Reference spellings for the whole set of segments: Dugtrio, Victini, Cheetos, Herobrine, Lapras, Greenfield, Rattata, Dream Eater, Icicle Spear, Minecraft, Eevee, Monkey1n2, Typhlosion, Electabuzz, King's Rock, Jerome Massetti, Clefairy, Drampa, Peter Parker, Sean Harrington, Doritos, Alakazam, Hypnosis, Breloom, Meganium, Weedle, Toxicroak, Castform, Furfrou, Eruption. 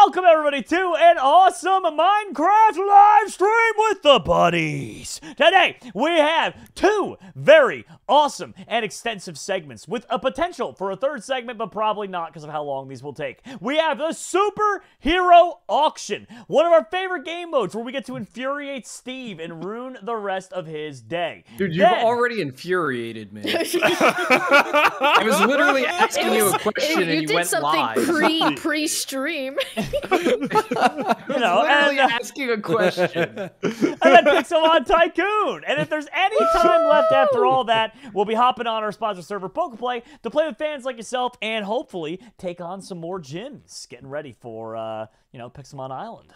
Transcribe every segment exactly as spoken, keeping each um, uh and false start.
Welcome everybody to an awesome Minecraft live stream with the buddies. Today we have two very awesome and extensive segments with a potential for a third segment, but probably not because of how long these will take. We have the Superhero Auction, one of our favorite game modes where we get to infuriate Steve and ruin the rest of his day. Dude, you've then... already infuriated me. I was literally asking was, you a question and you, you did went something live. Pre, pre-stream. You know, and uh, asking a question. And then Pixelmon Tycoon. And if there's any time left after all that, we'll be hopping on our sponsor server, Pokeplay, to play with fans like yourself and hopefully take on some more gyms. Getting ready for, uh, you know, Pixelmon Island.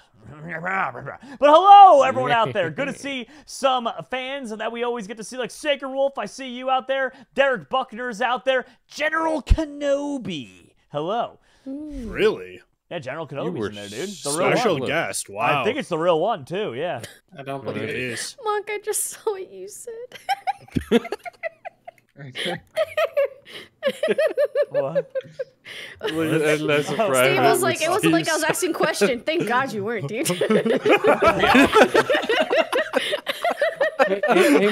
But hello, everyone out there. Good to see some fans that we always get to see, like Sacred Wolf. I see you out there. Derek Buckner's out there. General Kenobi. Hello. Really? Yeah, General Kenobi's in there, dude. The real special one. Guest. Wow. I think it's the real one too. Yeah. I don't believe it is. Monk, I just saw what you said. Okay. What? Endless Steve was like, it wasn't like I was asking question. Thank God you weren't, dude. Hey, hey, hey,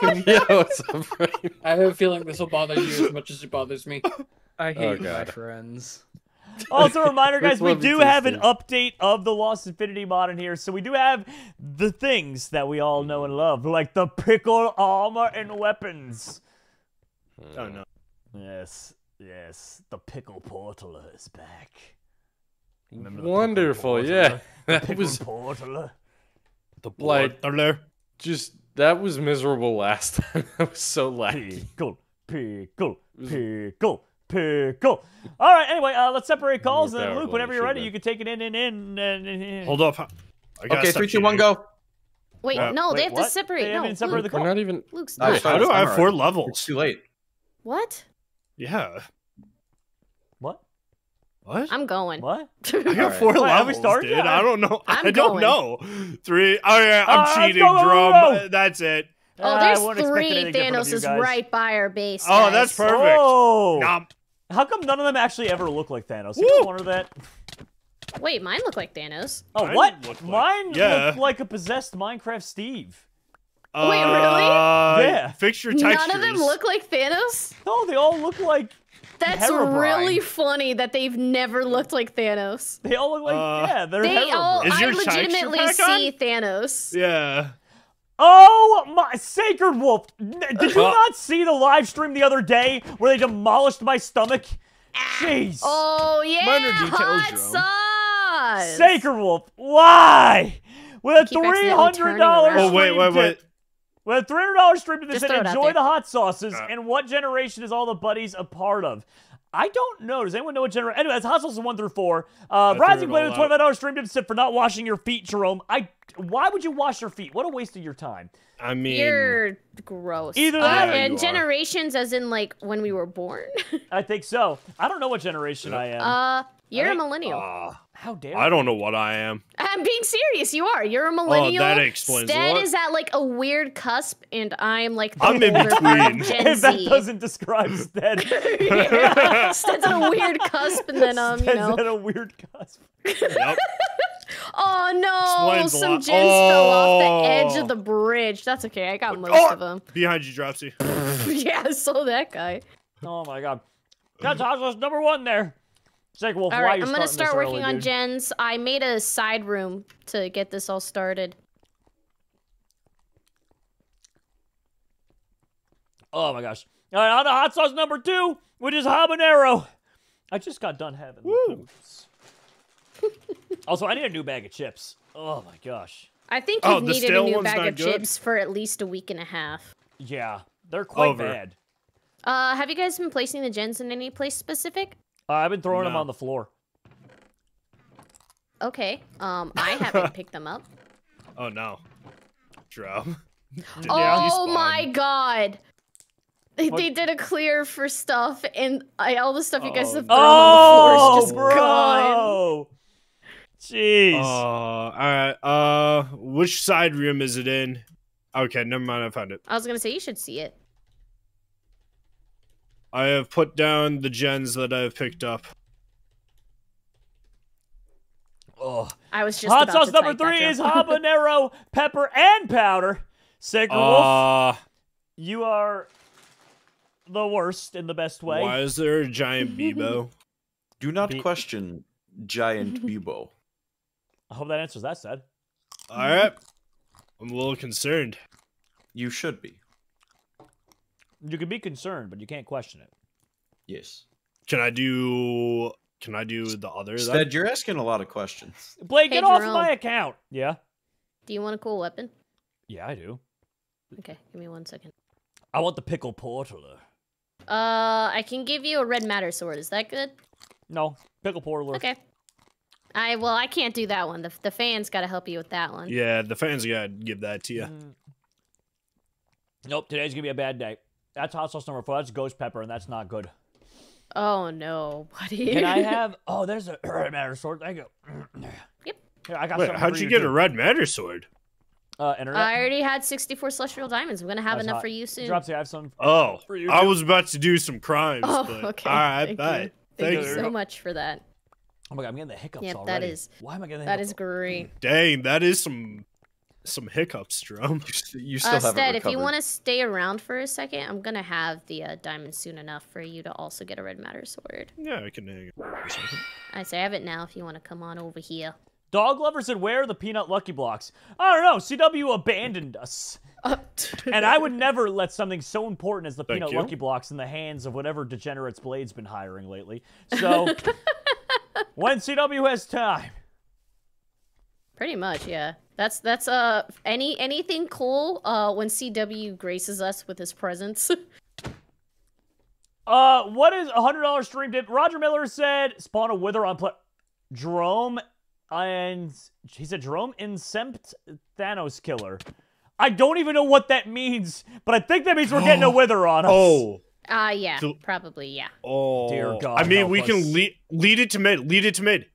hey. Yeah, what's up, I have a feeling this will bother you as much as it bothers me. I hate oh, my friends. Also, a reminder, guys, we do have an update of the Lost Infinity mod in here, so we do have the things that we all know and love, like the pickle armor and weapons. Oh, no. Yes, yes, the pickle portaler is back. Remember Wonderful, yeah. That pickle was... portaler. The portaler. Like, just, that was miserable last time. That was so laggy. Pickle, pickle, pickle. Pickle. All right, anyway, uh, let's separate calls, and then Luke, whenever you're ready, you can take it in and in. And, and. Hold up. Okay, three, two, one, go. Wait, uh, no, wait, they have what? to separate. They no, Luke, separate the call. We're not even... Luke's not. How do I have four levels? It's too late. What? Yeah. What? What? I'm going. What? I got right. four wait, levels, dude. Yet? I don't know. I'm I don't going. know. Three. Oh, yeah, I'm uh, cheating, Drum. That's it. Oh, there's three. Thanos is right by our base. Oh, that's perfect. Oh. How come none of them actually ever look like Thanos? You ever wonder that? Wait, mine look like Thanos. Oh, mine what? Look like, mine yeah. looked like a possessed Minecraft Steve. Uh, Wait, really? Yeah. Fix your textures. None of them look like Thanos? No, they all look like That's Herobrine. Really funny that they've never looked like Thanos. They all look like, uh, yeah, they're They Herobrine. all, is I legitimately see on? Thanos. Yeah. Oh my, Sacred Wolf! Did you not see the live stream the other day where they demolished my stomach? Jeez! Oh yeah, minor details, hot sauce! Sacred Wolf, why? With a three hundred dollars stream, oh wait, wait, wait. To, with a three hundred dollars stream to this, and enjoy the hot sauces. Uh. And what generation is all the buddies a part of? I don't know. Does anyone know what generation? Anyway, that's hot sauces one through four. Uh, Rising Blade with a twenty-five dollars stream tip for not washing your feet, Jerome. I. Why would you wash your feet? What a waste of your time. I mean... You're gross. Either that uh, And generations are. as in, like, when we were born. I think so. I don't know what generation yeah. I am. Uh, You're I a millennial. Uh, How dare you? I don't know what I am. I'm being serious. You are. You're a millennial. Oh, that explains Stead a lot. Is at, like, a weird cusp, and I'm, like, the I'm in between. Gen if that doesn't describe Stead. yeah. Stead's at a weird cusp, and then, um, Stead's you know... at a weird cusp. Yep. Oh no! Explains Some gems oh. fell off the edge of the bridge. That's okay. I got most oh. of them. Behind you, Dropsy. Yeah, I saw that guy. Oh my god. That's Hoslo's number one there. Sick Wolf, all right, I'm gonna start working early, on dude? gens. I made a side room to get this all started. Oh my gosh! All right, on to hot sauce number two, which is habanero. I just got done having. Woo. Also, I need a new bag of chips. Oh my gosh. I think you've oh, needed a new bag of good? chips for at least a week and a half. Yeah, they're quite Over. bad. Uh, have you guys been placing the gens in any place specific? Uh, I've been throwing no. them on the floor. Okay, um, I haven't picked them up. Oh no. Drop. Oh my god! They, they did a clear for stuff, and I, all the stuff oh, you guys have thrown no. on the floor is just bro. gone. Jeez. Uh, all right. Uh, which side room is it in? Okay, never mind. I found it. I was gonna say you should see it. I have put down the gens that I have picked up. I was just hot about sauce to number three is habanero pepper and powder. Sick Wolf, uh, you are the worst in the best way. Why is there a giant Bebo? Do not Be question giant Bebo. I hope that answers that, said. All right, I'm a little concerned. You should be. You can be concerned, but you can't question it. Yes. Can I do? Can I do the other? Stead, you're asking a lot of questions. Blake, hey, get Jerome. off my account. Yeah. Do you want a cool weapon? Yeah, I do. Okay, give me one second. I want the pickle portler. Uh, I can give you a red matter sword. Is that good? No, pickle portler. Okay. I well, I can't do that one. The the fans got to help you with that one. Yeah, the fans got to give that to you. Mm. Nope, today's gonna be a bad day. That's hot sauce number four. That's ghost pepper, and that's not good. Oh no, buddy. Can I have? Oh, there's a red matter sword. There you go. Yep. Here, I got. Wait, how'd you get too. a red matter sword? Uh, internet. I already had sixty-four celestial diamonds. I'm gonna have That's enough hot. for you soon. Drops, I have some. Oh, for you I was about to do some crimes. Oh, but okay. All right, Thank bye. You. Thank, Thank you so much for that. Oh my god, I'm getting the hiccups yep, already. That is. Why am I getting the that hiccups? That is great. Dang, that is some some hiccups, Drum. You still uh, haven't Stead, recovered. If you want to stay around for a second, I'm gonna have the uh, diamond soon enough for you to also get a red matter sword. Yeah, I can hang it. I say I have it now. If you want to come on over here. Dog lovers said, where are the peanut lucky blocks? I don't know. C W abandoned us. And I would never let something so important as the Thank peanut you. lucky blocks in the hands of whatever degenerates Blade's been hiring lately. So, when C W has time. Pretty much, yeah. That's, that's, uh, any, anything cool, uh, when C W graces us with his presence. uh, what is one hundred dollar stream dip? Roger Miller said, spawn a wither on pla- Jerome. And he said, Jerome Incept Thanos Killer. I don't even know what that means, but I think that means we're getting a wither on us. Oh. Ah, uh, yeah. So, probably, yeah. Oh. Dear God. I mean, we us. can lead, lead it to mid. Lead it to mid.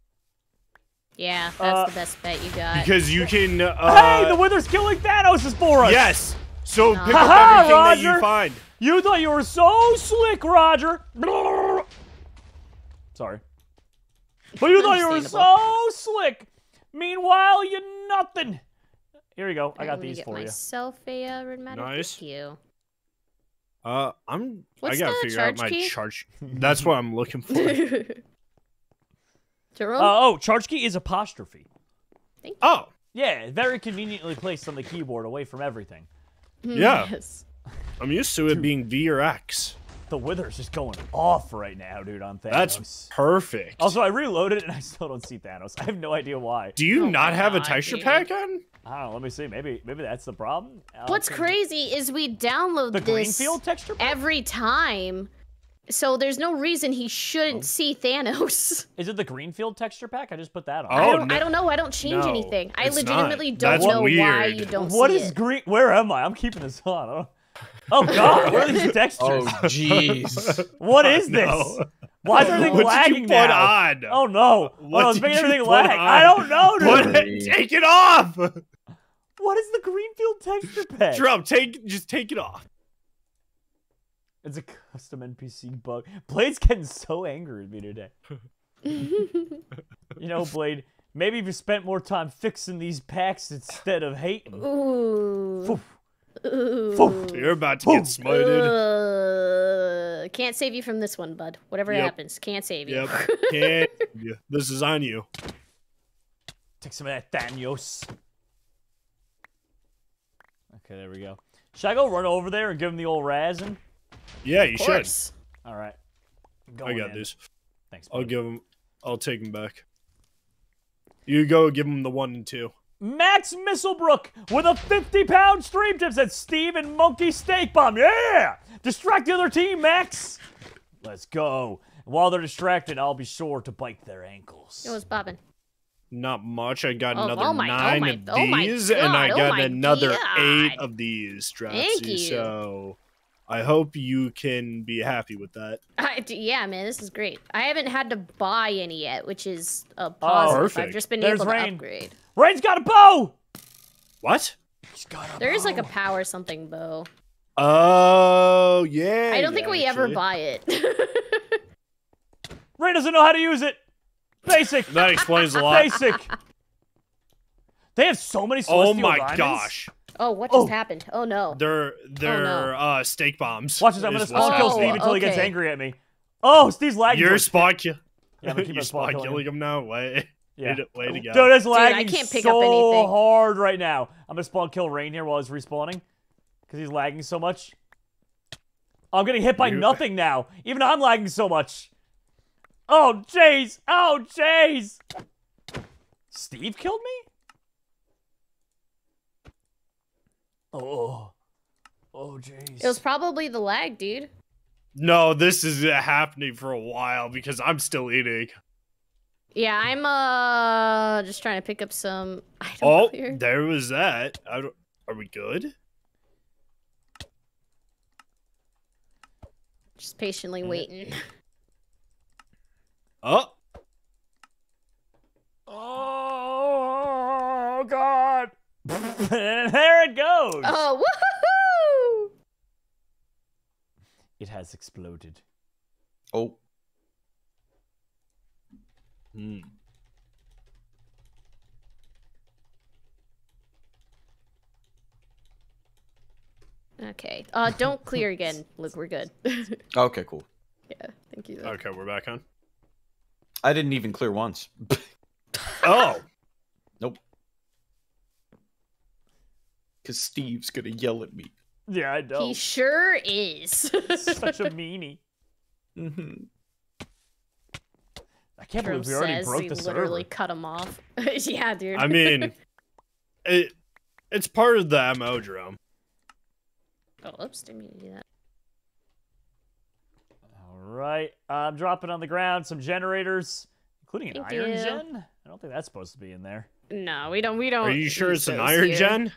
Yeah, that's uh, the best bet you got. Because you can... Uh, hey, the wither's killing Thanos is for us. Yes. So no. pick up ha -ha, everything Roger. that you find. You thought you were so slick, Roger. Sorry. But you thought you were so slick. Meanwhile, you nothing. Here we go. I got these for you. Nice. Thank you. Uh, I'm. I gotta figure out my charge. That's what I'm looking for. Jerome. Uh, oh, charge key is apostrophe. Thank you. Oh. Yeah, very conveniently placed on the keyboard, away from everything. Yeah. Yes. I'm used to it being V or X. The wither's just going off right now, dude, on Thanos. That's perfect. Also, I reloaded and I still don't see Thanos. I have no idea why. Do you oh not have God, a texture dude. pack on? I don't know. Let me see. Maybe maybe that's the problem. I'll What's crazy is we download the this Greenfield texture pack? every time, so there's no reason he shouldn't oh. see Thanos. Is it the Greenfield texture pack? I just put that on. Oh, I, don't, no. I don't know. I don't change no, anything. I legitimately not. don't that's know weird. why you don't what see is it. Green? Where am I? I'm keeping this on. I don't Oh God! Where are these textures? Oh jeez! What is this? No. Why is everything what lagging did you put now? On? Oh no! What oh, it's making everything lag. On? I don't know, dude. It, take it off. What is the Greenfield texture pack? Drum, take just take it off. It's a custom N P C bug. Blade's getting so angry at me today. You know, Blade. Maybe if you spent more time fixing these packs instead of hating. Ooh. Oof. Ooh. You're about to Ooh. get smited. Uh, can't save you from this one, bud. Whatever yep. happens, can't save you. Yep. Can't save you. This is on you. Take some of that Thanos. Okay, there we go. Should I go run over there and give him the old razzin'? Yeah, you should. All right. Going I got in. this. Thanks. Buddy. I'll give him. I'll take him back. You go give him the one and two. Max Misselbrook with a fifty pound stream tip said Steve and Monkey Steak Bomb. Yeah! Distract the other team, Max! Let's go. While they're distracted, I'll be sure to bite their ankles. It was bobbing. Not much. I got oh, another oh my, nine oh my, of oh my, these, God, and I got oh another God. eight of these, Dropsy. So I hope you can be happy with that. I, yeah, man, this is great. I haven't had to buy any yet, which is a positive. Oh, I've just been There's able to rain. upgrade. Rain's got a bow! What? He's got a there bow. is like a power something bow. Oh, yeah. I don't think actually. we ever buy it. Rain doesn't know how to use it. Basic. That explains a lot. Basic. They have so many Celestial Diamonds. Oh my diamonds. gosh. Oh, what just oh. happened? Oh no. They're they're oh, no. uh steak bombs. Watch this, I'm gonna spawn kill Steve until okay. he gets angry at me. Oh, Steve's lagging. You're spawn kill. Yeah, I'm keep You're spawn killing, killing him. him now. Way, yeah. way to go. Dude, it's lagging Dude, I can't pick so up anything. hard right now. I'm gonna spawn kill Rain here while he's respawning, because he's lagging so much. I'm getting hit by you... nothing now. Even I'm lagging so much. Oh jeez. Oh jeez. Steve killed me. Oh, oh, jeez. It was probably the lag, dude. No, this is happening for a while because I'm still eating. Yeah, I'm uh just trying to pick up some. I don't oh, know here. there was that. I don't, are we good? Just patiently waiting. Oh. Oh God. And there it goes! Oh, woohoo! It has exploded. Oh. Hmm. Okay. Uh, don't clear again. Look, we're good. Okay, cool. Yeah, thank you. Though. Okay, we're back on. I didn't even clear once. Oh! Nope. Because Steve's gonna yell at me. Yeah, I know. He sure is. Such a meanie. Mm-hmm. I can't Jerome believe we already broke the literally server. literally cut him off. Yeah, dude. I mean, it it's part of the M O, Jerome. Oh, oops, didn't mean to do that. All right, I'm dropping on the ground some generators, including an Thank iron you. gen. I don't think that's supposed to be in there. No, we don't. We don't. Are you sure it's an iron here. gen?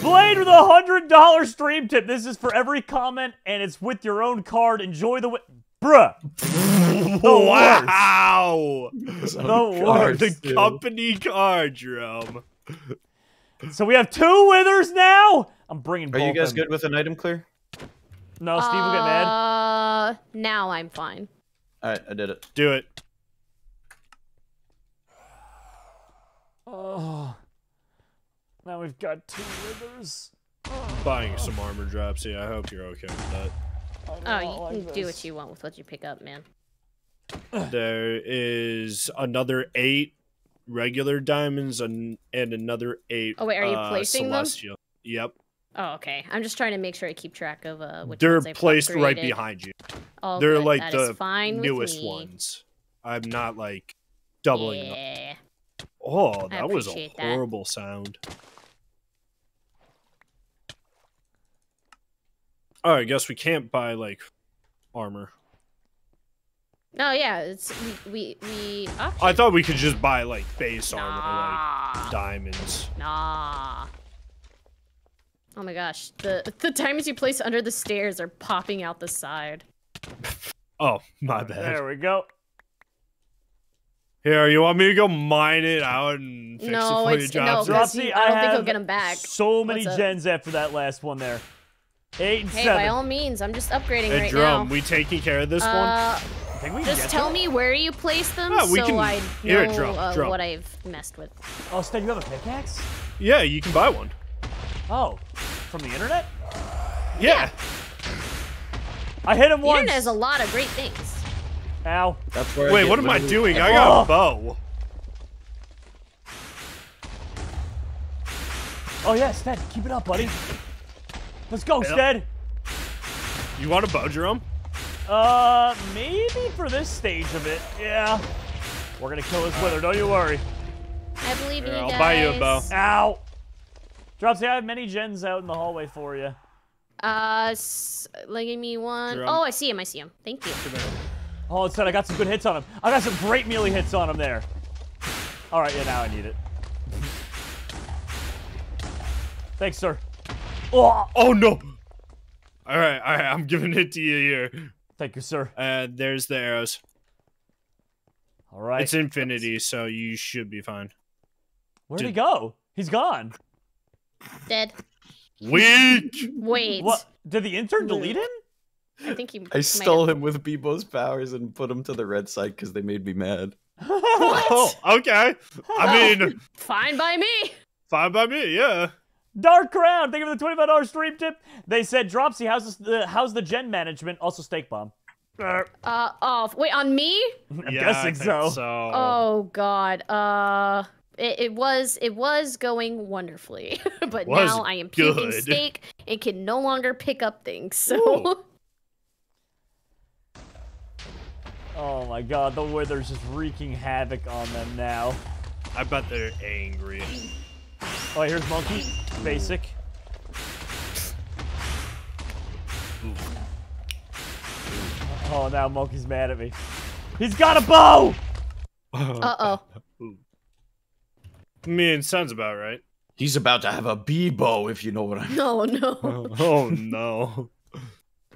Blade with a one hundred dollar stream tip. This is for every comment, and it's with your own card. Enjoy the... Bruh. The wow. Worst. The worst. The dude. company card, Jerome. So we have two withers now. I'm bringing Are both Are you guys in. good with an item clear? No, Steve uh, will get mad. Now I'm fine. All right, I did it. Do it. Oh... Now we've got two withers. Oh. Buying some armor drops. Yeah, I hope you're okay with that. Oh, you like can this. do what you want with what you pick up, man. There is another eight regular diamonds and, and another eight. Oh wait, are you uh, placing Celestial. them? Yep. Oh, okay. I'm just trying to make sure I keep track of uh. Which They're ones placed upgraded. right behind you. Oh, They're good. like that the is fine newest ones. I'm not like doubling yeah. up. Oh, that was a horrible that. sound. Oh, I guess we can't buy like armor. No, yeah, it's we we. we I thought we could just buy like base nah. armor, like diamonds. Nah. Oh my gosh, the the diamonds you place under the stairs are popping out the side. Oh my bad. There we go. Here, you want me to go mine it out and fix no, it for you, Dropsy? No, Dropsy, I, I don't think he'll get them back. So many gens after that last one there. Eight and hey, seven. By all means, I'm just upgrading hey, right Drum, now. Hey, Drum, we taking care of this uh, one? I think we just tell them. me where you place them yeah, so can, I know here, Drum, uh, Drum. what I've messed with. Oh, Stan, you have a pickaxe? Yeah, you can buy one. Oh, from the internet? Yeah. yeah. I hit him the once. The internet has a lot of great things. Ow. That's where Wait, what am I doing? I got oh. a bow. Oh, yeah, Stead. Keep it up, buddy. Let's go, yep. Stead. You want a bow, Jerome? Uh, maybe for this stage of it. Yeah. We're going to kill this wither. Don't you worry. I believe Here, you I'll guys. I'll buy you a bow. Ow. Dropsy, I have many gens out in the hallway for you. Uh, legging me one. Jerome. Oh, I see him. I see him. Thank you. Oh, instead I got some good hits on him. I got some great melee hits on him there. All right, yeah, now I need it. Thanks, sir. Oh, oh no! All right, all right, I'm giving it to you here. Thank you, sir. Uh, there's the arrows. All right. It's infinity, so you should be fine. Where'd Did... he go? He's gone. Dead. Weak. Wait. What? Did the intern delete him? I think he I stole him with Bebo's powers and put him to the red side because they made me mad. What? Oh, okay. I mean, fine by me. Fine by me, yeah. Dark Crown, thank you for the twenty-five dollar stream tip. They said, Dropsy, how's the, how's the gen management? Also, Steak Bomb. Uh, oh, wait, on me? I'm yeah, guessing so. so. Oh, God. Uh, it, it was it was going wonderfully, but now I am good. puking steak and can no longer pick up things, so... Oh, my God, the weather's just wreaking havoc on them now. I bet they're angry. Oh, here's Monkey. Basic. Ooh. Oh, now Monkey's mad at me. He's got a bow! Uh-oh. Me and sounds about right. He's about to have a bee bow, if you know what I mean. No, no. Oh, oh no.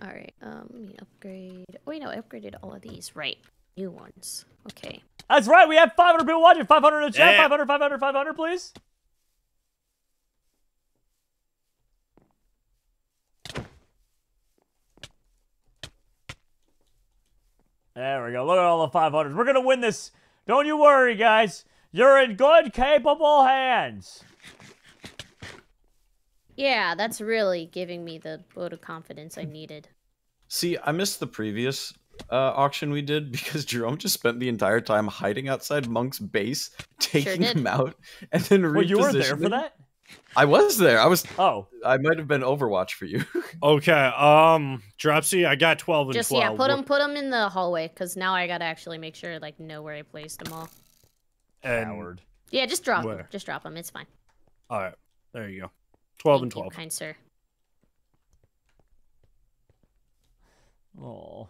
All right, um, let me upgrade. Wait, no, I upgraded all of these. Right. New ones. Okay. That's right, we have five hundred people watching. five hundred in the chat. Yeah. five hundred, five hundred, five hundred, please. There we go. Look at all the five hundreds. We're going to win this. Don't you worry, guys. You're in good, capable hands. Yeah, that's really giving me the vote of confidence I needed. See, I missed the previous uh, auction we did because Jerome just spent the entire time hiding outside Monk's base, taking sure him out, and then repositioning. Well, you were there for that? I was there. I was. Oh, I might have been Overwatch for you. Okay. Um, Dropsy, I got twelve and just, twelve. Just yeah, put them, put them in the hallway, cause now I gotta actually make sure, like, know where I placed them all. Howard. Yeah, just drop where? them. Just drop them. It's fine. All right. There you go. Twelve Thank and twelve. You, kind sir. Oh.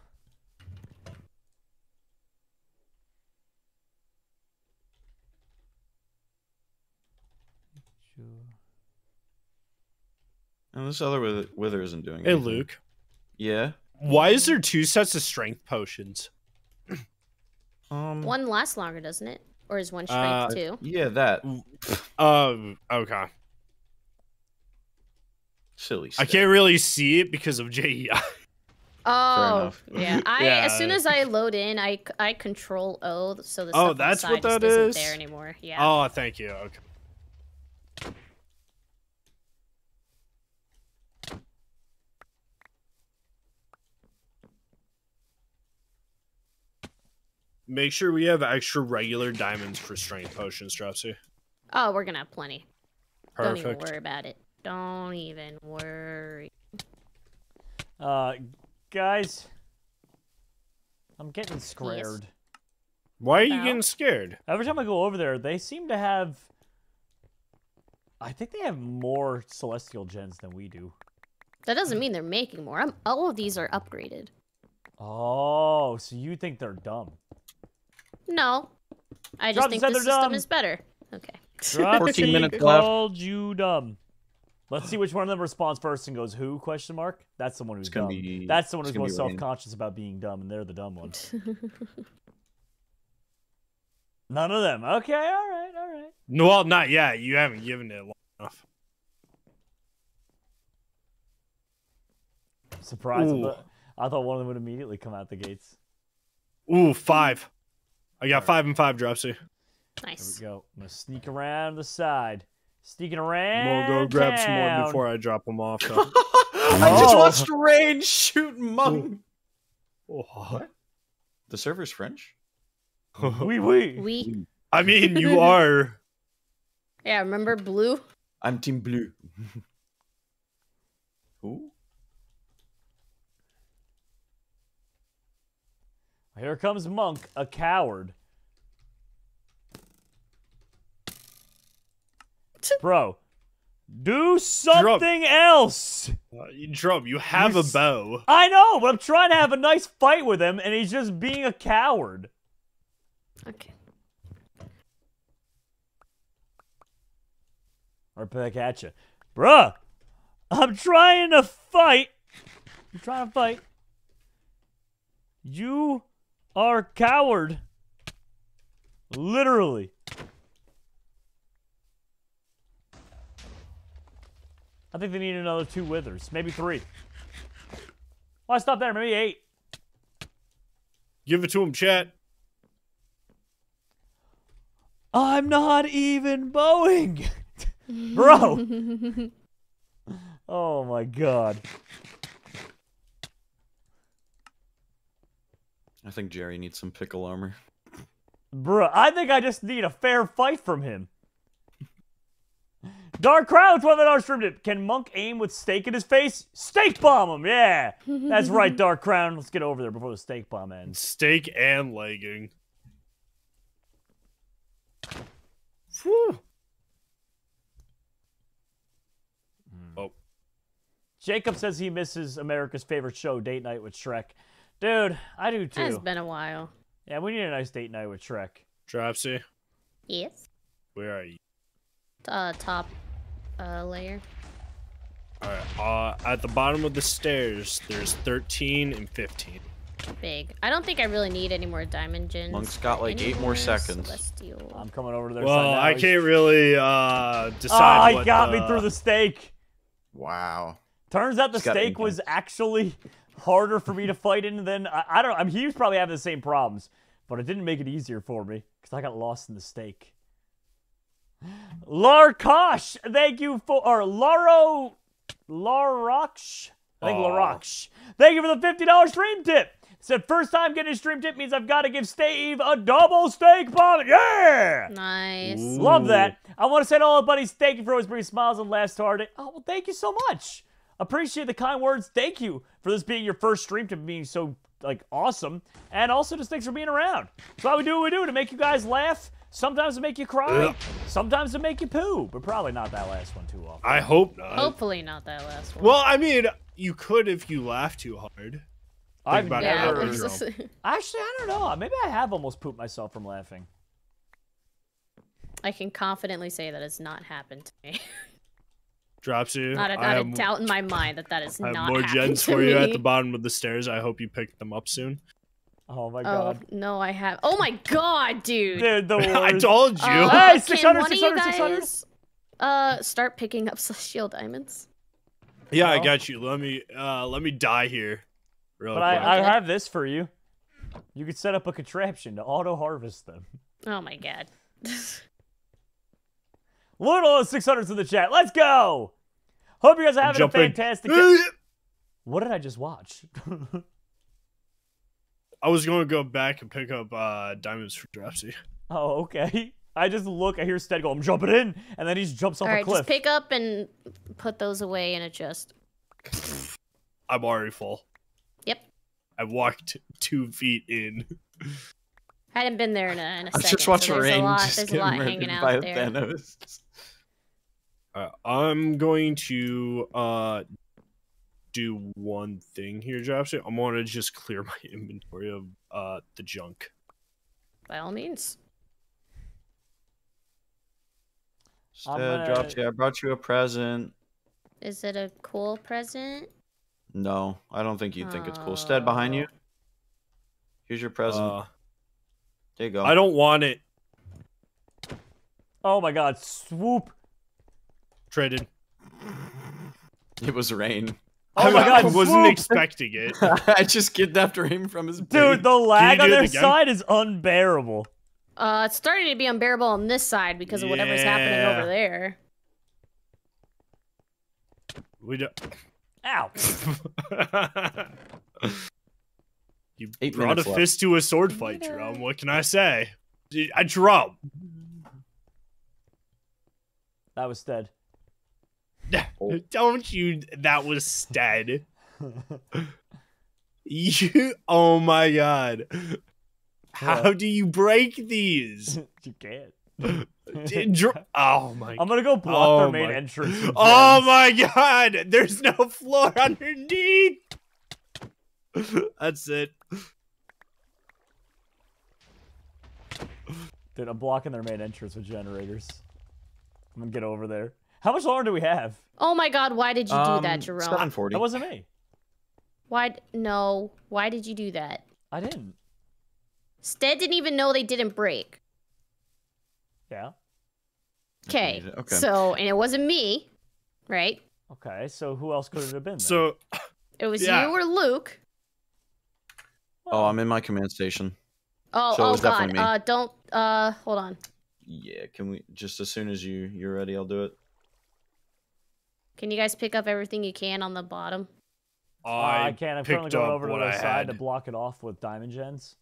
Oh, this other wither, wither isn't doing anything. Hey, Luke. Yeah? Why is there two sets of strength potions? um, One lasts longer, doesn't it? Or is one strength, uh, too? Yeah, that. Um, okay. Silly stuff. I can't really see it because of J E I. Oh, yeah. I yeah. As soon as I load in, I, I control O, so the stuff oh, that's what that is? isn't there anymore. Yeah. Oh, thank you. Okay. Make sure we have extra regular diamonds for strength potions, Dropsy. Oh, we're gonna have plenty. Perfect. Don't even worry about it. Don't even worry. Uh, guys, I'm getting scared. Yes. Why are you getting scared? Every time I go over there, they seem to have... I think they have more celestial gens than we do. That doesn't mean they're making more. I'm... All of these are upgraded. Oh, so you think they're dumb. No, I just Drop think the system dumb. is better. Okay. fourteen minutes left. Called you dumb. Let's see which one of them responds first and goes who? Question mark. That's the one who's dumb. Be, That's the one who's most self-conscious about being dumb, and they're the dumb ones. None of them. Okay. All right. All right. No, well, not yet. You haven't given it long enough. Surprise! I thought one of them would immediately come out the gates. Ooh, five. I got five and five, Dropsy. Nice. There we go. I'm going to sneak around the side. Sneaking around. We'll go grab down. some more before I drop them off. So. I oh. just watched Rain shoot Mung. Oh. What? The server's French? Oui, oui. Oui. I mean, you are. Yeah, remember Blue? I'm Team Blue. Who? Here comes Monk, a coward. Bro, do something Drum. else! Uh, Drum, you have You're a bow. I know, but I'm trying to have a nice fight with him, and he's just being a coward. Okay. Right back at you. Bruh, I'm trying to fight. I'm trying to fight. You... are coward. Literally. I think they need another two withers. Maybe three. Why stop there? Maybe eight. Give it to him, chat. I'm not even bowing. Bro. Oh my god. I think Jerry needs some pickle armor. Bruh, I think I just need a fair fight from him. Dark Crown, twelve dollars stream tip. Can Monk aim with steak in his face? Steak bomb him, yeah! That's right, Dark Crown. Let's get over there before the steak bomb ends. Steak and legging. Whew. Oh. Jacob says he misses America's favorite show, Date Night with Shrek. Dude, I do too. It's been a while. Yeah, we need a nice date night with Shrek. Dropsy? Yes? Where are you? Uh, top uh, layer. Alright, uh, at the bottom of the stairs, there's thirteen and fifteen. Big. I don't think I really need any more diamond gens. Monk's got like eight more seconds. Celestial. I'm coming over to their well, side now. I can't really uh, decide oh, I got the... me through the stake. Wow. Turns out the stake was actually harder for me to fight in than... I, I don't know. I mean, he was probably having the same problems, but it didn't make it easier for me because I got lost in the stake. Larkosh, thank you for... Or Laro... Laroksh? I think Laroksh. Thank you for the fifty dollar stream tip. Said first time getting a stream tip means I've got to give Steve a double steak bomb. Yeah! Nice. Ooh. Love that. I want to say to all the buddies, thank you for always bringing smiles and laughs to our day. Oh, well, thank you so much. Appreciate the kind words. Thank you for this being your first stream to being so, like, awesome. And also just thanks for being around. That's why we do what we do, to make you guys laugh. Sometimes it make you cry. Ugh. Sometimes it make you poo. But probably not that last one too often. I hope not. Hopefully not that last one. Well, I mean, you could if you laugh too hard. I've about never. Actually, I don't know. Maybe I have almost pooped myself from laughing. I can confidently say that it's not happened to me. Dropsy, not a, not I a am, doubt in my mind that that is I not have more gens for me. You at the bottom of the stairs. I hope you pick them up soon. Oh my god. Oh, no, I have. Oh my god, dude. Dude, the worst. I told you. Uh, hey, six hundred, six hundred, six hundred. Uh, start picking up celestial diamonds. Yeah, oh. I got you. Let me, uh, let me die here. Real but quick. I, I have this for you. You could set up a contraption to auto harvest them. Oh my god. Little six hundreds in the chat. Let's go. Hope you guys are having a fantastic day. What did I just watch? I was going to go back and pick up uh, diamonds for Dropsy. Oh, okay. I just look, I hear Stead go, I'm jumping in, and then he just jumps off All right, a cliff. Just pick up and put those away and adjust. I'm already full. Yep. I walked two feet in. I hadn't been there in a, in a second. I just watched so rain. A lot, just there's a lot hanging out there. Uh, I'm going to... Uh, do one thing here, Dropsy. I'm gonna just clear my inventory of uh the junk. By all means. Just, uh, gonna... Dropsy, I brought you a present. Is it a cool present? No, I don't think you'd think oh. it's cool. Stead, behind you. Here's your present. Uh, there you go. I don't want it. Oh my god, swoop. Traded. It was rain. Oh my god, I wasn't expecting it. I just kidnapped him from his base. Dude, the lag on their side is unbearable. Uh, it's starting to be unbearable on this side because of whatever's happening over there. We don't... Ow! You brought a fist to a sword fight, Jerome. What can I say? I drop. That was dead. Oh. Don't you? That was Stead. You. Oh my god! How yeah. do you break these? You can't. Did you, oh my! I'm gonna go block oh their main my. entrance. Oh my god! There's no floor underneath. That's it. Dude, I'm blocking their main entrance with generators. I'm gonna get over there. How much longer do we have? Oh my god, why did you do um, that, Jerome? seven forty. That wasn't me. Why? No. Why did you do that? I didn't. Stead didn't even know they didn't break. Yeah. Okay. Okay. So, and it wasn't me, right? Okay, so who else could it have been? Then? So, it was yeah. you or Luke. Oh, I'm in my command station. Oh, so oh god. Uh, don't, uh, hold on. Yeah, can we just as soon as you you're ready, I'll do it. Can you guys pick up everything you can on the bottom? I, uh, I can't. I'm currently going over to the side had. to block it off with diamond gens.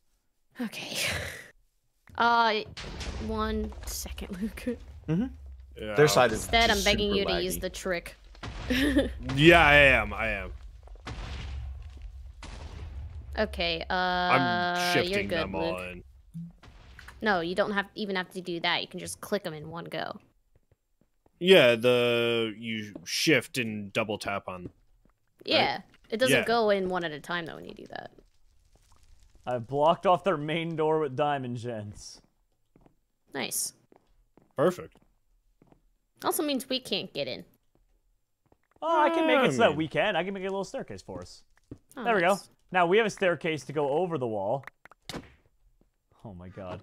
Okay. uh, one second, Luke. Mm-hmm. Yeah. Their side is instead. I'm begging you laggy. to use the trick. Yeah, I am. I am. Okay. Uh, I'm shifting you're good, them Luke. on. No, you don't have even have to do that. You can just click them in one go. Yeah, the you shift and double tap on. Yeah, right? It doesn't yeah. go in one at a time though when you do that. I've blocked off their main door with diamond gens. Nice. Perfect. Also means we can't get in. Oh, I can make it so that we can. I can make a little staircase for us. Oh, there nice. we go. Now we have a staircase to go over the wall. Oh my god.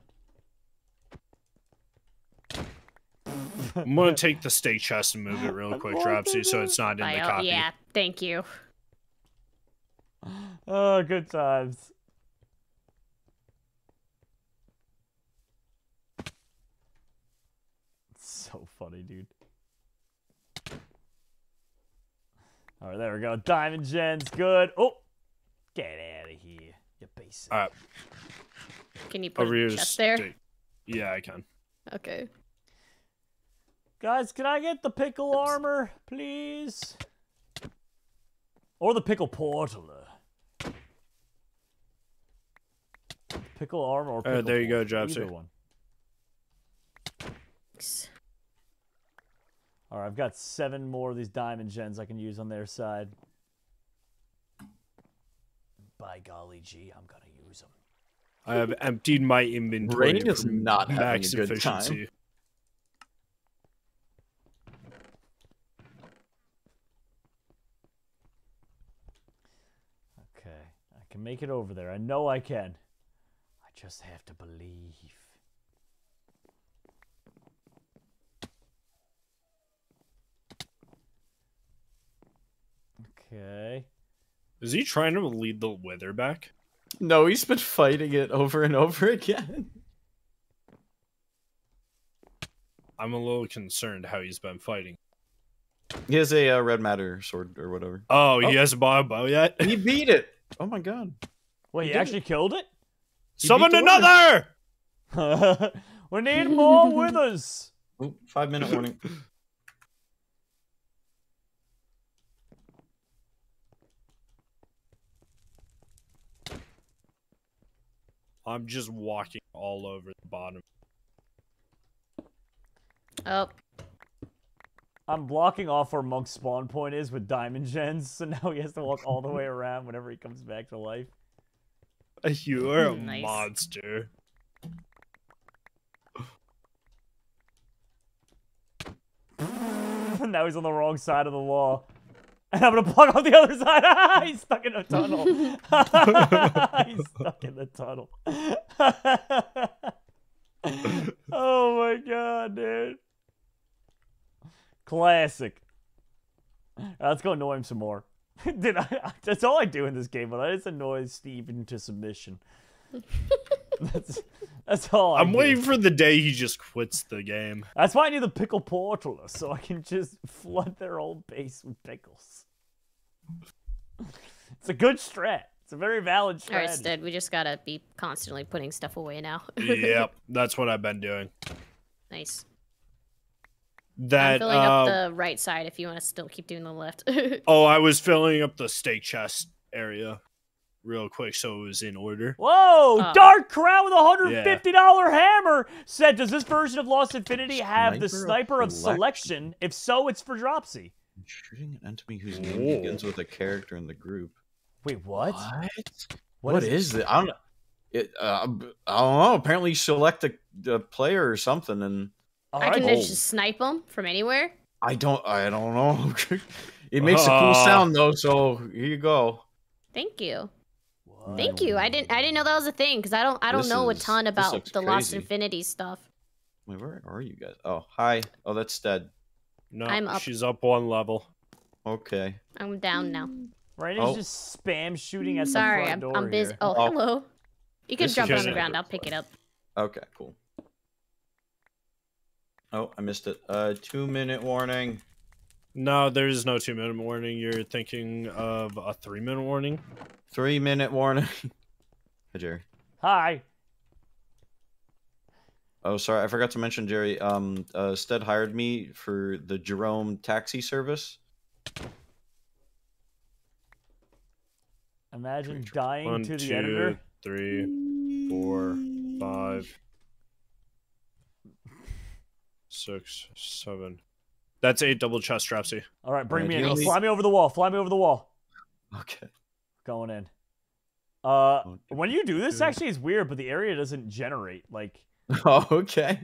I'm gonna take the state chest and move it real quick, Dropsy, so it's not in the copy. Yeah, thank you. Oh, good times. It's so funny, dude. All right, there we go. Diamond gens, good. Oh, get out of here, you basic. All right. Can you put the chest there? Yeah, I can. Okay. Guys, can I get the pickle Oops. armor, please? Or the pickle portaler. Pickle armor or pickle uh, There you portal. go, Dropsy. Either one. Alright, I've got seven more of these diamond gens I can use on their side. By golly gee, I'm gonna use them. I have emptied my inventory. Rain is not having a good efficiency. time. Can make it over there. I know I can. I just have to believe. Okay. Is he trying to lead the wither back? No, he's been fighting it over and over again. I'm a little concerned how he's been fighting. He has a uh, red matter sword or whatever. Oh, he oh. has a bow bow yet? He beat it. Oh my god. Wait, he, he actually it. killed it? He Summoned another! We need more withers! Oop, five minute warning. I'm just walking all over the bottom. Oh. I'm blocking off where Monk's spawn point is with diamond gens, so now he has to walk all the way around whenever he comes back to life. You are a nice. monster. Now he's on the wrong side of the wall. And I'm gonna block off the other side! He's stuck in a tunnel! He's stuck in the tunnel. Oh my god, dude. Classic. Right, let's go annoy him some more. Did I? That's all I do in this game, but I just annoy Steve into submission. that's that's all. I I'm do. waiting for the day he just quits the game. That's why I need the pickle portal, so I can just flood their whole base with pickles. It's a good strat. It's a very valid strat. All right, Stead, we just gotta be constantly putting stuff away now. Yep, that's what I've been doing. Nice. That, I'm filling uh, up the right side if you want to still keep doing the left. Oh, I was filling up the steak chest area real quick so it was in order. Whoa! Uh, Dark Crown with a one hundred fifty dollar yeah. hammer said, does this version of Lost Infinity have sniper the Sniper of, of Selection? If so, it's for Dropsy. I'm shooting an enemy whose name Whoa. begins with a character in the group. Wait, what? What, what, what is, is it? I don't, it, uh, I don't know. Apparently you select a, a player or something and... All I right. can just oh. snipe them from anywhere. I don't. I don't know. It makes uh, a cool sound though. So here you go. Thank you. Whoa. Thank you. I didn't. I didn't know that was a thing because I don't. I don't this know is, a ton about the crazy. Lost Infinity stuff. Wait, where are you guys? Oh, hi. Oh, that's dead. No, I'm up. She's up one level. Okay. I'm down now. Right? It's oh. just spam shooting at Sorry, the front door I'm, I'm busy. Oh, oh, hello. You can this jump it on the ground. I'll pick it up. Okay, cool. Oh, I missed it. Uh, two-minute warning. No, there is no two-minute warning. You're thinking of a three-minute warning? Three-minute warning. Hi, Jerry. Hi. Oh, sorry. I forgot to mention, Jerry. Um, uh, Stead hired me for the Jerome taxi service. Imagine dying One, to the two, editor. Three, four, five, six, seven. That's eight double chest, Dropsy. All right, bring All right, me in. Least... Fly me over the wall. Fly me over the wall. Okay. Going in. Uh, okay. When you do this, actually, it's weird, but the area doesn't generate. Like. Oh, okay.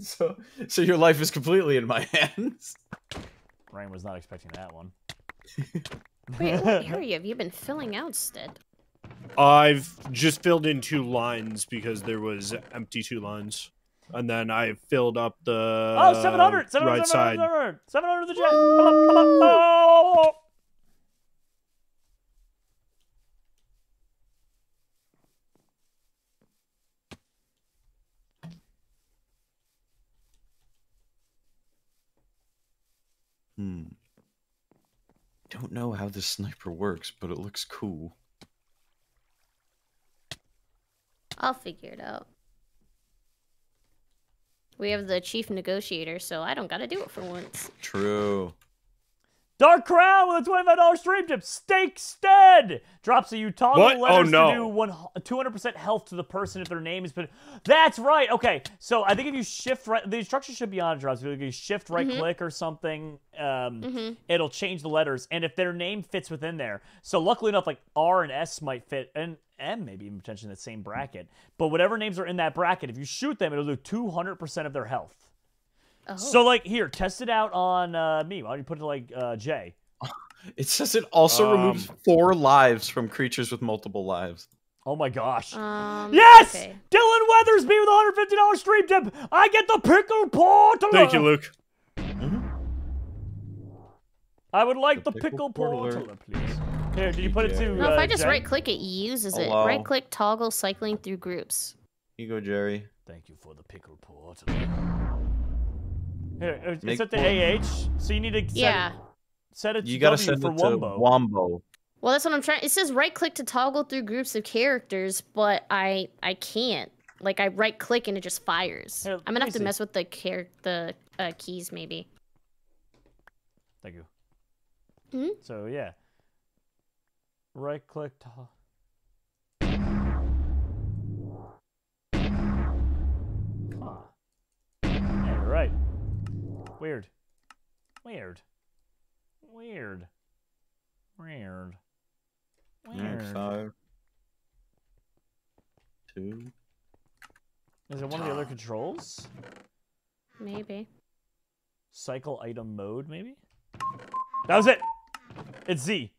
So, so your life is completely in my hands. Ryan was not expecting that one. Wait, what area have you been filling out, Stead? I've just filled in two lines because there was empty two lines. And then I filled up the oh, seven hundred, seven hundred, right side. seven hundred, seven hundred to the jet. Oh! Hmm. Don't know how this sniper works, but it looks cool. I'll figure it out. We have the chief negotiator, so I don't gotta do it for once. True. Dark Crown with a twenty-five dollar stream tip. Steak Stead! Drops a you toggle what? letters oh, no. to do one, two hundred percent health to the person if their name is... But that's right! Okay, so I think if you shift right... The instructions should be on it, Drops. If you shift right-click mm-hmm. or something, um, mm-hmm. it'll change the letters. And if their name fits within there... So luckily enough, like R and S might fit... and. And maybe even potentially in that same bracket. But whatever names are in that bracket, if you shoot them, it'll do two hundred percent of their health. Oh. So, like, here, test it out on uh, me. Why don't you put it like uh, Jay? It says it also um, removes four lives from creatures with multiple lives. Oh, my gosh. Um, yes! Okay. Dylan Weathersby with a one hundred fifty dollar stream tip. I get the pickle portal. Thank you, Luke. Mm-hmm. I would like the, the pickle, pickle portal, please. Here, did you put it to, no, uh, if I just Jen? right click it, uses Hello. it. Right click toggle cycling through groups. Here you go, Jerry. Thank you for the pickle port. Here, Make set the A H, so you need to set yeah. it, set it to you gotta w set for it Wombo. To Wombo. Well, that's what I'm trying. It says right click to toggle through groups of characters, but I I can't. Like, I right click and it just fires. Here, I'm gonna have to see. mess with the char the uh, keys maybe. Thank you. Mm-hmm. So yeah. Right click to... Huh. Yeah, you're right. Weird. Weird. Weird. Weird. Weird. Five. Two. Is it one of the other controls? Maybe. Cycle item mode, maybe? That was it! It's Z.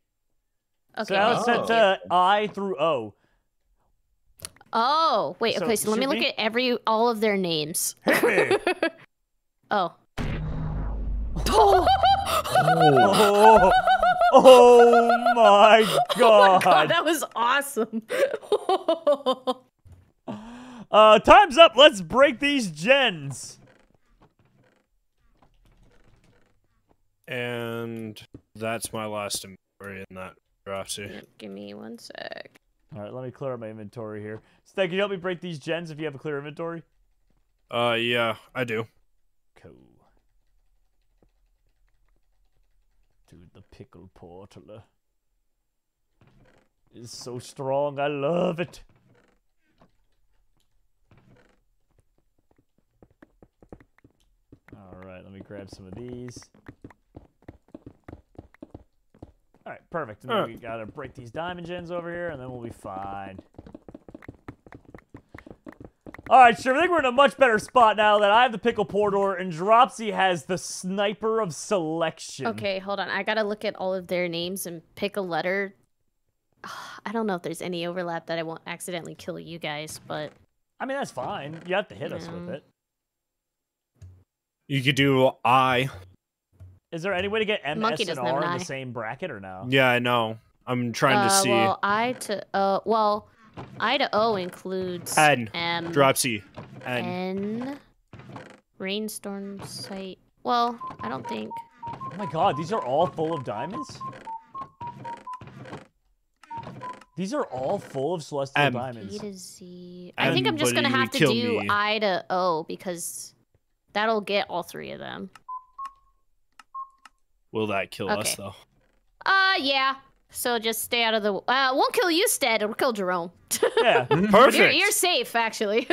Okay. So now it's set to I through O. Oh, wait. So okay, so let me look be? at every all of their names. Hit me. Oh. Oh. Oh. Oh my god. Oh my god, that was awesome. uh, time's up. Let's break these gens. And that's my last inventory in that. Yep, give me one sec. All right, let me clear up my inventory here. Stead, can you help me break these gens if you have a clear inventory? Uh, yeah, I do. Cool. To the pickle portler. It's so strong, I love it. All right, let me grab some of these. All right, perfect. And then we gotta break these diamond gens over here, and then we'll be fine. All right, sure. I think we're in a much better spot now that I have the pickle porter and Dropsy has the sniper of selection. Okay, hold on. I gotta look at all of their names and pick a letter. I don't know if there's any overlap that I won't accidentally kill you guys, but I mean that's fine. You have to hit yeah. us with it. You could do I. Is there any way to get M, S, and R in the same bracket or no? Yeah, I know. I'm trying uh, to see. Well, I to uh, well, I to O includes N. M. Dropsy. N. N. Rainstorm Sight. Well, I don't think. Oh my god, these are all full of diamonds? These are all full of celestial um, diamonds. E to Z. I think I'm just gonna have to do me. I to O because that'll get all three of them. Will that kill okay. us though? Uh, yeah. So just stay out of the. Uh, won't kill you, Stead. It'll kill Jerome. Yeah, perfect. You're, you're safe, actually.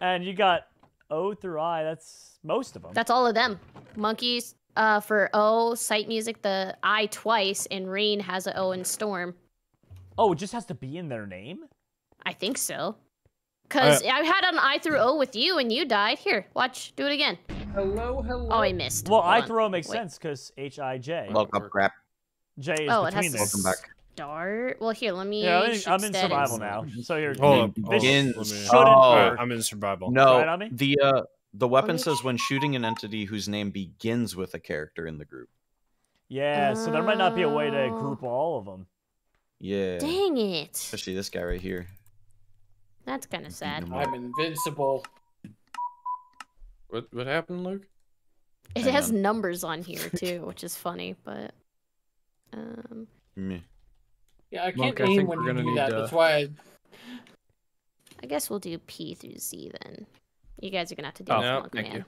And you got O through I. That's most of them. That's all of them. Monkeys uh, for O. Sight Music, the I twice, and Rain has an O in Storm. Oh, it just has to be in their name? I think so. Because uh, I had an I through O with you and you died. Here, watch. Do it again. Hello, hello. Oh, I missed. Well, Hold I on. through O makes Wait. sense because H I J. Welcome, crap. J is oh, between them. Welcome back. Start. Well, here, let me. Yeah, I mean, I'm in survival now. So you're. Oh, this in, shouldn't oh, I'm in survival. No, right, Ami? the uh, the weapon says when shooting an entity whose name begins with a character in the group. Yeah, oh. so there might not be a way to group all of them. Yeah. Dang it. Especially this guy right here. That's kind of sad. I'm invincible. What what happened, Luke? It Hang has on. numbers on here too, which is funny, but um. Me. Yeah, I can't Monk, aim I when you do that. Uh... That's why. I... I guess we'll do P through Z then. You guys are gonna have to do oh, no, Monk, thank man. you.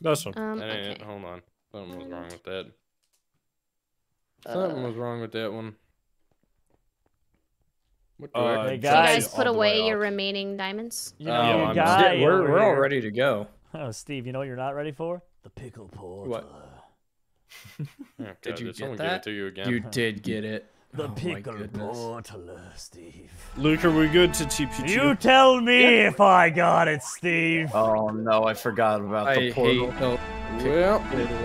That's one. Um, okay. Hold on. Something was wrong with that. Something uh... was wrong with that one. Uh, hey guys, so you guys put away your remaining diamonds. You know, um, you guy we're we're all ready to go. Oh, Steve, you know what you're not ready for? The pickle portal. What? Oh, God, did you did get that? It to you, again? you did get it. The oh, pickle portal, Steve. Luke, are we good to T P two? You tell me yeah. if I got it, Steve. Oh no, I forgot about I the portal. Hate the well,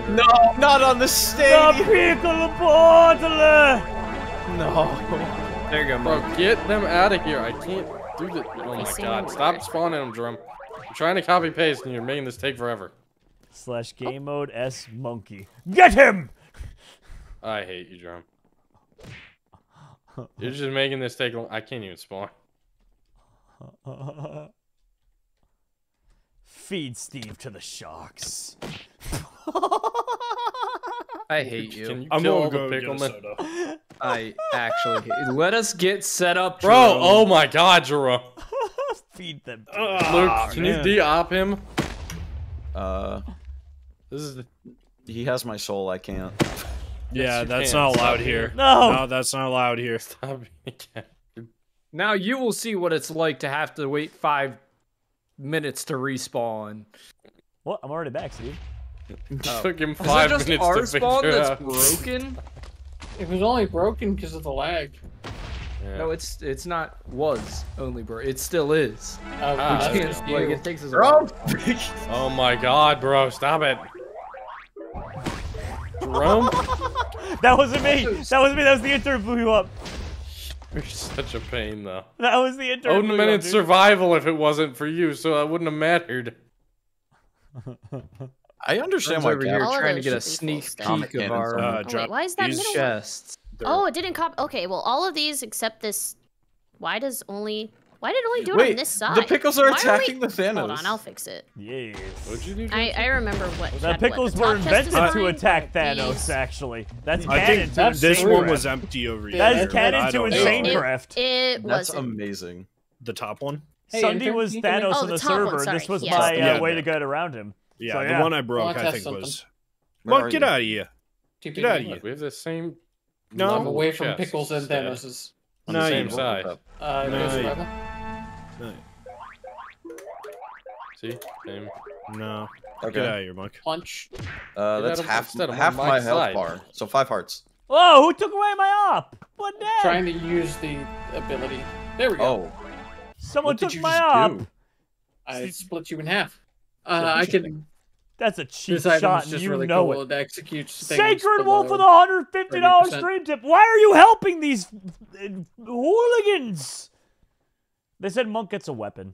no, not on the stage. The pickle portal. No. There you go, bro. Mike. Get them out of here. I can't do this. Oh my god. Stop spawning them, Jerome. I'm trying to copy paste and you're making this take forever. Slash game mode S monkey. Get him! I hate you, Jerome. You're just making this take long. I can't even spawn. Feed Steve to the sharks. I hate you. Can you I'm gonna go pickle soda. I actually hate you. Let us get set up, Jerome. Bro. Oh my God, Jerome. Feed them. Oh, Luke, can man. you de-op him? Uh, this is. The... He has my soul. I can't. Yeah, yes, that's can. not allowed Stop here. here. No. No, that's not allowed here. Stop. Now you will see what it's like to have to wait five minutes to respawn. Well, I'm already back, Steve. It took him five minutes to figure out. Is it just our spawn that's broken? It was only broken because of the lag. Yeah. No, it's it's not was only bro. It still is. Uh, ah, we can't, like, it takes us bro. Oh my god, bro! Stop it, Jerome. That wasn't me. That was me. That was the intern blew you up. You're such a pain, though. That was the intern. Odin meant survival if it wasn't for you, so that wouldn't have mattered. I understand why you're trying to get a sneak peek of our uh, oh, wait, why is that chests. Oh, it didn't cop. Okay, well, all of these except this. Why does only? Why did it only do it wait, on this side? The pickles are why attacking are we... the Thanos. Hold on, I'll fix it. Yes. What'd you do? I, I remember what. Well, the pickles what. The were invented uh, to attack Thanos. These. Actually, that's I canon. Think that this one was empty over here. That is canon to Insanecraft. It was. That's amazing. The top one. Sunday was Thanos on the server. This was my way to get around him. Yeah, so, yeah, the one I broke, well, I think, something. was... Monk, get you? out of here. Get T P out of here. We have the same... No. Level away from chests. Pickles and Thanos. On no, the same side. Uh, no. no. See? Same. No. Okay. Get out of here, Monk. Punch. Uh, that's half, half, half my, my health bar. So five hearts. Whoa, who took away my op? What now? Trying to use the ability. There we go. Oh. Someone what took my op. Do? I See? split you in half. Uh, I can... That's a cheap this shot, just you really know cool. it. Executes Sacred Wolf with a one hundred fifty dollar stream tip. Why are you helping these hooligans? They said Monk gets a weapon.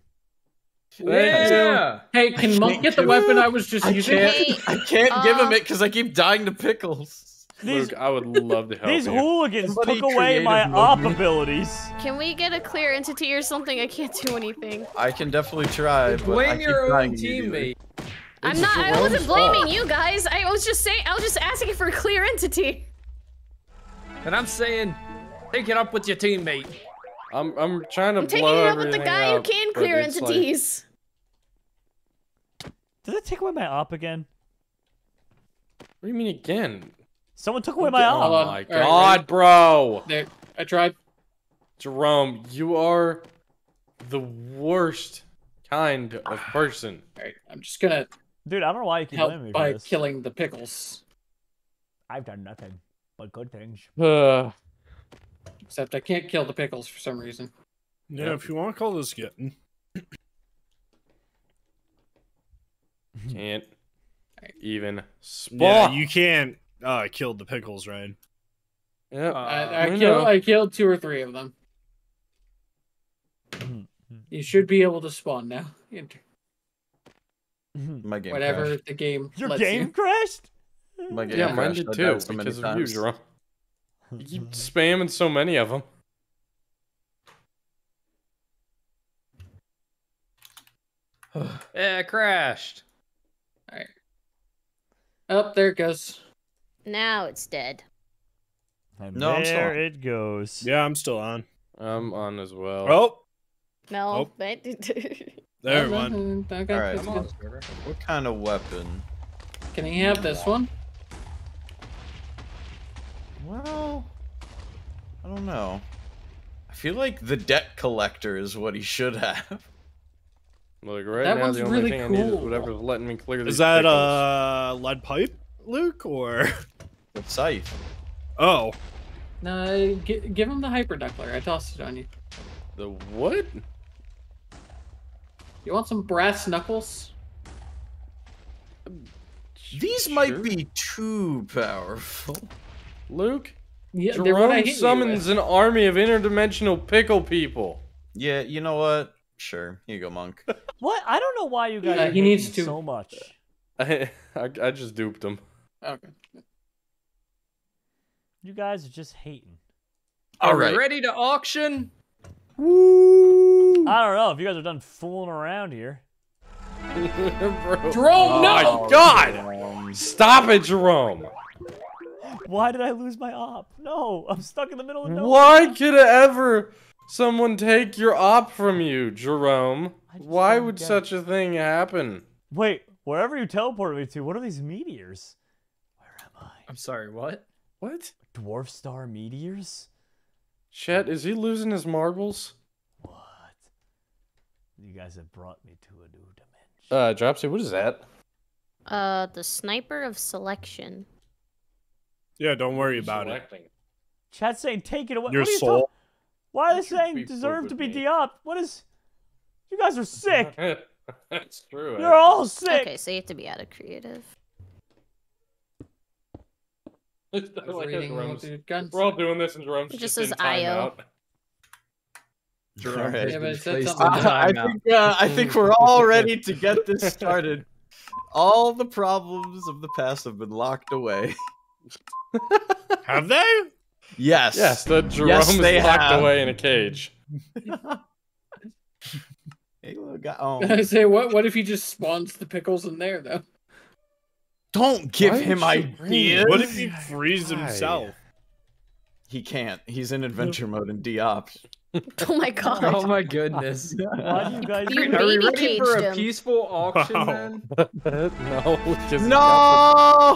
Yeah. Hey, can Monk get the weapon I was just using? I can't, I can't uh, give him it because I keep dying to pickles. These, Luke, I would love to help These you. hooligans Somebody took away my op abilities. Can we get a clear entity or something? I can't do anything. I can definitely try, but blame your own teammate. I'm not. I wasn't blaming you guys. I was just saying. I was just asking for a clear entity. And I'm saying, take it up with your teammate. I'm. I'm trying to. I'm taking it up with the guy who can clear entities. Like... Did it take away my op again? What do you mean again? Someone took away my op. Oh my god, bro! There, I tried. Jerome, you are the worst kind of person. All right, I'm just gonna. Dude, I don't know why you keep help blaming me by for this. Killing the pickles. I've done nothing but good things. Uh, Except I can't kill the pickles for some reason. Yeah, if you want to call this getting. Can't even spawn. Yeah, you can't uh, kill the pickles, Ryan. Yeah, I, I, kill, I killed two or three of them. You should be able to spawn now. My game Whatever crashed. the game Your lets game you. crashed? My game yeah, crashed. mine did too, so because of you, Jerome. You keep spamming so many of them. Yeah, it crashed. Alright. Oh, there it goes. Now it's dead. And no, there I'm it goes. Yeah, I'm still on. I'm on as well. Oh! No. Oh. There we went. All right, I'm on. What kind of weapon? Can he have this one? Well, I don't know. I feel like the debt collector is what he should have. Like right that now, the only really thing cool. I need is whatever's letting me clear. Is these that a uh, lead pipe, Luke, or a scythe? Oh. No, give him the hyperduckler. I tossed it on you. The what? You want some brass knuckles? These sure. might be too powerful. Luke? Yeah, Jerome summons an army of interdimensional pickle people. Yeah, you know what? Sure. Here you go, Monk. What? I don't know why you guys yeah, he needs to so much. I, I, I just duped him. Okay. You guys are just hating. All are right. we ready to auction? Woo. I don't know if you guys are done fooling around here. Jerome, no! Oh, God! Jerome. Stop it, Jerome! Why did I lose my op? No, I'm stuck in the middle of nowhere. Why could ever someone take your op from you, Jerome? Why would such it. a thing happen? Wait, wherever you teleported me to, what are these meteors? Where am I? I'm sorry, what? What? Dwarf star meteors? Chet, is he losing his marbles? What? You guys have brought me to a new dimension. Uh, Dropsy, what is that? Uh, the sniper of selection. Yeah, don't worry about Selecting. it. Chet's saying take it away. Your what soul. Why are they saying deserve to be de-op? What is... You guys are sick. That's true. You're actually. all sick. Okay, so you have to be out of creative. Like Jerome's, we're all doing this, and Jerome's just, just in timeout. Jerome, right. yeah, I, I, think, uh, I think we're all ready to get this started. All the problems of the past have been locked away. Have they? Yes. Yes, the Jerome yes, is locked have. away in a cage. Hey, got home. I say, what? What if he just spawns the pickles in there, though? Don't give Why him ideas. What if he frees Why? himself? He can't. He's in adventure mode in D-Ops. Oh my god. Oh my goodness. Why do you guys you Are we ready for him. a peaceful auction wow. then? No. No!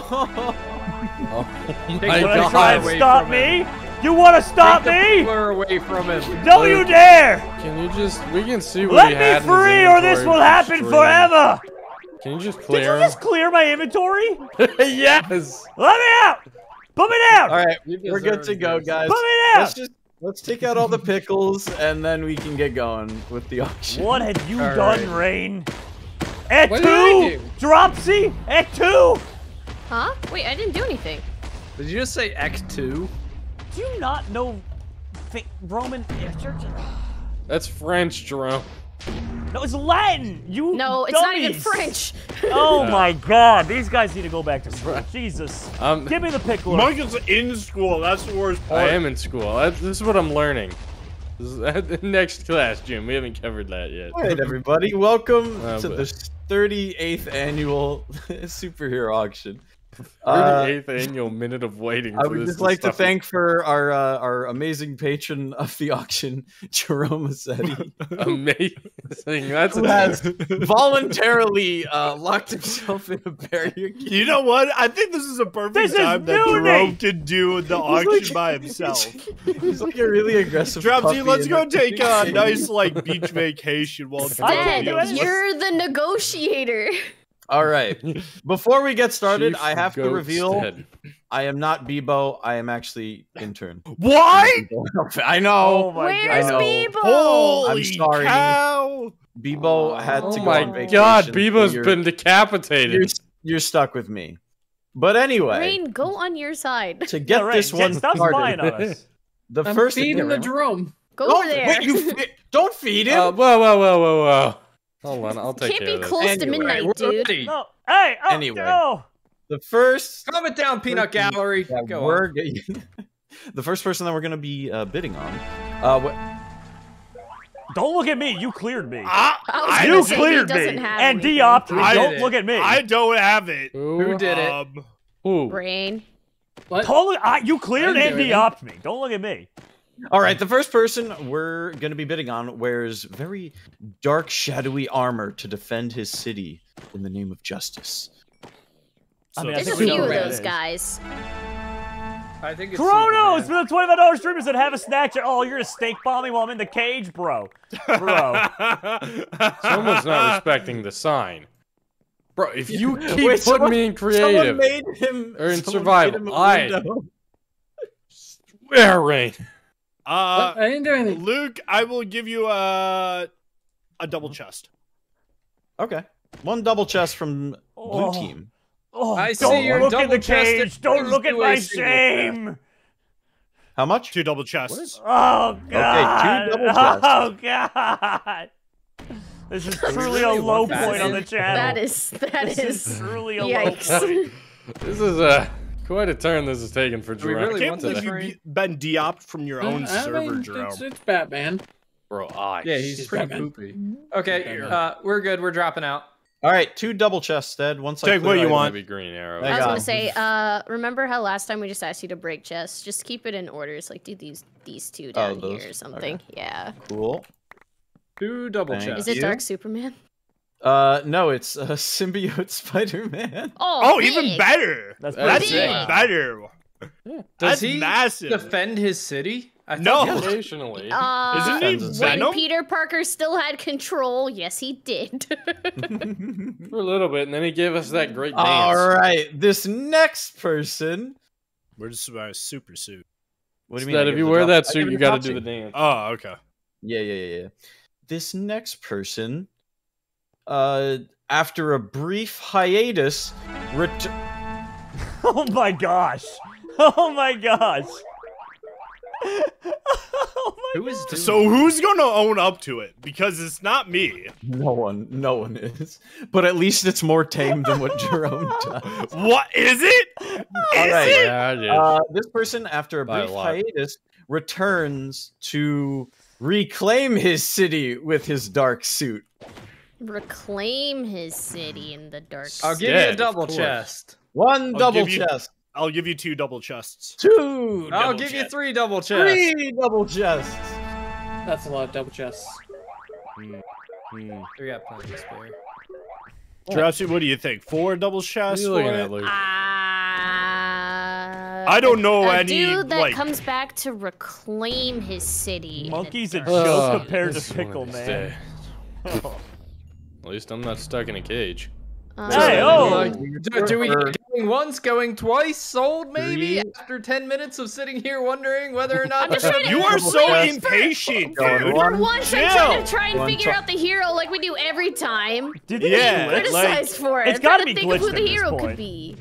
Oh my god. You try and stop me? Him. You want to stop Take me? We're away from him. Don't Luke, you dare! Can you just... We can see what Let he had Let me free or this will happen stream. forever! Can you just clear Did you him? just clear my inventory? Yes! Let me out! Put me down! Alright, we're good to go, guys. Put me down! Let's, just, let's take out all the pickles, and then we can get going with the auction. What have you all done, right. Rain? Et tu? Dropsy? Et tu? Huh? Wait, I didn't do anything. Did you just say X two? Do you not know Roman? That's French, Jerome. No, it's Latin. You No, it's dummies. not even French. Oh yeah. my God, these guys need to go back to school. Jesus, um, give me the pickle. Monk is in school. That's the worst part. I am in school. I, this is what I'm learning. This is, next class, Jim. We haven't covered that yet. All right, everybody, welcome uh, to but... the thirty-eighth annual superhero auction. thirty-eighth uh, annual minute of waiting. I would just like to thank for our uh, our amazing patron of the auction, Jerome Massetti. Amazing. That's who has voluntarily uh, locked himself in a barrier game. You know what? I think this is a perfect this time that Jerome name. Can do the auction like, by himself. He's like a really aggressive. Dropsy, let's go take a, a nice like beach vacation while Ed, you're the negotiator. All right. Before we get started, Chief I have to reveal dead. I am not Bebo. I am actually intern. What? I know. Oh my Where's God. Bebo? Holy I'm sorry. Cow. Bebo had oh to go my on vacation. God, Bebo's you're, been decapitated. You're, you're stuck with me. But anyway. Rain, go on your side. To get yeah, right. this one Stop started. On us. The I'm first feeding the drum. Go don't, over there. Wait, you fe don't feed him. Uh, whoa, whoa, whoa, whoa, whoa. Hold on, I'll take it. Can't care be of close anyway, to midnight, dude. Ready. No, hey, oh, anyway, no. The first comment down, Peanut Gallery. Go we're on. The first person that we're gonna be uh, bidding on. Uh, what? Don't look at me. You cleared me. Uh, I you cleared me. And Diop, don't it. Look at me. I don't have it. Who, Who did it? Um, Who? Brain. What? Totally, I, you cleared and Diop'd me. Don't look at me. All right, the first person we're going to be bidding on wears very dark, shadowy armor to defend his city in the name of justice. So I mean, there's I think a few of those guys. I think it's Kronos for the twenty-five dollar streamers that have a snack. Oh, you're going to steak bomb me while I'm in the cage, bro. Bro. Someone's not respecting the sign. Bro, if you keep Wait, putting someone, me in creative made him, or in survival, him I swear, Rain. Uh, I didn't do anything. Luke, I will give you a a double chest. Okay, one double chest from oh. blue team. Oh, I don't see your look at the cage. Don't look at my shame. How much? Two double chests. Oh god. Okay, two double chests. Oh god. This is truly really a low point on the channel. That is that this is, is truly a yikes. Low point. This is a. Quite a turn this is taken for Jerome. Really I can't believe you've been de-opted from your own uh, server, I mean, Jerome. It's, it's Batman. Bro, I. Yeah, he's pretty Batman. Poopy. Okay, uh, we're good. We're dropping out. All right, two double chests, Ed. Once Take I what you want. Maybe green arrow. I was going to say, uh, remember how last time we just asked you to break chests? Just keep it in orders. Like, do these these two down oh, here or something. Okay. Yeah. Cool. Two double Thank chests. Is it you? Dark Superman? Uh, no, it's uh, Symbiote Spider-Man. Oh, oh even better. That's, That's even better. Does That's he massive. Defend his city? I no. Relationally. Uh, Isn't he when Venom? Peter Parker still had control, yes, he did. For a little bit, and then he gave us that great dance. All right, this next person. We're just about a super suit. What do you so mean? That if you wear that suit, you got to do the dance. Oh, okay. Yeah, yeah, yeah, yeah. This next person. Uh, after a brief hiatus, ret- Oh my gosh! Oh my gosh! Oh my Who is gosh. So who's gonna own up to it? Because it's not me. No one, no one is. But at least it's more tame than what Jerome does. What is it? Is right. it? Yeah, yeah. Uh, this person, after a By brief a hiatus, returns to reclaim his city with his dark suit. Reclaim his city in the dark. I'll give yeah, you a double chest. One I'll double you, chest. I'll give you two double chests. Two. I'll give chest. You three double chests. Three double chests. That's a lot of double chests. Mm. Mm. We got plenty of spare. Dropsy, what do you think? Four double chests. What are you looking at, Luke? Uh, I don't know a any. A dude that like... comes back to reclaim his city. Monkey's a joke oh, compared to Pickle Man. At least I'm not stuck in a cage. Uh, hey, oh! Do, do we get going once, going twice, sold maybe? Three. After ten minutes of sitting here wondering whether or not... You are so impatient, for, dude! For once, I'm trying to try and one figure out the hero like we do every time. Did they yeah, criticize like, for it? It's gotta be glitched at this point. I'm trying to think of who the hero could be.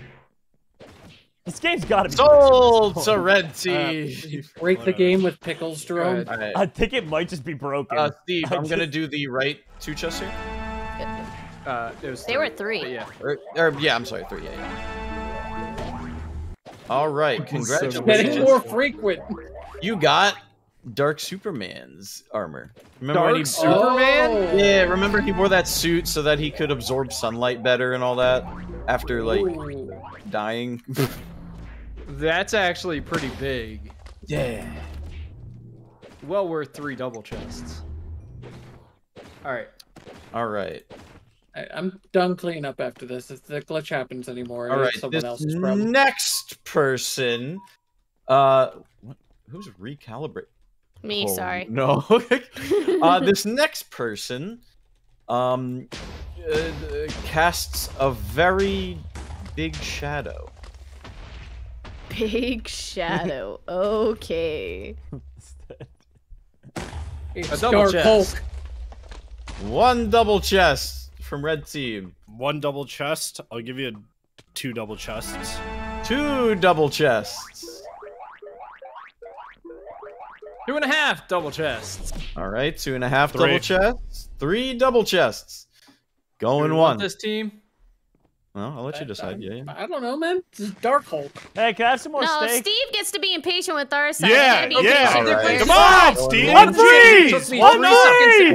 This game's gotta be sold to Red Tea. Uh, did you break the game with pickles, Jerome? Right. I think it might just be broken. Uh, Steve, I'm just... gonna do the right two chests here. Uh, it was they three. Were three. Yeah. Or, or, yeah, I'm sorry, three. Yeah, yeah. All right, congratulations. Getting more frequent. You got Dark Superman's armor. Remember Dark when he, Superman? Oh. Yeah, remember he wore that suit so that he could absorb sunlight better and all that after like Ooh. dying. That's actually pretty big. Yeah. Well worth three double chests. All right. All right. I, I'm done cleaning up after this. If the glitch happens anymore, all right. Someone this else's problem. Next person. Uh, what, who's recalibrate? Me, oh, sorry. No. uh, this next person um, uh, casts a very big shadow. Big shadow. Okay. What's that? A double chest. Hulk. One double chest from Red Team. One double chest. I'll give you two double chests. Two double chests. Two and a half double chests. All right, two and a half Three. double chests. Three double chests. Going one. This team. Well, I'll let I, you decide. I, yeah, yeah. I don't know, man. This is Dark Hulk. Hey, can I have some more no, steak? No, Steve gets to be impatient with our side. Yeah, be yeah. All right. Come on, Steve. I'm free. I'm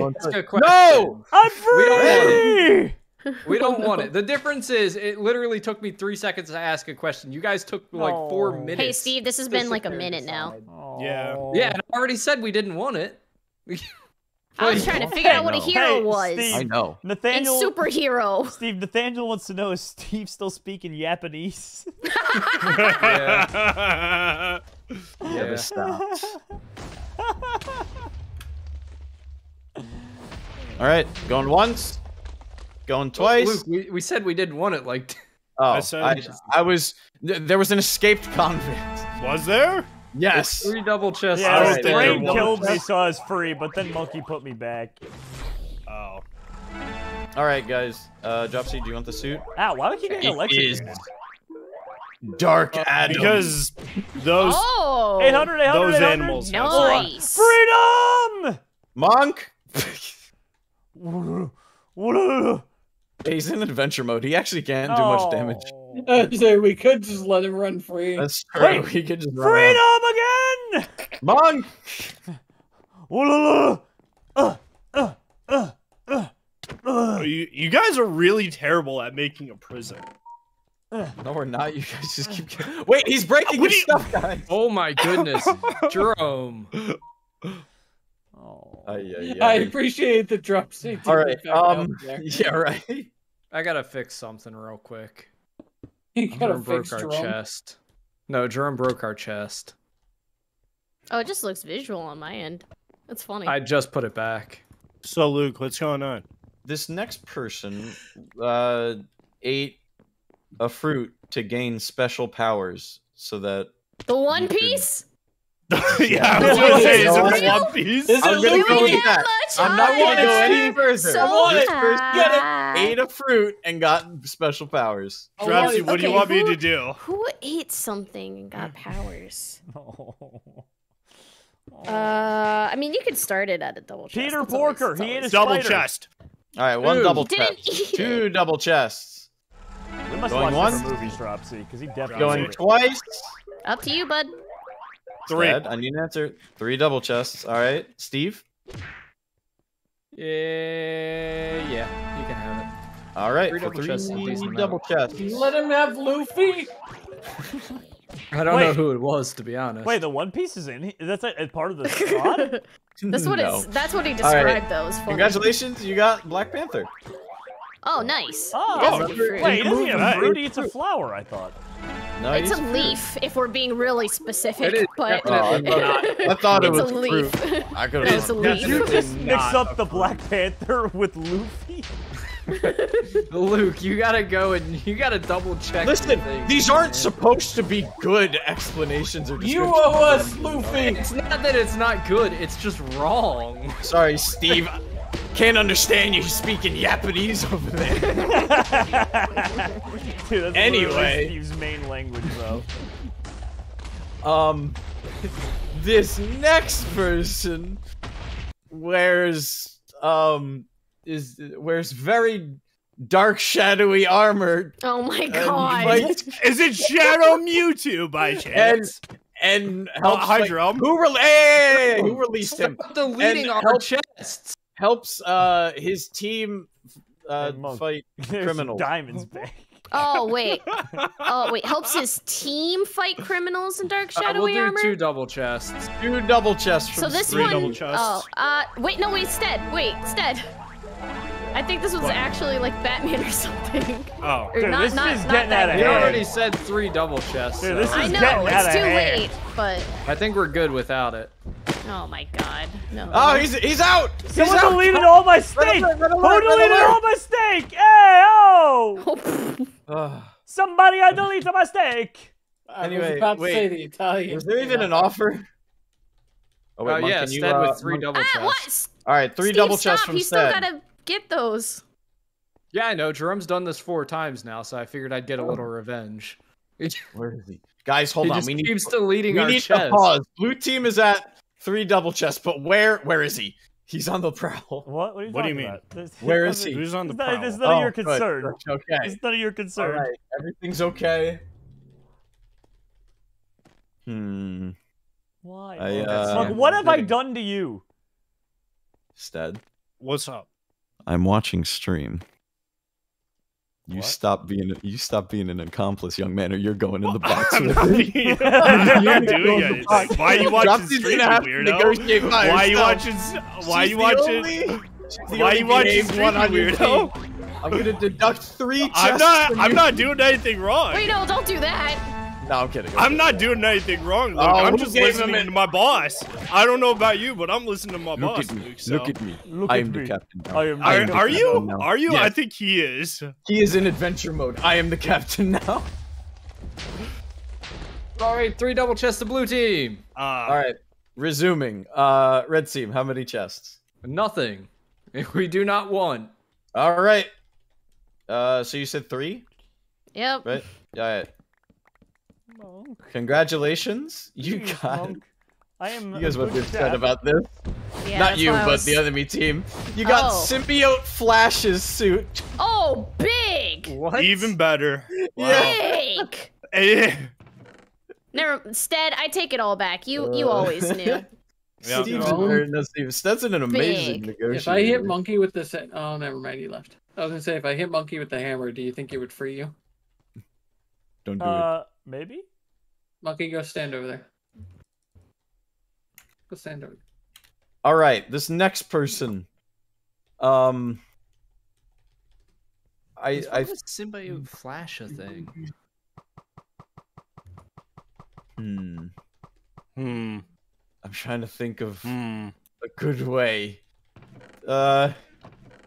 free. No, I'm free. We don't want it. The difference is it literally took me three seconds to ask a question. You guys took like oh. four minutes. Hey, Steve, this has been like a minute now. Oh. Yeah. Yeah, and I already said we didn't want it. I was trying to figure out what a hero hey, was. Steve, I know. Nathaniel, and superhero. Steve, Nathaniel wants to know, is Steve still speaking Japanese? yeah. yeah. Never stopped. All right, going once. Going twice. Luke, we, we said we didn't want it like... Oh, I, said, I, I was... There was an escaped convict. Was there? Yes. Three double chests. Yeah, right, Blaine killed me, so I was free, but then Monkey put me back. Oh. Alright, guys. Uh, Dropsy, do you want the suit? Ow, why would you get an electric? Dark Adam. Because those... Oh! eight hundred, eight hundred, those eight hundred. Animals. Nice. Freedom! Monk! He's in adventure mode. He actually can't do oh. much damage. Uh, so we could just let him run free. That's true. Wait, we could just freedom run again. Monk. uh, uh, uh, uh, uh. Oh, you you guys are really terrible at making a prison. No, we're not. You guys just keep. Getting... Wait, he's breaking his stuff, guys. Oh my goodness, Jerome. Oh. Uh, yeah, yeah. I appreciate the drop scene. All right. Um, yeah, right. I got to fix something real quick. You gotta Jerome fix broke Jerome. our chest. No, Jerome broke our chest. Oh, it just looks visual on my end. That's funny. I just put it back. So, Luke, what's going on? This next person uh, ate a fruit to gain special powers so that... The One Piece? Could... yeah, is it One Piece? Is I'm gonna go with that. I'm not gonna go any further. So this person ate a fruit and got special powers. Oh, Dropsy, what okay, do you want who, me to do? Who ate something and got powers? oh. Oh. Uh, I mean, you could start it at a double chest. Peter Porker, he ate a double spider. chest. All right, one Dude, double chest, two double chests. We must going watch different movies, Dropsy, because he definitely going twice. Up to you, bud. Three. Dad, I need an answer. Three double chests. All right, Steve. Yeah, yeah, you can have it. All right, three double three chests. Double chests. Let him have Luffy. I don't wait, know who it was, to be honest. Wait, the One Piece is in. That's a, a part of the squad. that's what no. it's. That's what he described. Right. Though. Congratulations, me. you got Black Panther. Oh, nice. Oh, wait, it isn't a fruit. It's a flower, I thought. No, it's a leaf, if we're being really specific. It is but oh, I, I thought it was a leaf. Fruit. I could have. It's a leaf. You just mix up the Black Panther with Luffy. Luke, you gotta go and you gotta double check. Listen, these aren't supposed to be good explanations or descriptions. You owe us, Luffy. It's not that it's not good. It's just wrong. Sorry, Steve. Can't understand you speaking Japanese over there. Dude, that's anyway, Steve's main language, though. Um, this next person wears um is wears very dark, shadowy armor. Oh my god! Like, is it Shadow Mewtwo by chance? And, and helps, Hydro. Like, who, re hey, who released him? Stop deleting our chests. Helps uh, his team uh, fight criminals. Diamonds back. Oh wait, oh wait, helps his team fight criminals in Dark Shadowy Armor? Uh, we'll do two double chests. Two double chests from so this three one, double chests. Oh, uh, wait, no, wait, instead, wait, instead. I think this was what? actually like Batman or something. Oh, or dude, not, this not, is not getting out of hand. You already said three double chests. Dude, this so. is I know, getting it's out too of late, hand. but... I think we're good without it. Oh my god, no. Oh, he's he's out! Someone he's deleted out. all my steak! Who deleted all my steak? Hey, oh! Uh, Somebody, I deleted my steak. Anyway, I was about to wait. say the Italian. Was there even yeah. an offer? Oh, wait, uh, Monk, yeah, Stead uh, with three double ah, chests. All right, three Steve, double stop. chests from Stead. He's still gotta get those. Yeah, I know. Jerome's done this four times now, so I figured I'd get a little revenge. Where is he? Guys, hold he on. Just we keeps need deleting we our need to pause. Blue team is at three double chests, but where? Where is he? He's on the prowl. What? What, are you what do you mean? Where is he? Who's on the prowl? It's none of your concern. Okay. It's none of your concern. All right. Everything's okay. Hmm. Why? I, uh, Look, what have I done to you? Stead. What's up? I'm watching stream. You what? stop being you stop being an accomplice, young man, or you're going in the box. With me. Why are you watching stream, weirdo? Why are you watching? Why are you watching? Why are you watching one on weirdo? I'm gonna deduct three. I'm not. I'm you. not doing anything wrong. Wait, no, don't do that. No, I'm kidding. I'm, I'm not doing anything wrong, Luke. Oh, I'm just listening to my boss. I don't know about you, but I'm listening to my boss. Look at me. I am the captain. I am. Are you? Are you? I think he is. He is in adventure mode. I am the captain now. All right, three double chests to blue team. Uh, All right, resuming. Uh, red team, how many chests? Nothing. We do not want. All right. Uh, so you said three? Yep. Right. All right. Monk. Congratulations, you Jeez, got. Monk. I am. You guys would be upset about this. Yeah, Not you, was... but the enemy team. You got oh. symbiote Flash's suit. Oh, big. What? Even better. Wow. Big. Never, Stead, I take it all back. You uh, you always knew. Yeah. Steve's no, Stead's an amazing Big. negotiator. If I hit Monkey with this, oh, never mind, he left. I was gonna say, if I hit Monkey with the hammer, do you think it would free you? Don't do uh, it. Maybe. Monkey, go stand over there. Go stand over. All right, this next person. Um. I what I. What is symbiote Flash a thing? Hmm. Hmm. I'm trying to think of hmm. a good way. Uh.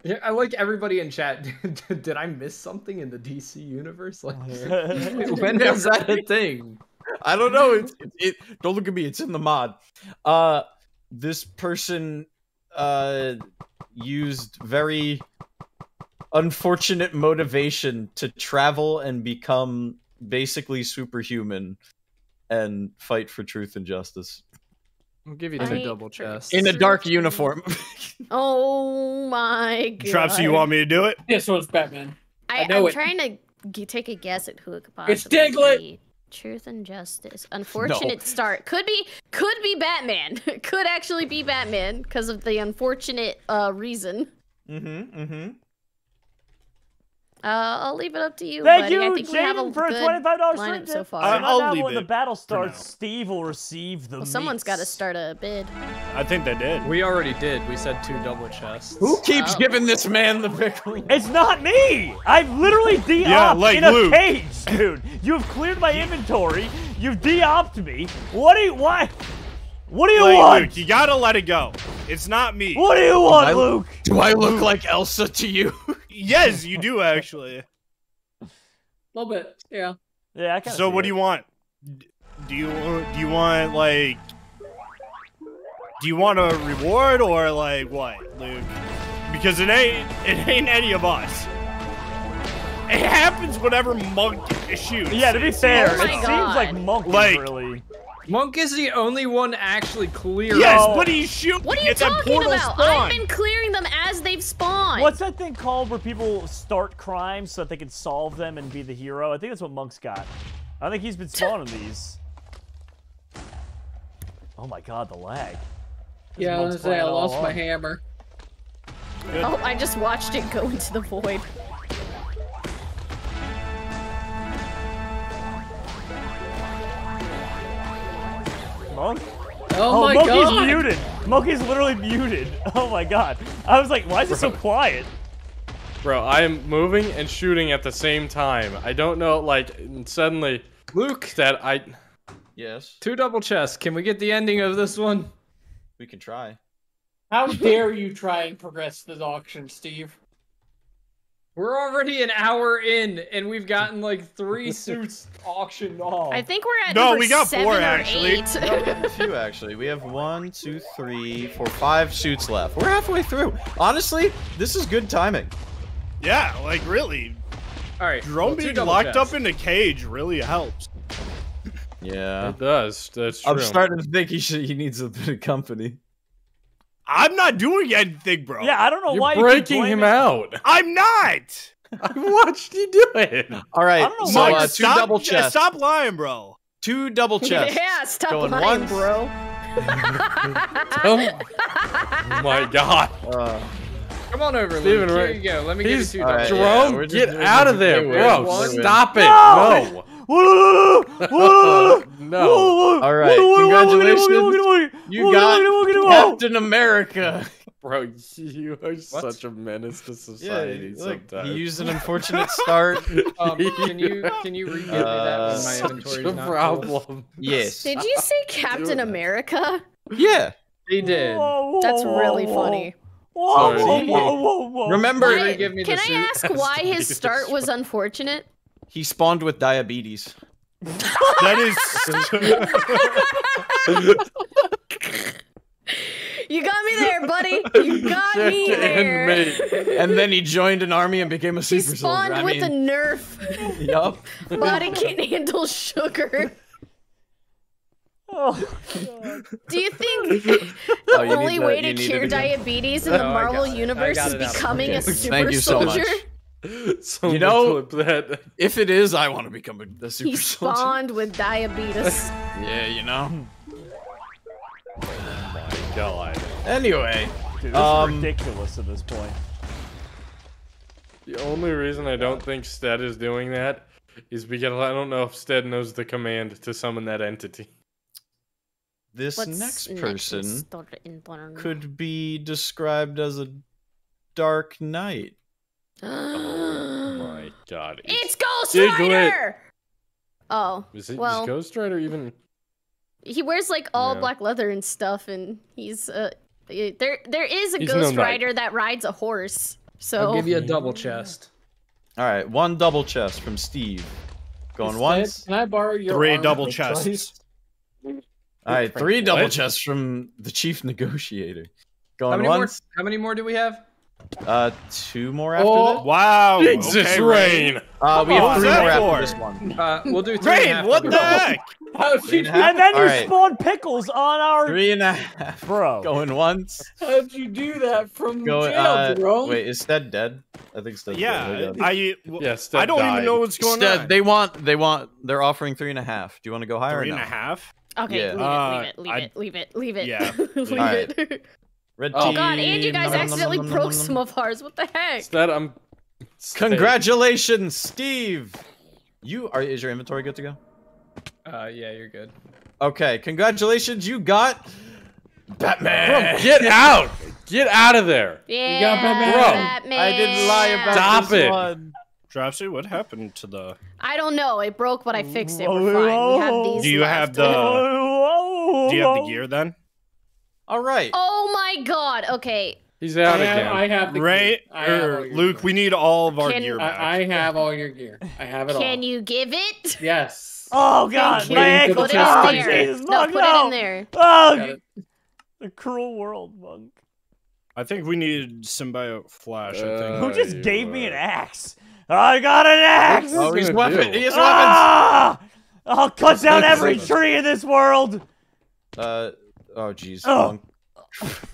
Yeah, I like everybody in chat. Did, did I miss something in the D C universe? Like, when is that a thing? I don't know. It, it, it. Don't look at me. It's in the mod. Uh, this person uh used very unfortunate motivation to travel and become basically superhuman. And fight for truth and justice. I'll give you two I double chests. In a dark uniform. Oh my god. Traps, you want me to do it? This one's Batman. I, I know I'm it. trying to g take a guess at who it could possibly it's Diglett. be. Truth and justice. Unfortunate no. start. Could be could be Batman. Could actually be Batman because of the unfortunate uh, reason. Mm-hmm, mm-hmm. Uh, I'll leave it up to you. Thank buddy. you, I think Jaden, we have a for a twenty-five dollar lineup so far. I, I'll leave when it. the battle starts, Steve will receive the. Well, someone's got to start a bid. I think they did. We already did. We said two double chests. Who keeps oh. giving this man the victory? It's not me. I've literally de-opped yeah, like in a Luke. cage, dude. You've cleared my inventory. You've de-opped me. What do you want? What do you Wait, want? Luke, you gotta let it go. It's not me. What do you want, do I, Luke? Do I look like Elsa to you? Yes, you do actually. A little bit, yeah. Yeah, I kind of. So, what it. do you want? Do you do you want like? Do you want a reward or like what, Luke? Because it ain't it ain't any of us. It happens whenever Monk shoots. Yeah, to be fair, oh it God. seems like Monk like, really. Monk is the only one actually clear. Yes, oh. but he's shooting. What are you it's talking about? Spawn. I've been clearing them as they've spawned. What's that thing called where people start crimes so that they can solve them and be the hero? I think that's what Monk's got. I think he's been spawning these. Oh my god, the lag. This yeah, I was gonna say, I lost my hammer. Good. Oh, I just watched it go into the void. Monk? Oh, oh my Monkey's god! Monkey's muted! Monkey's literally muted! Oh my god. I was like, why is Bro. it so quiet? Bro, I am moving and shooting at the same time. I don't know, like, suddenly... Luke, that I... Yes? Two double chests. Can we get the ending of this one? We can try. How dare you try and progress this auction, Steve? We're already an hour in, and we've gotten like three suits auctioned off. I think we're at no, we got four actually. no, we got a few actually. We have one, two, three, four, five suits left. We're halfway through. Honestly, this is good timing. Yeah, like really. All right. Drone being locked up in a cage really helps. Yeah, it does. That's true. I'm starting to think he should. He needs a bit of company. I'm not doing anything, bro. Yeah, I don't know You're why you're breaking him it. out. I'm not. I watched you do it. All right, I don't know so why. Uh, two stop, double chests. Stop lying, bro. Two double chests. Yeah, stop Going lying, once. bro. oh. oh my god. Uh, Come on over, Luke. Here you go. Let me give you two double chests. Jerome, yeah, get out of there, bro. One. Stop it. No. no. no. All right. Congratulations. You got Captain America. Bro, you are what? such a menace to society yeah, like, sometimes. He used an unfortunate start. um, can you can you read uh, me that? My inventory is not problem. Cool. Yes. Did you say Captain America? Yeah, he did. Whoa, whoa, That's really whoa, whoa. funny. Whoa, whoa, whoa, whoa, whoa. Remember, why, give me can the I ask why his start was unfortunate? He spawned with diabetes. That is. You got me there, buddy. You got Check me there. And, and then he joined an army and became a super soldier. He spawned soldier. with I mean, a nerf. Yup. Body can't handle sugar. Oh. Do you think the only way to cure diabetes in the Marvel universe is becoming a super soldier? So you know, that. if it is, I want to become a, a super soldier. He spawned soldier. with diabetes. Yeah, you know. Oh my god. Anyway. Dude, this um, is ridiculous at this point. The only reason I don't think Stead is doing that is because I don't know if Stead knows the command to summon that entity. This What's next person next could be described as a dark knight. Oh my god. It's, it's Ghost Rider! Oh. Is, it, well, is Ghost Rider even... He wears like all yeah. black leather and stuff, and he's uh, there. There is a he's Ghost no Rider that rides a horse. So I'll give you a double chest. All right, one double chest from Steve. Going Instead, once. Can I borrow your three double chests? All right, three double what? chests from the chief negotiator. Going how many once. More, how many more do we have? Uh, two more after oh, that. Wow, Jesus, okay, Rain. Uh, we have three more after this one. Uh, we'll do three. Rain, what the heck? How did you? And then you spawn pickles on our three and a half, bro. Going once. How'd you do that from Go, jail, uh, bro? Wait, is Stead dead? I think Stead. Yeah, dead. I. Well, yeah, Stead I don't died. even know what's going Stead, on. They want. They want. They're offering three and a half. Do you want to go higher? Three or and no? a half. Okay, yeah. leave, uh, it, leave I, it. Leave it. Leave it. Yeah. leave right. it. Red oh team. god, and you guys nom, accidentally nom, nom, broke nom, nom, some of ours. What the heck? Stead, I'm... Stead. Congratulations, Steve! You are... Is your inventory good to go? Uh, yeah, you're good. Okay, congratulations, you got... Batman! Bro, get out! Get out of there! Yeah, you got Batman. Bro, Batman. I didn't lie about Stop this it. one. Dropsy, what happened to the... I don't know. It broke, but I fixed it. We're fine. We have these Do you left. have the... Do you have the gear, then? All right. Oh my god. Okay. He's out I again. Have, I have the Ray, gear. Er, have Luke, gear. we need all of our Can, gear back. I, I have all your gear. I have it all. Can you give it? Yes. Oh god. My ankle. Put it oh, in there. Jesus, no, Monk, put no. it in there. Oh, the cruel world, Monk. I think we needed symbiote Flash. Uh, I think. Who just gave were. me an axe? I got an axe. Oh, he's weapon. He has ah! weapons. I'll cut down every tree in this world. Uh. Oh jeez. Oh.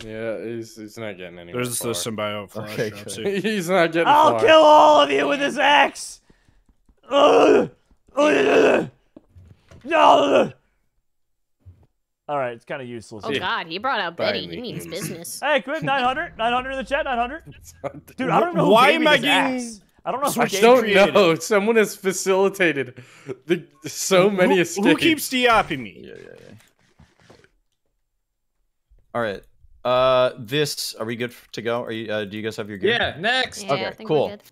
Yeah, he's, he's not getting anywhere. There's far. the symbiote flash. Okay, he's not getting I'll far. kill all of you with this axe. No. All right, it's kind of useless. Oh, yeah. God, he brought out Betty. He means business. Hey, quit nine hundred. nine hundred in the chat, nine hundred. Dude, I don't know who gave me this axe. I don't know who gave me this axe. I don't know. Someone has facilitated the, so many who, escapes. Who keeps DRPing me? Yeah, yeah, yeah. All right. Uh, this, are we good to go? Are you, uh, do you guys have your gear? Yeah, next. Yeah, okay, I think cool. We're good.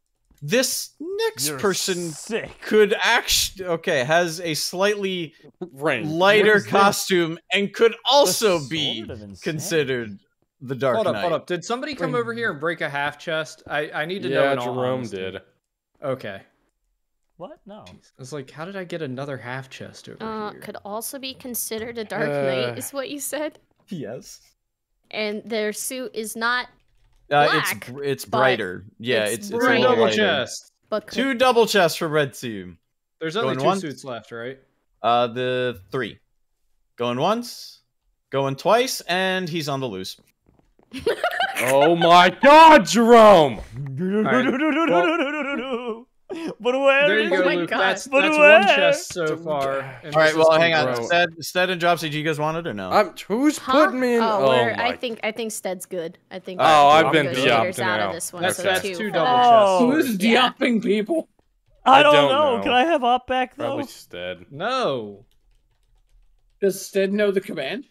This next You're person sick. could actually, okay, has a slightly Rain. lighter costume that? and could also be considered the Dark Knight. Hold up, hold up. Did somebody come Rain. over here and break a half chest? I, I need to yeah, know. Yeah, Jerome honesty. did. Okay. What? No. I was like, how did I get another half chest over uh, here? Could also be considered a Dark Knight, uh, is what you said? Yes. And their suit is not Uh, Black, it's it's brighter. Yeah, it's, it's, it's two double chests. Two double chests for red team. There's only two once. suits left, right? Uh, the three. Going once, going twice, and he's on the loose. Oh my God, Jerome! Right. Well, but where? There you go, oh my Luke. God. That's, that's one chest so far. All right, well, hang on. Stead, Stead and Dropsy, do you guys want it or no? I'm, who's huh? putting me in? Oh, oh I think I think Stead's good. I think. Oh, I've been dioping now. That's, so that's two, two double oh. chests. Who's dioping yeah. people? I don't, I don't know. know. Can I have op back though? Probably Stead. No. Does Stead know the command?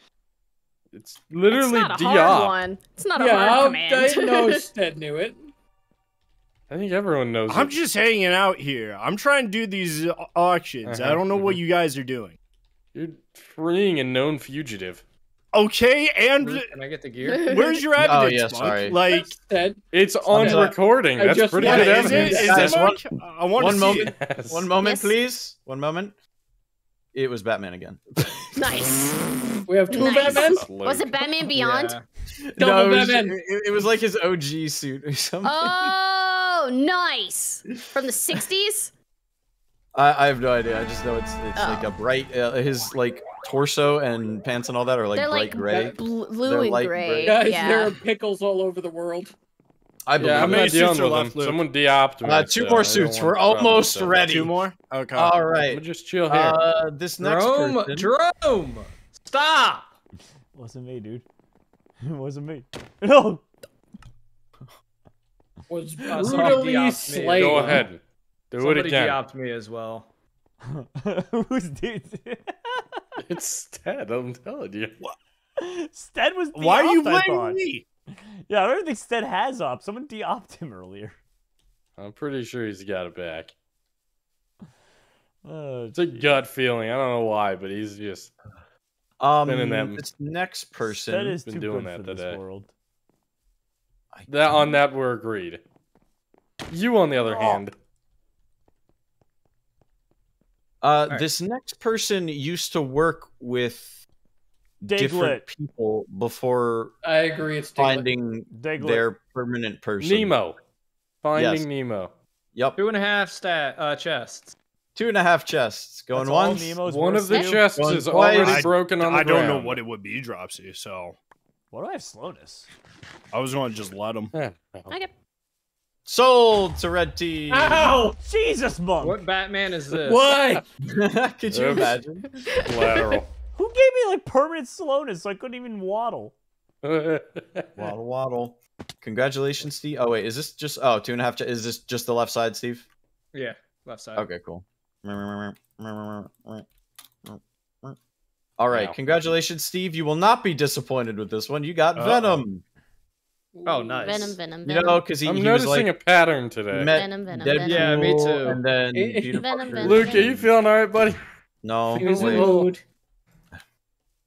It's literally diop. It's not a hard one. It's not yeah, a hard command. I know Stead knew it. I think everyone knows. I'm it. just hanging out here. I'm trying to do these auctions. Uh-huh. I don't know what you guys are doing. You're freeing a known fugitive. Okay, and can I get the gear? Where's your evidence? Oh yeah, sorry. Like it's on okay. recording. That's just, pretty yeah, good is evidence. It, is yeah. it one, I want one to moment. See yes. One moment, yes. please. One moment. It was Batman again. Nice. We have two nice. Batmans? Was it Batman Beyond? Yeah. No, it was, Batman. It, it was like his O G suit or something. Oh, nice. From the sixties? I, I have no idea. I just know it's it's oh. like a bright, uh, his like torso and pants and all that are like they're bright like gray. Blue they're and light gray. gray. Guys, yeah. there are pickles all over the world. I believe yeah, how many suits are left, Luke? Someone de-opt uh, Two more uh, suits. We're almost so ready. Two more? Okay. All right. We'll just chill here. Uh, this next Jerome, person. Jerome! Stop! Wasn't me, dude. It wasn't me. No! Was brutally slain. Go ahead. Do Somebody it again. Somebody de-opt me as well. Who's de-opt? It's Stead, I'm telling you. What? Stead was de-opt, Why are you blaming me? Yeah, I don't think Stead has op. Someone de-opted him earlier. I'm pretty sure he's got it back. Oh, it's a gut feeling. I don't know why, but he's just um, been in that. This next person Stead has been doing that today. That on that we're agreed. You, on the other oh. hand, uh, right. this next person used to work with. Diglet. Different people before I agree it's Diglet. finding Diglet. their permanent person. Nemo. Finding yes. Nemo. Yep. Two and a half stat uh chests. Two and a half chests. Going once. One of the chests One is already I, broken on the I ground. I don't know what it would be, Dropsy, so what do I have slowness? I was gonna just let him. Yeah. Okay. Sold to Red Team. Ow! Jesus, Monk! What Batman is this? What? Could you imagine? Lateral. Who gave me like permanent slowness so I couldn't even waddle? Waddle, waddle. Congratulations, Steve. Oh wait, is this just oh two and a half? Is this just the left side, Steve? Yeah, left side. Okay, cool. All right, wow. Congratulations, Steve. You will not be disappointed with this one. You got uh -oh. Venom. Oh, nice. Venom, Venom, Venom. You know, because he, I'm he noticing was like, a pattern today. Venom, Venom, Deadpool, Venom. Yeah, me too. And then Venom, Venom, Luke, Venom. Are you feeling all right, buddy? No. Wait.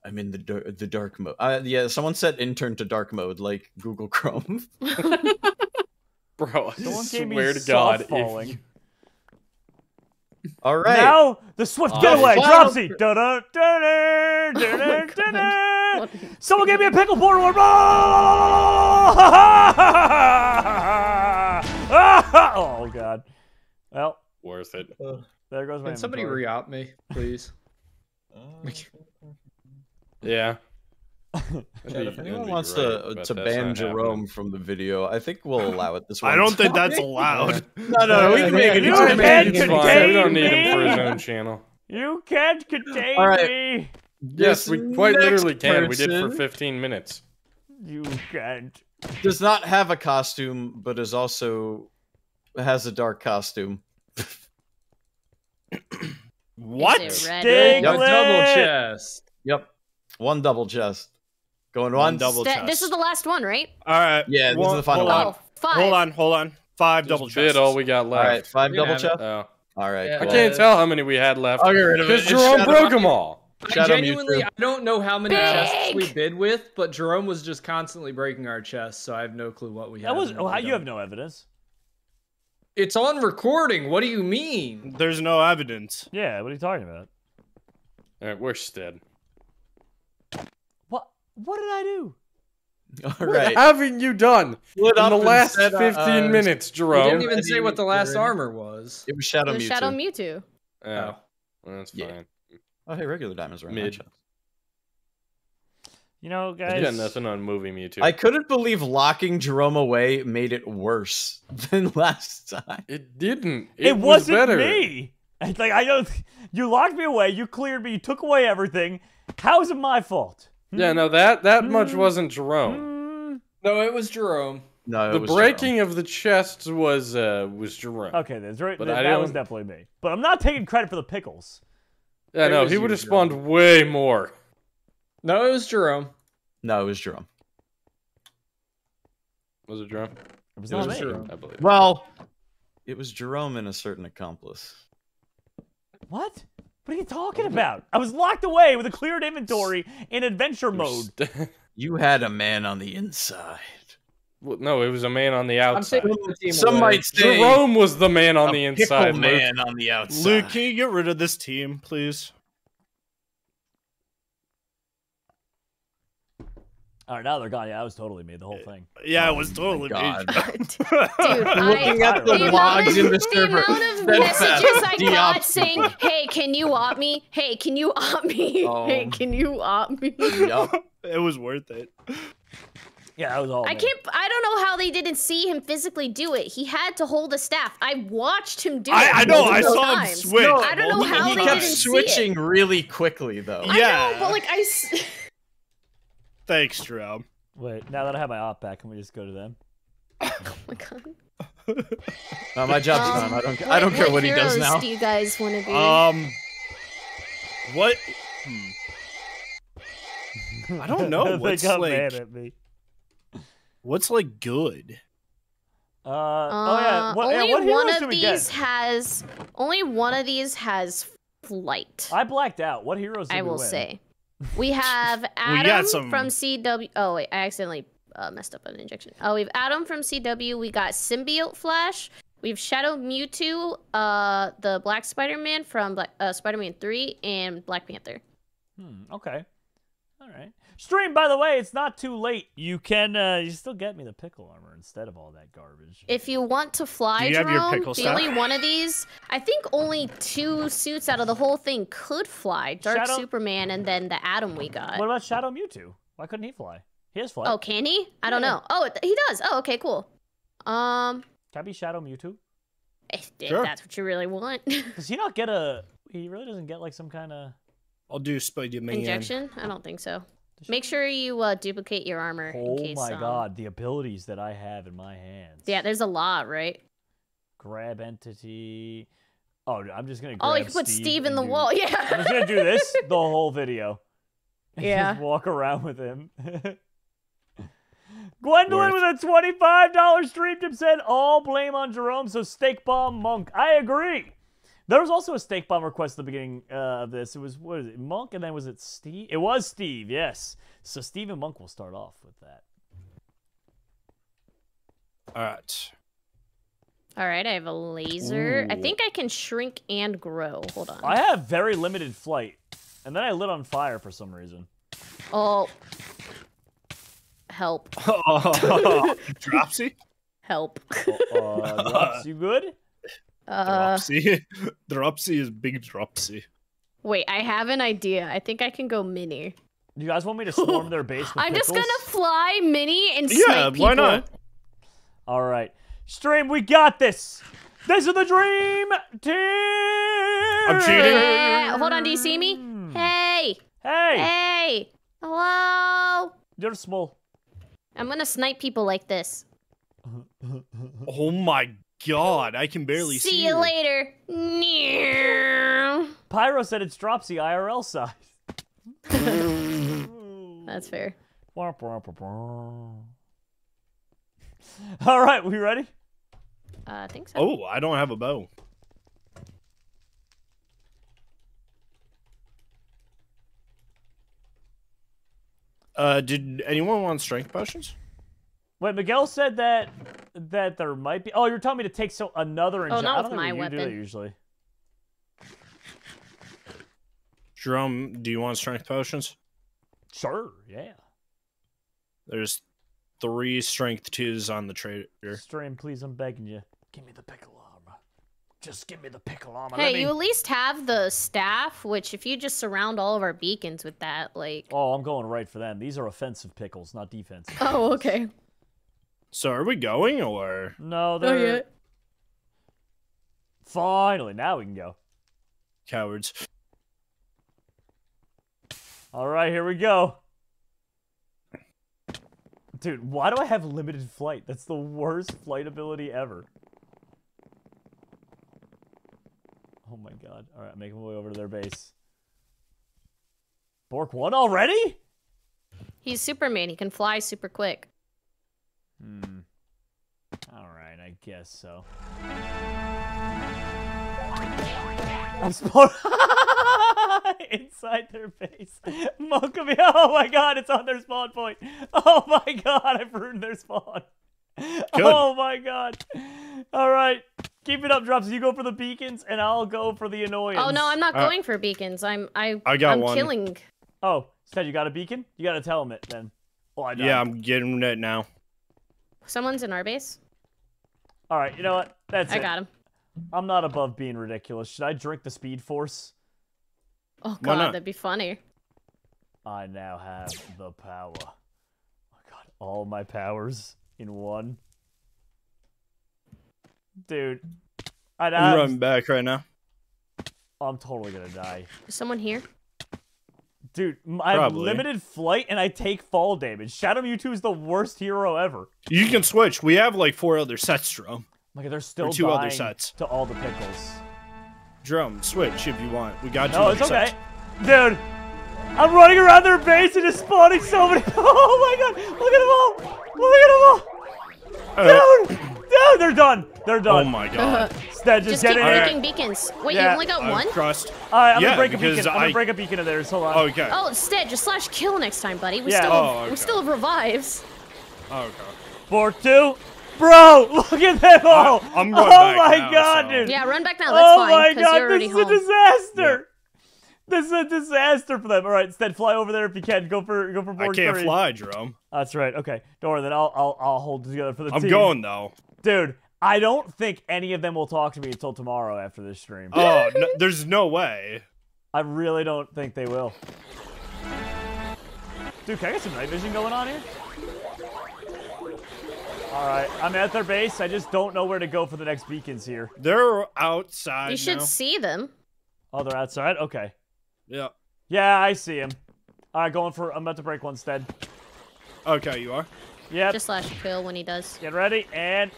I'm in the dar the dark mode. Uh, yeah, someone said intern to dark mode, like Google Chrome. Bro, I someone swear to God. If you... All right. Now the swift uh, getaway, Dropsy. Da da da da da. Someone gave me a pickle borderlord. Oh God. Well, worth it. Uh, there goes my. Can somebody re-op me, please? uh... Yeah. If anyone wants to to ban Jerome from the video, I think we'll allow it this way. I don't think that's allowed. No, no, we can make it. You can't contain me. We don't need him for his own channel. You can't contain me. Yes, we quite literally can. We did for fifteen minutes. You can't. Does not have a costume, but is also has a dark costume. What? Yep. Double chest. Yep. One double chest. Going one, one double St chest. This is the last one, right? All right. Yeah, one, this is the final hold one. On. Five. Hold on, hold on. Five Just double chests. All we got left. All right, five double chests. Oh. All right. Yeah, cool. I can't tell how many we had left. Because Jerome broke them all. I genuinely, I don't know how many Big! chests we bid with, but Jerome was just constantly breaking our chests, so I have no clue what we had. That was, oh, how you have no evidence. It's on recording. What do you mean? There's no evidence. Yeah, what are you talking about? All right, we're dead. What? What did I do? All right. What haven't you done what in the last said, fifteen uh, minutes, Jerome? You didn't even say what the last armor was. It was Shadow it was Mewtwo. Shadow Mewtwo. Oh, well, that's fine. Yeah. Oh, hey, regular diamonds are in my chest. You know, guys... You got nothing on Movie Mewtwo. I couldn't believe locking Jerome away made it worse than last time. It didn't. It, it was wasn't better. me. It's like, I don't... You locked me away, you cleared me, you took away everything. How is it my fault? Yeah, hmm? no, that, that hmm. much wasn't Jerome. Hmm. No, it was Jerome. No, it the was breaking Jerome. of the chests was, uh, was Jerome. Okay, that's right. But that, that was definitely me. But I'm not taking credit for the pickles. Yeah, no, he would have spawned way more. No, it was Jerome. No, it was Jerome. Was it Jerome? It was, it was Jerome, I believe. Well, it was Jerome and a certain accomplice. What? What are you talking about? I was locked away with a cleared inventory in adventure mode. You had a man on the inside. Well, no, it was a man on the outside. Some might say Jerome was the man on the inside. Man on the outside. Luke, can you get rid of this team, please? All right, now they're gone. Yeah, that was totally me. The whole thing. Yeah, oh, it was totally me. Dude, looking I, at the logs in the, the server. The amount of messages I got saying, "Hey, can you op me? Hey, can you op me? Um, hey, can you op me?" Yep. It was worth it. Yeah, that was all. I me. can't. I don't know how they didn't see him physically do it. He had to hold a staff. I watched him do I, it. I know. I saw times. him switch. No, I don't know how he they kept didn't switching see it. really quickly, though. Yeah, I know, but like I. S Thanks, Jerome. Wait, now that I have my op back, can we just go to them? Oh my god. No, my job's um, done. I don't. What, I don't care what, what he does now. What do you guys want to be? Um. What? Hmm. I don't know. What's they got like... mad at me. What's like good? Uh, uh oh yeah. What, only yeah, what one of these get? has only one of these has flight. I blacked out. What heroes? Did I we will win? say, we have Adam we some... from C W. Oh wait, I accidentally uh, messed up an injection. Oh, we've Adam from C W. We got Symbiote Flash. We've Shadow Mewtwo. Uh, the Black Spider-Man from Black, uh, Spider-Man three and Black Panther. Hmm. Okay. All right. Stream, by the way, it's not too late. You can uh, you still get me the pickle armor instead of all that garbage. If you want to fly, you Jerome, have your pickle the only one of these, I think only two suits out of the whole thing could fly. Dark Shadow... Superman and then the Atom we got. What about Shadow Mewtwo? Why couldn't he fly? He has fly. Oh, can he? I don't yeah. know. Oh, he does. Oh, okay, cool. Um, Can I be Shadow Mewtwo? If, if sure. that's what you really want. Does he not get a... He really doesn't get like some kind of... I'll do Spider-Man. Injection? I don't think so. Make sure you uh, duplicate your armor. Oh in case, my um... god, the abilities that I have in my hands. Yeah, there's a lot, right? Grab entity. Oh, I'm just gonna. Grab oh, you can put Steve, Steve in the do... wall. Yeah. I'm just gonna do this the whole video. Yeah. Just walk around with him. Gwendolyn with a twenty-five dollar stream tip said, "All blame on Jerome." So steak bomb monk. I agree. There was also a steak bomb request at the beginning uh, of this. It was, what is it, Monk, and then was it Steve? It was Steve, yes. So Steve and Monk will start off with that. All right. All right, I have a laser. Ooh. I think I can shrink and grow. Hold on. I have very limited flight. And then I lit on fire for some reason. Oh. Help. Oh, Dropsy? Help. Uh, uh, Drops, you good? Uh, Dropsy. Dropsy is big Dropsy. Wait, I have an idea. I think I can go mini. You guys want me to storm their base with I'm pickles? Just gonna fly mini and snipe Yeah, people. Why not? Alright. Stream, we got this! This is the dream team! I'm cheating! Uh, hold on, do you see me? Hey! Hey! Hey! Hello! You're small. I'm gonna snipe people like this. Oh my god, I can barely see. See you later. Pyro said it's dropsy I R L size. That's fair. Alright, we ready? Uh, I think so. Oh, I don't have a bow. Uh, did anyone want strength potions? Wait, Miguel said that that there might be. Oh, you're telling me to take so another. Oh, not with my weapon. Do that usually. Jerome, do you want strength potions? Sure. Yeah. There's three strength twos on the trader. Stream, please, I'm begging you. Give me the pickle armor. Just give me the pickle armor. Hey, me... you at least have the staff, which if you just surround all of our beacons with that, like. Oh, I'm going right for them. These are offensive pickles, not defensive. Pickles. Oh, okay. So are we going or? No, they're. Oh, yeah. Finally, now we can go. Cowards. All right, here we go. Dude, why do I have limited flight? That's the worst flight ability ever. Oh my god. All right, I'm making my way over to their base. Bork won already? He's Superman. He can fly super quick. Hmm. All right, I guess so. I'm spawned inside their base. Mokubi, oh my god, it's on their spawn point. Oh my god, I've ruined their spawn. Good. Oh my god. All right, keep it up, Drops. You go for the beacons, and I'll go for the annoyance. Oh no, I'm not uh, going for beacons. I'm I. I got I'm one. Killing. Oh, said you got a beacon? You gotta tell him it then. Oh, I died. Yeah, I'm getting it now. Someone's in our base. All right, you know what? That's I it. I got him. I'm not above being ridiculous. Should I drink the Speed Force? Oh god, that'd be funny. I now have the power. Oh my god, all my powers in one. Dude, I'd I'm running back right now. I'm totally gonna die. Is someone here? Dude, I have limited flight and I take fall damage. Shadow Mewtwo is the worst hero ever. You can switch. We have like four other sets, Jerome. Like they're still two dying other sets. To all the pickles. Jerome, switch if you want. We got you. No, it's okay, sets. Dude. I'm running around their base and just spawning so many. Oh my god! Look at them all! Look at them all! Dude, uh, dude, they're done. They're done. Oh my god. That just, just get keep in breaking right. beacons. Wait, yeah. you only got I've one? Crossed. All right, I'm yeah, gonna break a beacon. I'm I... gonna break a beacon of theirs. Hold on. Oh, okay. Oh, instead, just slash kill next time, buddy. We yeah. still have, oh, okay. we still have revives. Oh, okay. Four, two, bro. Look at them all. I, I'm going oh back my now, god, so. dude. Yeah, run back now. That's oh fine. Oh my god, this is home. a disaster. Yeah. This is a disaster for them. All right, instead, fly over there if you can. Go for go for board I can't three. fly, Jerome. That's right. Okay, don't worry. Then I'll I'll I'll hold together for the I'm team. I'm going though, dude. I don't think any of them will talk to me until tomorrow after this stream. Oh, no, there's no way. I really don't think they will. Dude, can I get some night vision going on here? All right, I'm at their base. I just don't know where to go for the next beacons here. They're outside You should now. see them. Oh, they're outside? Okay. Yeah. Yeah, I see them. All right, going for, I'm about to break one instead. Okay, you are? Yeah. Just slash kill when he does. Get ready, and...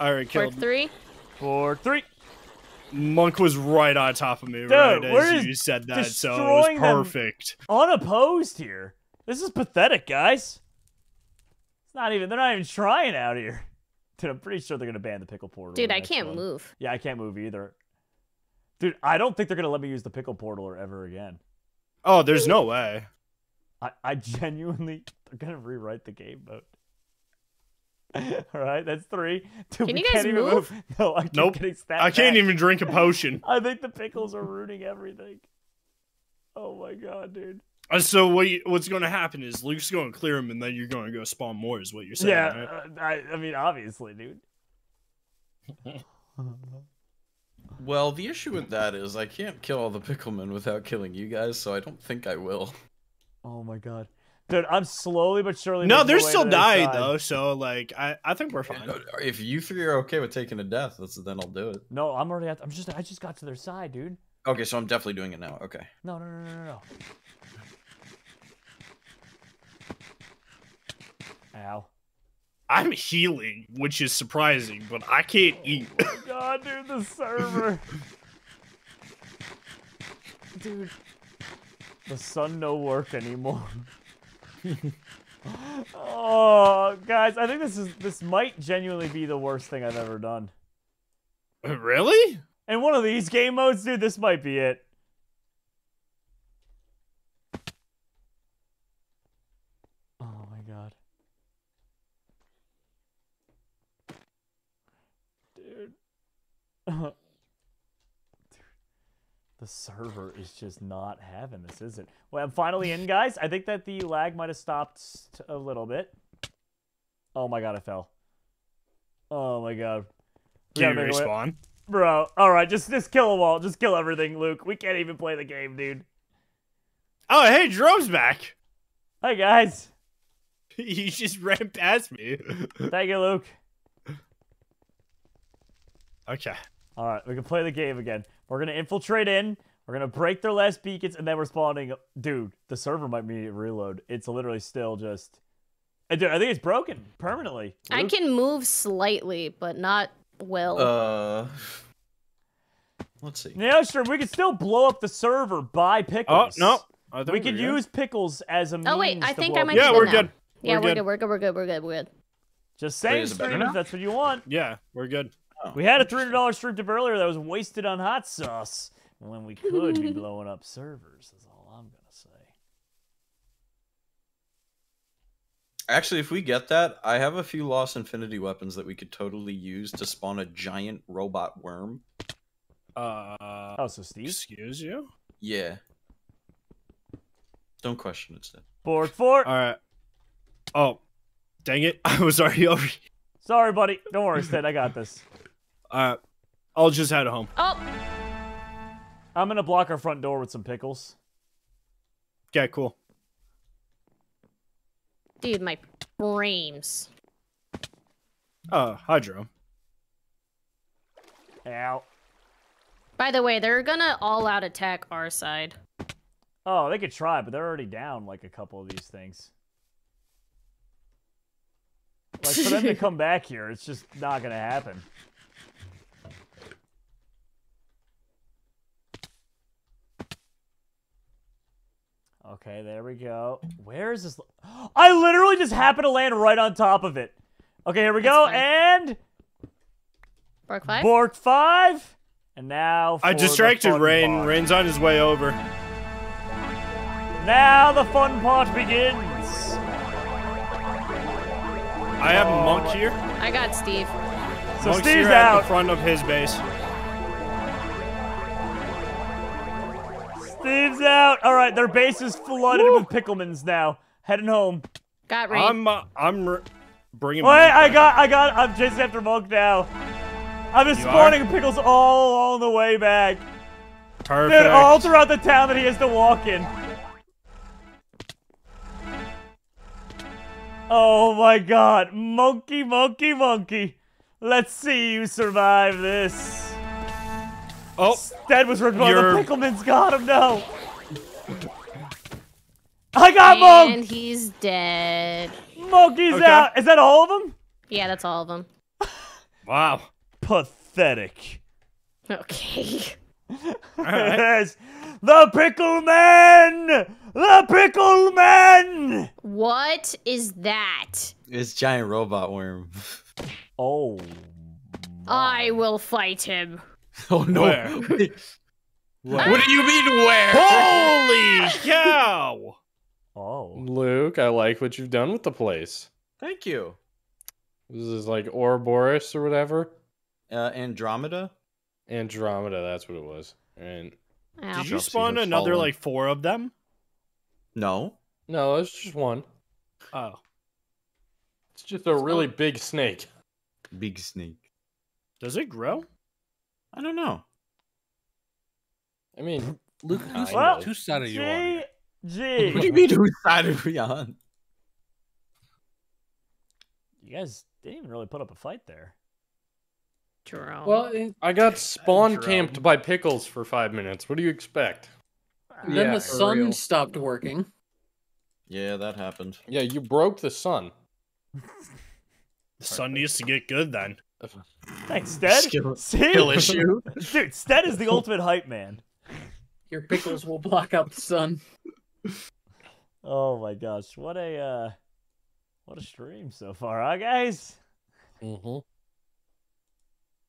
I already killed. Four, three. Four, three. Monk was right on top of me Dude, right as you said that, so it was perfect. Unopposed here. This is pathetic, guys. It's not even. They're not even trying out here. Dude, I'm pretty sure they're gonna ban the pickle portal. Dude, I can't one. move. Yeah, I can't move either. Dude, I don't think they're gonna let me use the pickle portaler ever again. Oh, there's no way. I I genuinely they're gonna rewrite the game mode. All right, that's three. Dude, Can you guys can't even move? move? No, I keep nope. getting stabbed. I can't back. even drink a potion. I think the pickles are ruining everything. Oh my god, dude. Uh, so what you, what's going to happen is Luke's going to clear him, and then you're going to go spawn more, is what you're saying. Yeah, right? uh, I, I mean, obviously, dude. Well, the issue with that is I can't kill all the picklemen without killing you guys, so I don't think I will. Oh my god. Dude, I'm slowly but surely. No, they're still dying though, so like I, I think we're fine. If you three are okay with taking a death, that's then I'll do it. No, I'm already. At, I'm just. I just got to their side, dude. Okay, so I'm definitely doing it now. Okay. No, no, no, no, no, no. Ow. I'm healing, which is surprising, but I can't oh, eat. Oh god, dude, the server. Dude. The sun no work anymore. Oh, guys, I think this is this might genuinely be the worst thing I've ever done. Really? In one of these game modes, dude, this might be it. Oh my god. Dude. Dude. The server is just not having this, is it? Well, I'm finally in, guys. I think that the lag might have stopped a little bit. Oh my god, I fell. Oh my god. Can you respawn? Bro, alright, just just kill them all. Just kill everything, Luke. We can't even play the game, dude. Oh, hey, Jerome's back. Hi, guys. You just ran past me. Thank you, Luke. Okay. Alright, we can play the game again. We're going to infiltrate in. We're going to break their last beacons, and then we're spawning. Dude, the server might be reload. It's literally still just... Dude, I think it's broken permanently. Luke? I can move slightly, but not... Well, uh, let's see. Yeah, sure. We could still blow up the server by Pickles. Oh no, we could use Pickles as a means. Oh wait, I think I might. Yeah, we're good. Yeah, we're good. We're good. We're good. We're good. We're good. Just saying, stream, if that's what you want. Yeah, we're good. We had a three hundred dollar stream tip earlier that was wasted on hot sauce when we could be blowing up servers. That's all I'm gonna say. Actually, if we get that, I have a few Lost Infinity weapons that we could totally use to spawn a giant robot worm. Uh, oh, so Steve? Excuse you? Yeah. Don't question it, Steve. Board four. All right. Oh, dang it. I was already over here. Sorry, buddy. Don't worry, Steve. I got this. All right. I'll just head home. Oh. I'm going to block our front door with some pickles. Okay, cool. Dude, my brains. Oh, Hydro. Ow. By the way, they're gonna all-out attack our side. Oh, they could try, but they're already down, like, a couple of these things. Like, for them to come back here, it's just not gonna happen. Okay, there we go. Where is this? I literally just happened to land right on top of it. Okay, here we That's go. Fine. And Bork five. Bork five. And now I distracted Rain. Pot. Rain's on his way over. Now the fun part begins. I have a monk here. I got Steve. So Monk's Steve's out at the front of his base. Steve's out. All right, their base is flooded Woo. with Picklemans now. Heading home. Got Rain. I'm uh, I'm bringing. Wait, I got I got I'm chasing after Monk now. I'm just you spawning are? pickles all along the way back. Perfect. Dude, all throughout the town that he has to walk in. Oh my God, monkey, monkey, monkey. Let's see you survive this. Oh, Stead was ripped by the Picklemans. Got him, no. I got Monk! And he's dead. Monkey's okay. out. Is that all of them? Yeah, that's all of them. Wow. Pathetic. Okay. Yes. The Pickleman! The Pickleman! What is that? It's giant robot worm. Oh. My. I will fight him. Oh no! Where? What? What do you mean where? Holy cow! Oh, Luke, I like what you've done with the place. Thank you. This is like Ouroboros or whatever. Uh, Andromeda. Andromeda, that's what it was. And Ow. did you spawn another fallen. like four of them? No. No, it's just one. Oh, it's just a it's really not... big snake. Big snake. Does it grow? I don't know. I mean, Luke, whose well, side are you on? G. What do you mean, whose side are we on? You guys didn't even really put up a fight there. Jerome. Well, it, I got spawn camped by pickles for five minutes. What do you expect? And then yeah, the sun real. stopped working. Yeah, that happened. Yeah, you broke the sun. The sun needs to get good then. Thanks, Stead. Skill, skill issue. Dude, Stead is the ultimate hype man. Your pickles will block out the sun. Oh my gosh, what a uh, what a stream so far, huh, guys? Mm-hmm.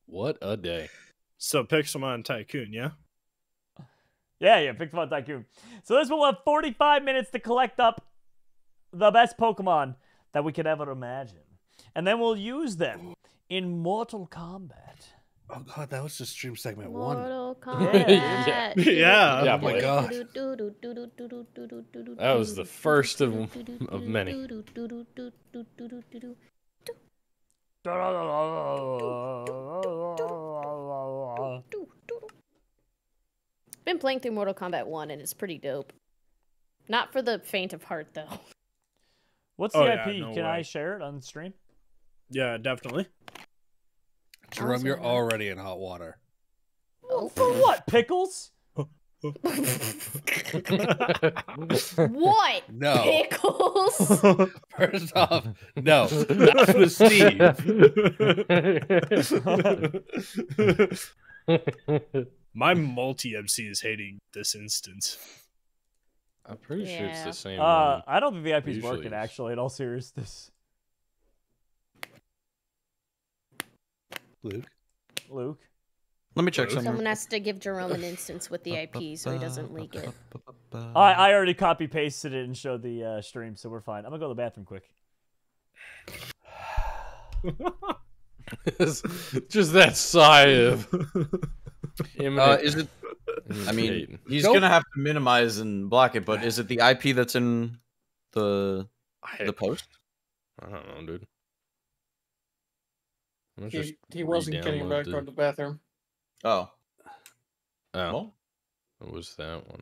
What a day. So Pixelmon Tycoon, yeah? Yeah, yeah, Pixelmon Tycoon. So this will have forty-five minutes to collect up the best Pokemon that we could ever imagine. And then we'll use them in Mortal Kombat. Oh god, that was just stream segment one. Mortal Kombat. Yeah. Yeah. Yeah. Oh my god. That was the first of of many. Been playing through Mortal Kombat one and it's pretty dope. Not for the faint of heart though. What's the oh, I P? Yeah, no Can way. I share it on stream? Yeah, definitely. Jerome, you're already in hot water. Oh, for what? Pickles? What? No. Pickles? First off, no. That's with Steve. My multi-M C is hating this instance. I'm pretty yeah. sure it's the same. Uh, I don't think the V I P's working, actually, in all seriousness. Luke. Luke. Let me check Luke. something. Someone has to give Jerome an instance with the I P so he doesn't leak it. I, I already copy pasted it and showed the uh, stream, so we're fine. I'm going to go to the bathroom quick. Just that sigh of... uh, is it? I mean, he's nope. going to have to minimize and block it, but is it the I P that's in the, the post? I don't know, dude. He, he wasn't getting back from the bathroom. Oh. Oh. Well, what was that one?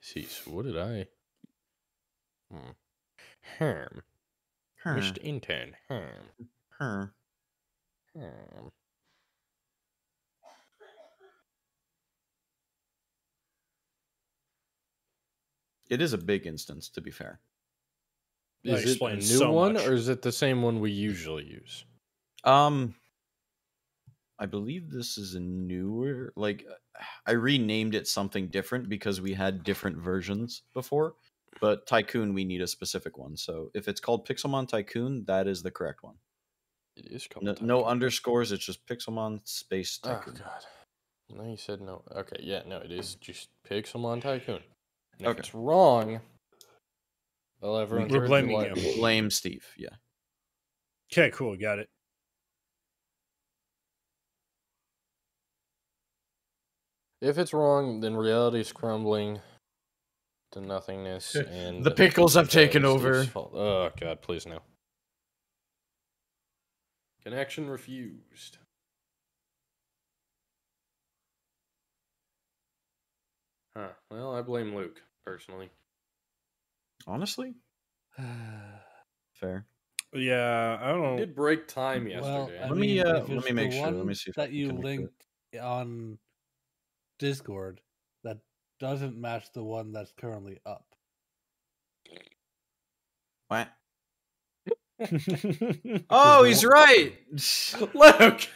See, so what did I... Hmm. Herm. Herm. Mister Intern. Herm. Herm. Herm. It is a big instance, to be fair. Is it a new one, or is it the same one we usually use? Um, I believe this is a newer, like, I renamed it something different because we had different versions before, but Tycoon, we need a specific one. So if it's called Pixelmon Tycoon, that is the correct one. It is called no, no underscores, it's just Pixelmon space Tycoon. Oh, God. No, you said no. Okay, yeah, no, it is just Pixelmon Tycoon. And okay. If it's wrong, I'll ever... We're blaming him. Blame Steve, yeah. Okay, cool, got it. If it's wrong, then reality is crumbling to nothingness, and the pickles have taken over. Oh God, please no. Connection refused. Huh. Well, I blame Luke personally. Honestly, fair. Yeah, I don't know. It did break time yesterday. Well, let mean, me. Uh, let me make sure. Let me see if that you linked on Discord that doesn't match the one that's currently up. What? Oh, he's right. Luke.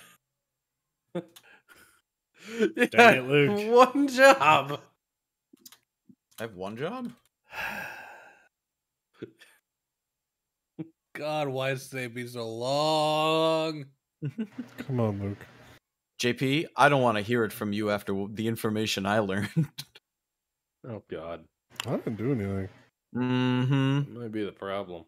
Yeah, dang it, Luke. One job. I have one job? God, why does they be so long? Come on, Luke. J P, I don't want to hear it from you after the information I learned. Oh, God. I didn't do anything. Mm-hmm. That might be the problem.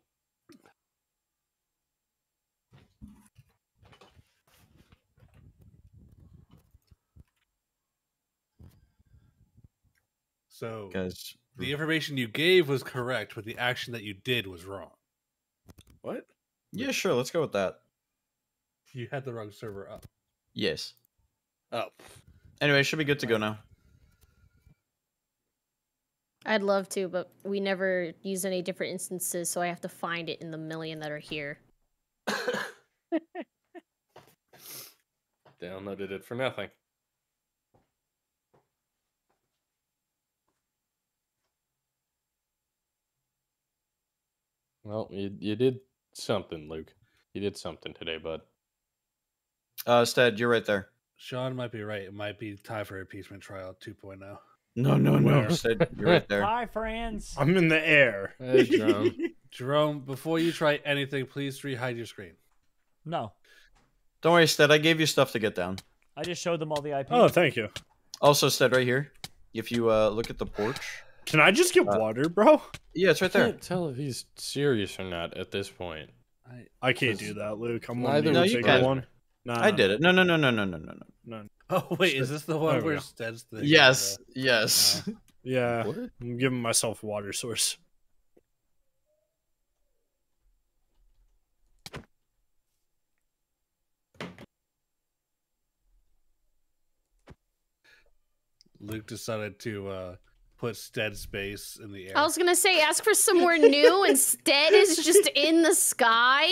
So, guys, the information you gave was correct, but the action that you did was wrong. What? Yeah, sure. Let's go with that. You had the wrong server up. Yes. Oh. Anyway, should be good to go now. I'd love to, but we never use any different instances, so I have to find it in the million that are here. Downloaded it for nothing. Well, you, you did something, Luke. You did something today, bud. Uh, Stead, you're right there. Sean might be right. It might be time for impeachment trial two point oh. No, no, no. Stead, you're right there. Hi, friends. I'm in the air. Hey, Jerome. Jerome, before you try anything, please re-hide your screen. No. Don't worry, Stead. I gave you stuff to get down. I just showed them all the I P. Oh, thank you. Also, Stead, right here. If you uh, look at the porch... Can I just get uh, water, bro? Yeah, it's right there. I can't tell if he's serious or not at this point. I, I can't do that, Luke. I'm on the bigger one. No, I did it. No, no, no, no, no, no, no, no. Oh, wait, is this the one where Stead's the... Yes, yes. Uh, yeah, what? I'm giving myself a water source. Luke decided to... Uh, put Stead's space in the air. I was gonna say, ask for somewhere new, and Stead is just in the sky.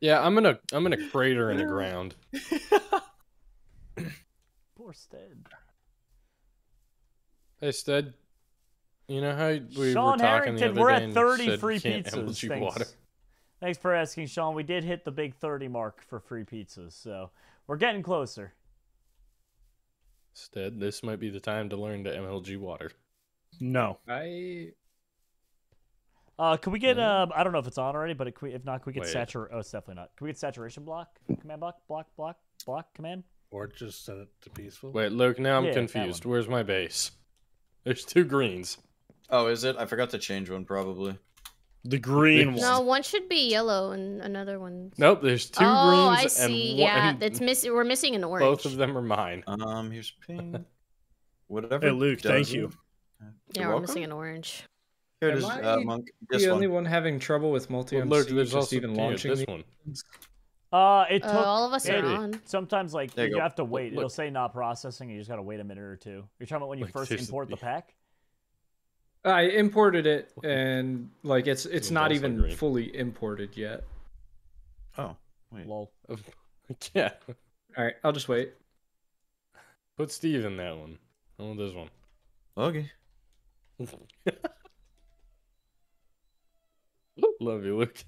Yeah, I'm gonna, I'm gonna crater in the ground. Poor Stead. Hey, Stead. You know how we Sean were talking Harrington, the other day? Sean Harrington, we're at thirty free pizzas. Thanks. Water. Thanks for asking, Sean. We did hit the big thirty mark for free pizzas, so we're getting closer. Stead, this might be the time to learn to M L G water. No. I. Uh, can we get, uh, I don't know if it's on already, but if, we, if not, can we get saturation? Oh, it's definitely not. Can we get saturation block? Command block, block, block, block, command? Or just set it to peaceful? Wait, Luke, now I'm yeah, confused. Where's my base? There's two greens. Oh, is it? I forgot to change one, probably. The green one. No, one should be yellow and another one. Nope, there's two oh, greens. Oh, I see. And yeah, that's miss we're missing an orange. Both of them are mine. Um, here's pink. Whatever. Hey, Luke, thank you. Yeah, You're we're welcome. missing an orange. Here it is, uh, Monk. This the one. only one having trouble with multi-M C well, just also even launching this one. Uh, it took, uh, all of us it, are on. Sometimes, like, there you, you have to wait. Look. It'll say not processing. You just gotta wait a minute or two. You're talking about when you like, first import the pack? I imported it, and like it's it's not even fully imported yet. Oh, wait. Lol. Yeah. All right, I'll just wait. Put Steve in that one. I want this one. Okay. Love you, Luke.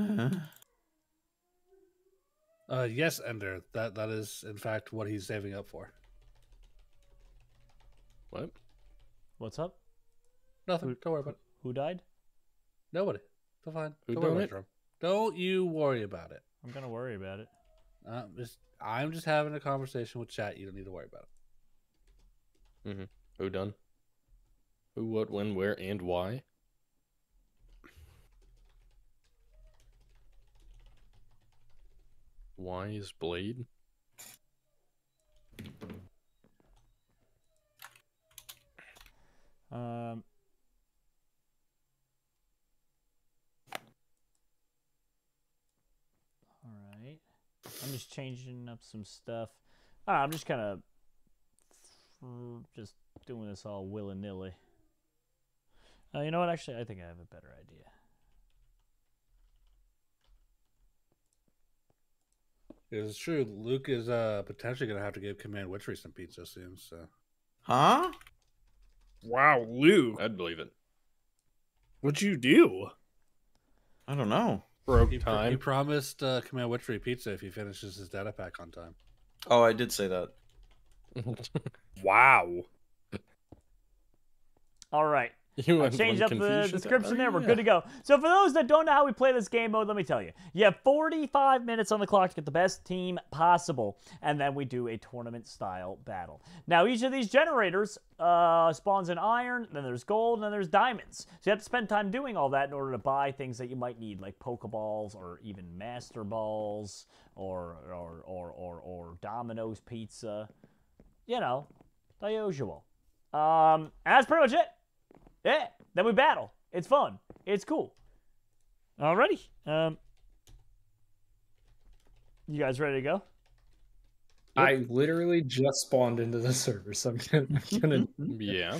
Uh-huh. Uh, yes, Ender. That that is in fact what he's saving up for. What? What's up? Nothing. Who, Don't worry about it. Who died? Nobody. They're fine. Who Don't worry about it. Don't you worry about it. I'm gonna worry about it. Uh, just, I'm just having a conversation with chat. You don't need to worry about it. Mm-hmm. Who done? Who, what, when, where, and why? Why is Blade? Um. I'm just changing up some stuff. Ah, I'm just kind of just doing this all willy-nilly. Uh, you know what? Actually, I think I have a better idea. It's true. Luke is uh, potentially going to have to give Command Witchery some pizza soon. So. Huh? Wow, Luke. I'd believe it. What'd you do? I don't know. Broke he, time. Pr he promised uh, Command Witchery pizza if he finishes his data pack on time. Oh, I did say that. Wow. All right. I changed up the description there. We're yeah. good to go. So for those that don't know how we play this game mode, let me tell you. You have forty-five minutes on the clock to get the best team possible, and then we do a tournament-style battle. Now, each of these generators uh, spawns in iron, then there's gold, and then there's diamonds. So you have to spend time doing all that in order to buy things that you might need, like Pokeballs or even Master Balls or, or, or, or, or Domino's Pizza. You know, the usual. Um, that's pretty much it. Yeah, then we battle. It's fun. It's cool. Alrighty. Um, you guys ready to go? Yep. I literally just spawned into the server, so I'm gonna. I'm gonna... Yeah.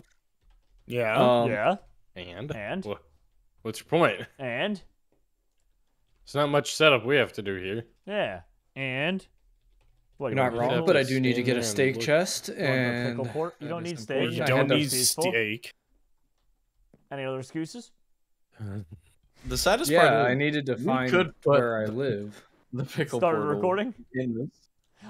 Yeah. Um, yeah. And. And. What, what's your point? And. It's not much setup we have to do here. Yeah. And. Like, You're not wrong, but I do need to get a steak chest and... You don't need steak. You don't need steak. Any other excuses? The saddest yeah, part. Yeah, I needed to find could where I live. The pickle Started portal. recording? In this.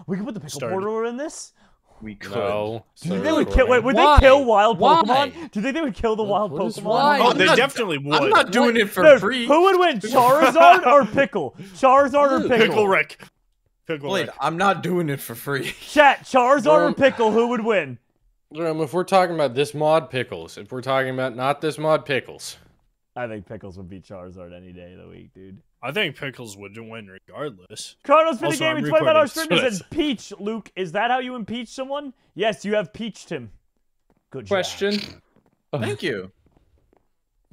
We could put the pickle Started. portal in this? We could. No. Do you think they would kill, wait, would Why? they kill wild Pokemon? Why? Do you think they would kill the wild what Pokemon? Oh, they not, definitely would. I'm not doing it for no, free. Who would win, Charizard or Pickle? Charizard Ooh, or Pickle? Pickle Rick. Pickle Wait, Rick. I'm not doing it for free. Chat, Charizard well, or Pickle, who would win? If we're talking about this mod, Pickles. If we're talking about not this mod, Pickles. I think Pickles would beat Charizard any day of the week, dude. I think Pickles would win regardless. Chrono's been the game in twenty-five hour stream and said, Peach, Luke, is that how you impeach someone? Yes, you have peached him. Good Question. job. Question. Thank you.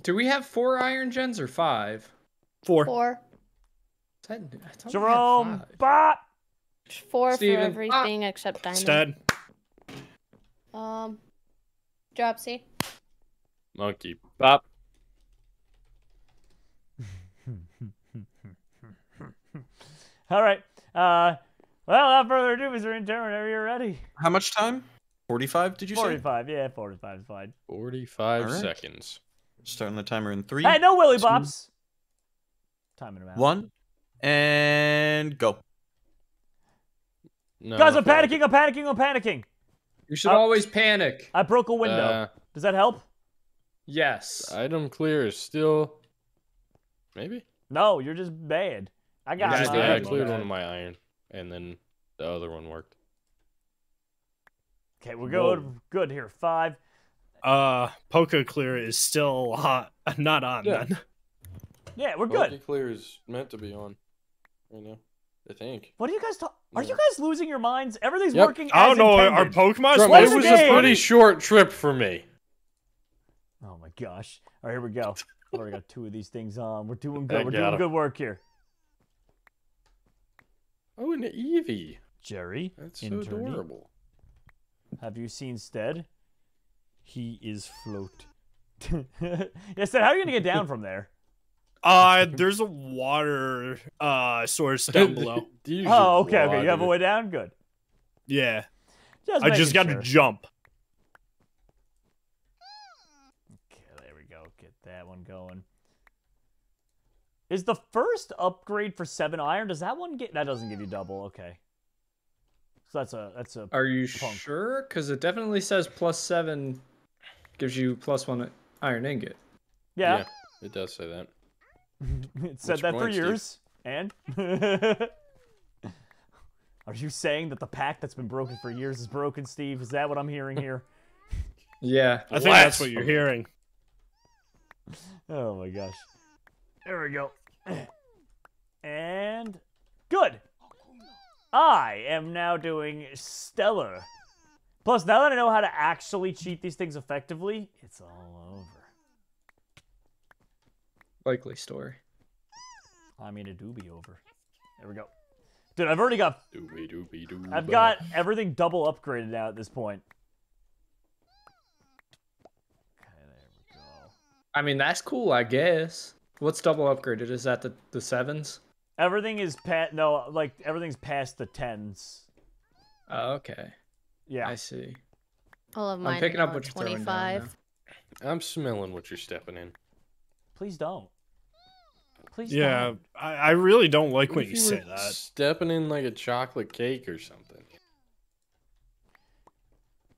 Do we have four Iron Gens or five? Four. Four. That, I Jerome, bot. Four Steven, for everything bop. except Diamond. Stud. Um, Dropsy. Monkey, bop. All right. Uh, well, without further ado, is there in turn whenever you're ready. How much time? forty-five, did you forty-five, say? forty-five, yeah, forty-five is fine. forty-five right. seconds. Starting the timer in three. Hey, no Willy two, Bops. Timing around. One, and go. No, Guys, I'm panicking, I'm panicking, I'm panicking. You should I, always panic. I broke a window. Uh, Does that help? Yes. Item clear is still... Maybe? No, you're just bad. I got yeah, my I, I cleared one of my iron, and then the other one worked. Okay, we're going good here. Five. Uh, Poke Clear is still hot, not on. Yeah, then. yeah we're Poke good. Poke Clear is meant to be on right now, I think. What are you guys talking? Are you guys losing your minds? Everything's yep. working. I don't as know. Intended. Our Pokemon's It was a game. pretty short trip for me. Oh my gosh! All right, here we go. I've already got two of these things on. We're doing good. We're doing em. good work here. Oh, an Eevee. Jerry. That's so adorable. Have you seen Stead? He is float. yeah, Stead, how are you going to get down from there? Uh, there's a water uh, source down below. oh, okay, water. okay. You have a way down? Good. Yeah. Just I just got sure. to jump. Okay, there we go. Get that one going. Is the first upgrade for seven iron? Does that one get? That doesn't give you double. Okay. So that's a that's a. Are you punk. sure? Because it definitely says plus seven, gives you plus one iron ingot. Yeah. yeah it does say that. it said Which that for years. And. Are you saying that the pack that's been broken for years is broken, Steve? Is that what I'm hearing here? yeah. I think Last. that's what you're hearing. Oh my gosh. There we go. And good. I am now doing stellar. Plus, now that I know how to actually cheat these things effectively, it's all over. Likely story. I mean, it do be over. There we go. Dude, I've already got... Doobie doobie doobie. I've got everything double upgraded now at this point. Okay, there we go. I mean, that's cool, I guess. What's double upgraded? Is that the, the sevens? Everything is past... No, like, everything's past the tens. Oh, okay. Yeah. I see. All of mine I'm picking up what you're throwing down now. I'm smelling what you're stepping in. Please don't. Please yeah, don't. Yeah, I, I really don't like when you, you say that. Stepping in like a chocolate cake or something.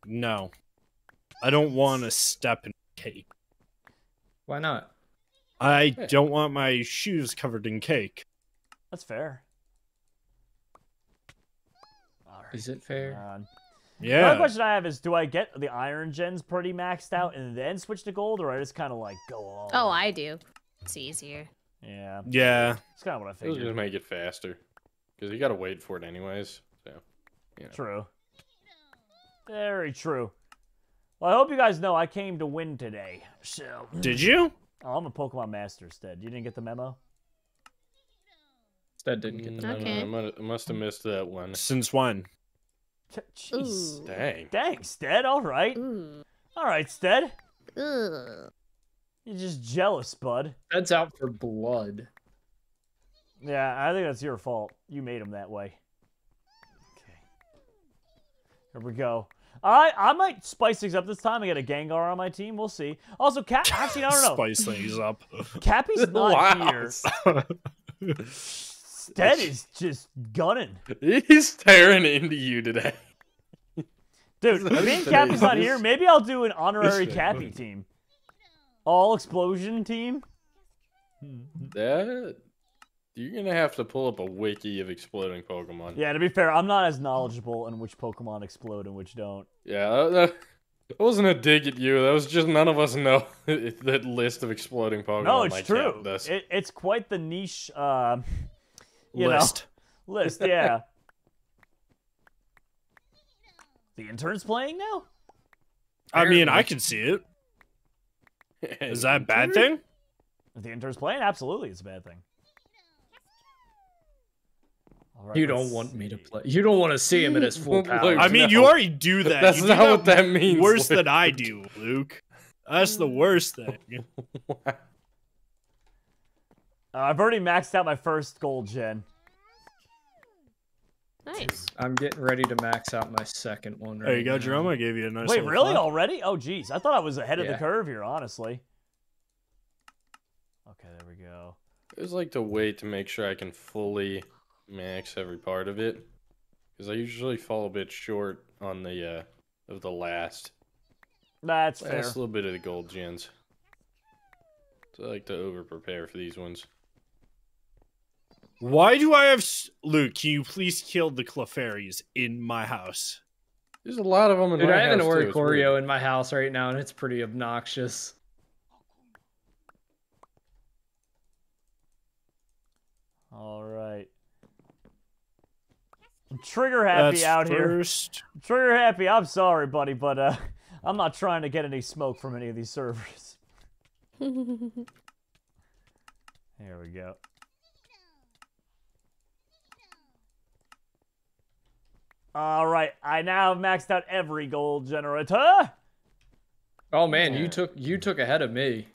No. I don't want to step in cake. Why not? I don't want my shoes covered in cake. That's fair. All right. Is it fair? Yeah. The other question I have is, do I get the Iron Gens pretty maxed out and then switch to gold, or I just kind of like go all... Oh, I do. It's easier. Yeah. Yeah. It's kind of what I figured. It'll just make it faster. Because you got to wait for it anyways. So, you know. True. Very true. Well, I hope you guys know I came to win today. So. Did you? Oh, I'm a Pokemon master, Stead. You didn't get the memo? Stead didn't get the memo. Okay. I, must, I must have missed that one. Since when? Jeez. Ooh. Dang. Dang, Stead. All right. Ooh. All right, Stead. Ooh. You're just jealous, bud. That's out for blood. Yeah, I think that's your fault. You made him that way. Okay. Here we go. I I might spice things up this time. I got a Gengar on my team. We'll see. Also, Cap. Actually, I don't know. Spice things up. Cappy's not wow. here. Stead is just gunning. He's tearing into you today. Dude, I mean, Cappy's not here. Maybe I'll do an honorary Cappy team. All explosion team. That. You're going to have to pull up a wiki of exploding Pokemon. Yeah, to be fair, I'm not as knowledgeable on which Pokemon explode and which don't. Yeah, that, that wasn't a dig at you. That was just none of us know that list of exploding Pokemon. No, it's true. It, it's quite the niche uh, you list. Know, list, yeah. The intern's playing now? I Apparently. mean, I can see it. Is that a bad thing? If the intern's playing? Absolutely, it's a bad thing. Right, you don't want see. me to play. You don't want to see him at his full power. I mean, no. you already do that. That's you not that what that means. Worse Luke. than I do, Luke. That's the worst thing. uh, I've already maxed out my first gold gen. Nice. I'm getting ready to max out my second one. Right there you go, Jerome. I gave you a nice. Wait, really? Fun. Already? Oh, geez. I thought I was ahead yeah. of the curve here, honestly. Okay, there we go. I just like to wait to make sure I can fully max every part of it, because I usually fall a bit short on the uh of the last. That's last fair. A little bit of the gold gens. So I like to over prepare for these ones. Why do I have s Luke? Can you please kill the Clefairies in my house? There's a lot of them in Dude, my house. Dude, I have an Oricorio in my house right now, and it's pretty obnoxious. All right. Trigger happy That's out first. here. Trigger happy. I'm sorry, buddy, but uh, I'm not trying to get any smoke from any of these servers. Here we go. All right, I now have maxed out every gold generator. Oh man, you took you took ahead of me.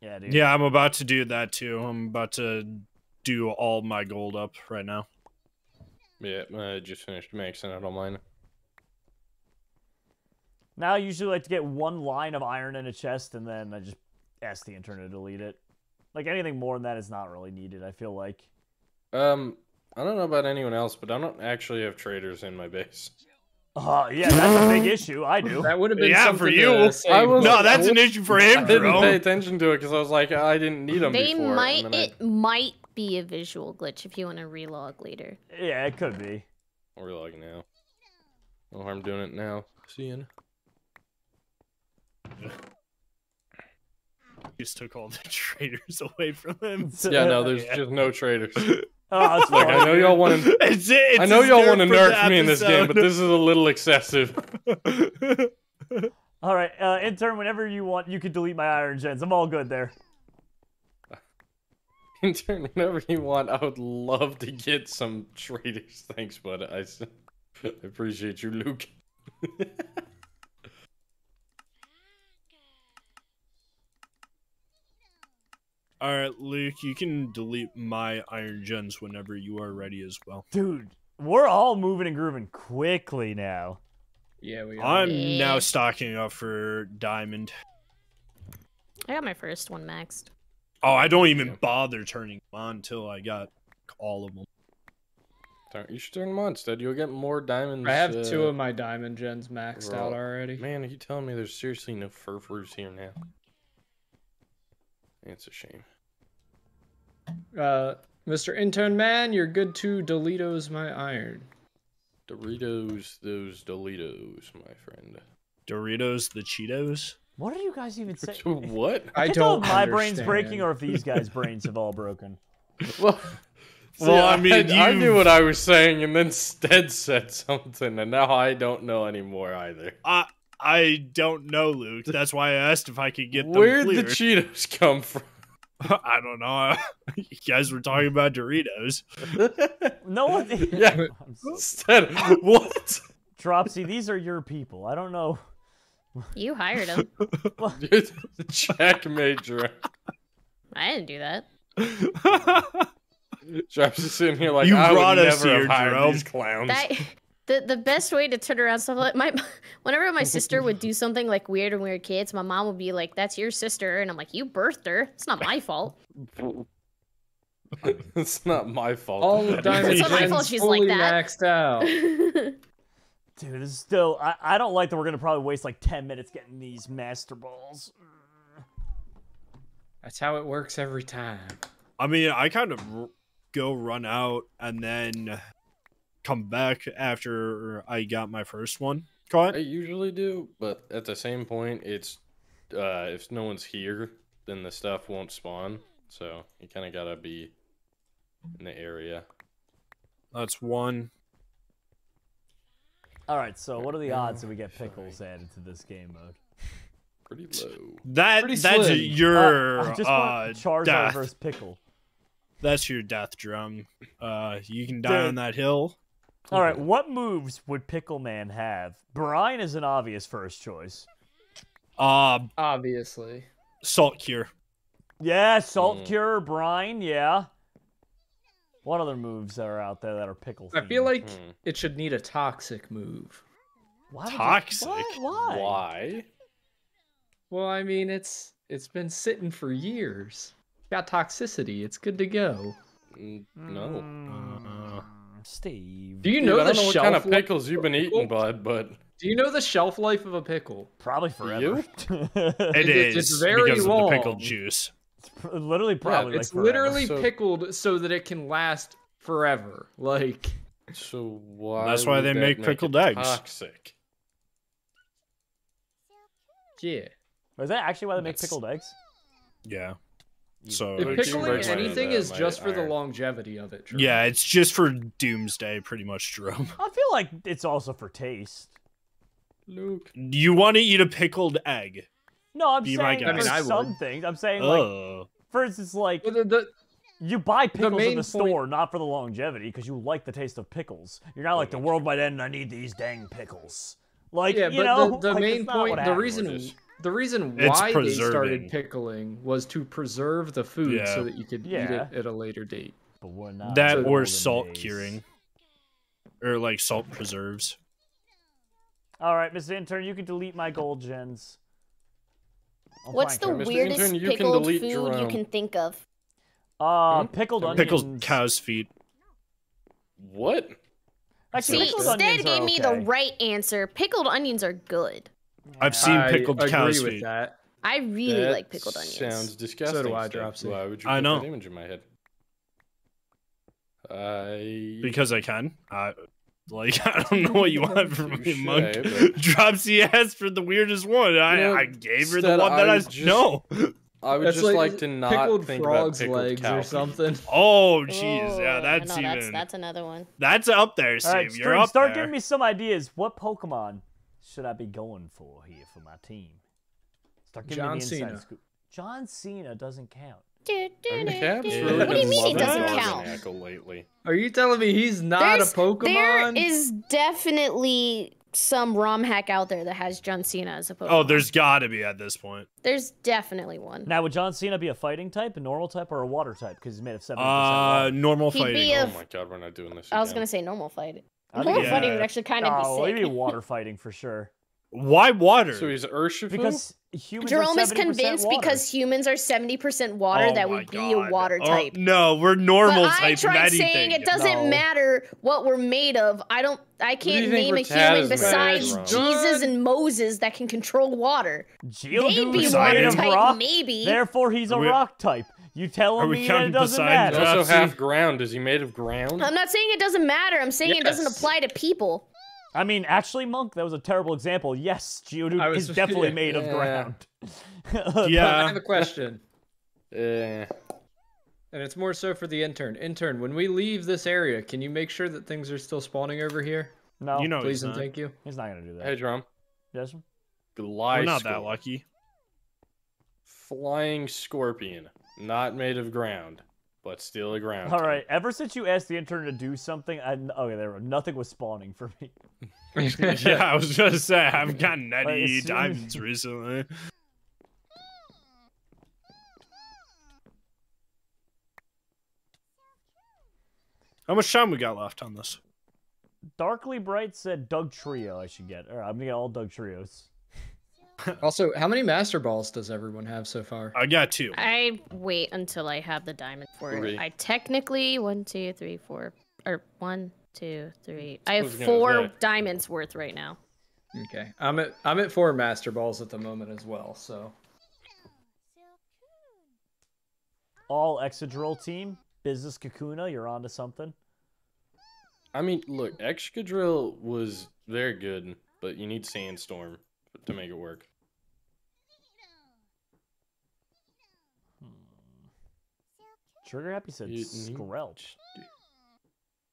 Yeah, dude. Yeah, I'm about to do that too. I'm about to do all my gold up right now. Yeah, I just finished maxing out all mine. Now I usually like to get one line of iron in a chest, and then I just ask the intern to delete it. Like, anything more than that is not really needed, I feel like. Um, I don't know about anyone else, but I don't actually have traders in my base. Oh, uh, yeah, that's a big issue. I do. That would have been yeah, for you. I was, no, that's an issue for him, I didn't pay attention to it, because I was like, I didn't need them they before. Might, and it I... might be a visual glitch if you want to relog later. Yeah, it could be. I'll relog now. No harm doing it now. See you. Just took all the traders away from him. Yeah, no, there's yeah. just no traders. Oh, that's like, I know y'all want to. It's, it's I know y'all want to nerf me in this game, but this is a little excessive. All right, uh, intern. Whenever you want, you can delete my iron gens. I'm all good there. Intern, whenever you want, I would love to get some traders. Thanks, bud. I, I appreciate you, Luke. All right, Luke, you can delete my iron gens whenever you are ready as well. Dude, we're all moving and grooving quickly now. Yeah, we are. I'm yeah. now stocking up for diamond. I got my first one maxed. Oh, I don't even bother turning them on until I got all of them. You should turn them on instead. You'll get more diamonds. I have uh, two of my diamond gens maxed out already. Man, are you telling me there's seriously no furfroos here now? It's a shame. Uh, Mister Intern Man, you're good to Doritos, my iron. Doritos, those Doritos, my friend. Doritos, the Cheetos? What are you guys even saying? What? I, I don't know if my brain's breaking or if these guys' brains have all broken. Well, so well I mean, I, I knew what I was saying, and then Stead said something, and now I don't know anymore either. I... I don't know, Luke. That's why I asked if I could get them Where'd cleared. the Cheetos come from? I don't know. You guys were talking about Doritos. No one... Yeah. Instead, what? Dropsy, these are your people. I don't know. You hired them. Checkmate, Dropsy. I didn't do that. Dropsy's sitting here like, you I would never have hired Jerome. these clowns. That... The the best way to turn around stuff like my whenever my sister would do something like weird and we were kids, my mom would be like, "That's your sister," and I'm like, "You birthed her. It's not my fault." It's not my fault. All the time it's not my fault she's like that. Maxed out. Dude, it's still I, I don't like that we're gonna probably waste like ten minutes getting these master balls. That's how it works every time. I mean, I kind of r go run out and then come back after I got my first one caught. I usually do, but at the same point, it's uh, if no one's here, then the stuff won't spawn. So you kind of gotta be in the area. That's one. All right. So what are the odds that we get pickles Sorry. added to this game mode? Pretty low. That Pretty that's your uh, I just want uh, Charizard death. versus pickle. That's your death drum. Uh, you can die Dude. on that hill. All right, what moves would Pickle Man have? Brine is an obvious first choice. Uh, Obviously. Salt Cure. Yeah, Salt mm. Cure, Brine, yeah. What other moves are out there that are pickle themed? I feel like mm. it should need a Toxic move. Why toxic? It, why? Why? Well, I mean, it's it's been sitting for years. Got toxicity. It's good to go. No, uh, Steve. Do you know Dude, the I don't know what shelf kind of pickles you've been eating, bud? But do you know the shelf life of a pickle? Probably forever. It is. It's very because long. Of the pickle juice. It's literally probably. Yeah, it's like literally so, pickled so that it can last forever. Like. So why? That's why they that make pickled make eggs. Toxic. Yeah. Is that actually why they That's... make pickled eggs? Yeah. So if pickling anything is just for the longevity of it. Drew. Yeah, it's just for doomsday, pretty much, Drew. I feel like it's also for taste. Luke, you want to eat a pickled egg? No, I'm Be saying I mean, I some would. things. I'm saying like, uh. for instance, like well, the, the, you buy pickles the in the store, point... not for the longevity, because you like the taste of pickles. You're not like the world might end. I need these dang pickles. Like yeah, you but know, the, the like, main point, the reason. Is... The reason why they started pickling was to preserve the food yeah. so that you could yeah. eat it at a later date. But we're not that so or salt days. curing. Or like salt preserves. Alright, Mister Intern, you can delete my gold gens. I'll What's the her. weirdest Intern, pickled food Jerome. you can think of? Uh, hmm? Pickled onions. Pickled cow's feet. What? Actually, See, Stead gave okay. me the right answer. Pickled onions are good. Yeah. I've seen pickled I cow's agree feet. With that. I really that like pickled onions. Sounds disgusting. So do I, Dropsy. Why would you put I know. that image in my head? I... Because I can. I, like, I don't know what you want from me, Monk. But... Dropsy asked for the weirdest one. I, you know, I gave her the one that I, I just, know. I would that's just like, like to not pickled think frogs about pickled legs or something. Oh, jeez. Yeah, that's no, even... That's, that's another one. That's up there, Steve. Right, You're up start there. Start giving me some ideas. What Pokemon... should I be going for here for my team? Start giving John me the Cena. Scoop. John Cena doesn't count. Do, do, do, do. Really what do you mean he doesn't count? Lately. Are you telling me he's not There's, a Pokemon? There is definitely some ROM hack out there that has John Cena as a Pokemon. Oh, there's gotta be at this point. There's definitely one. Now, would John Cena be a fighting type, a normal type, or a water type? Because he's made of seventy percent water. Uh, normal He'd fighting. Oh my god, we're not doing this again. I was gonna say normal fight. I think yeah. fighting would actually kind of oh, be sick. Maybe water fighting for sure. Why water? So he's Urshifu? Because humans Jerome are is convinced water. because humans are seventy percent water oh that would be a water type. Oh, no, we're normal but type. I tried saying it doesn't no. matter what we're made of. I don't. I can't do name a human besides bad, Jesus and Moses that can control water. Geodude maybe water type. Rock, maybe. Therefore, he's a we rock type. You telling me that it doesn't matter? He's also half ground. Is he made of ground? I'm not saying it doesn't matter. I'm saying yes. it doesn't apply to people. I mean, actually, Monk, that was a terrible example. Yes, Geodude is definitely yeah. made of ground. yeah. I have a question. Yeah. And it's more so for the intern. Intern, when we leave this area, can you make sure that things are still spawning over here? No. You know Please and not. thank you. He's not going to do that. Hey, Drum. Yes? Glyce We're not that lucky. Flying Scorpion. Not made of ground, but still a ground. All right. Ever since you asked the intern to do something, I okay, there nothing was spawning for me. yeah, I was gonna say I've gotten any like, diamonds recently. How much time we got left on this? Darkly Bright said Doug Trio I should get. All right, I'm gonna get all Doug Trios. Also, how many Master Balls does everyone have so far? I got two. I wait until I have the diamond for it. I technically one, two, three, four, or one, two, three. I have four diamonds worth right now. Okay, I'm at I'm at four Master Balls at the moment as well. So, all Excadrill team, Business Kakuna, you're on to something. I mean, look, Excadrill was very good, but you need Sandstorm to make it work. Hmm. Trigger Happy said Skrelch.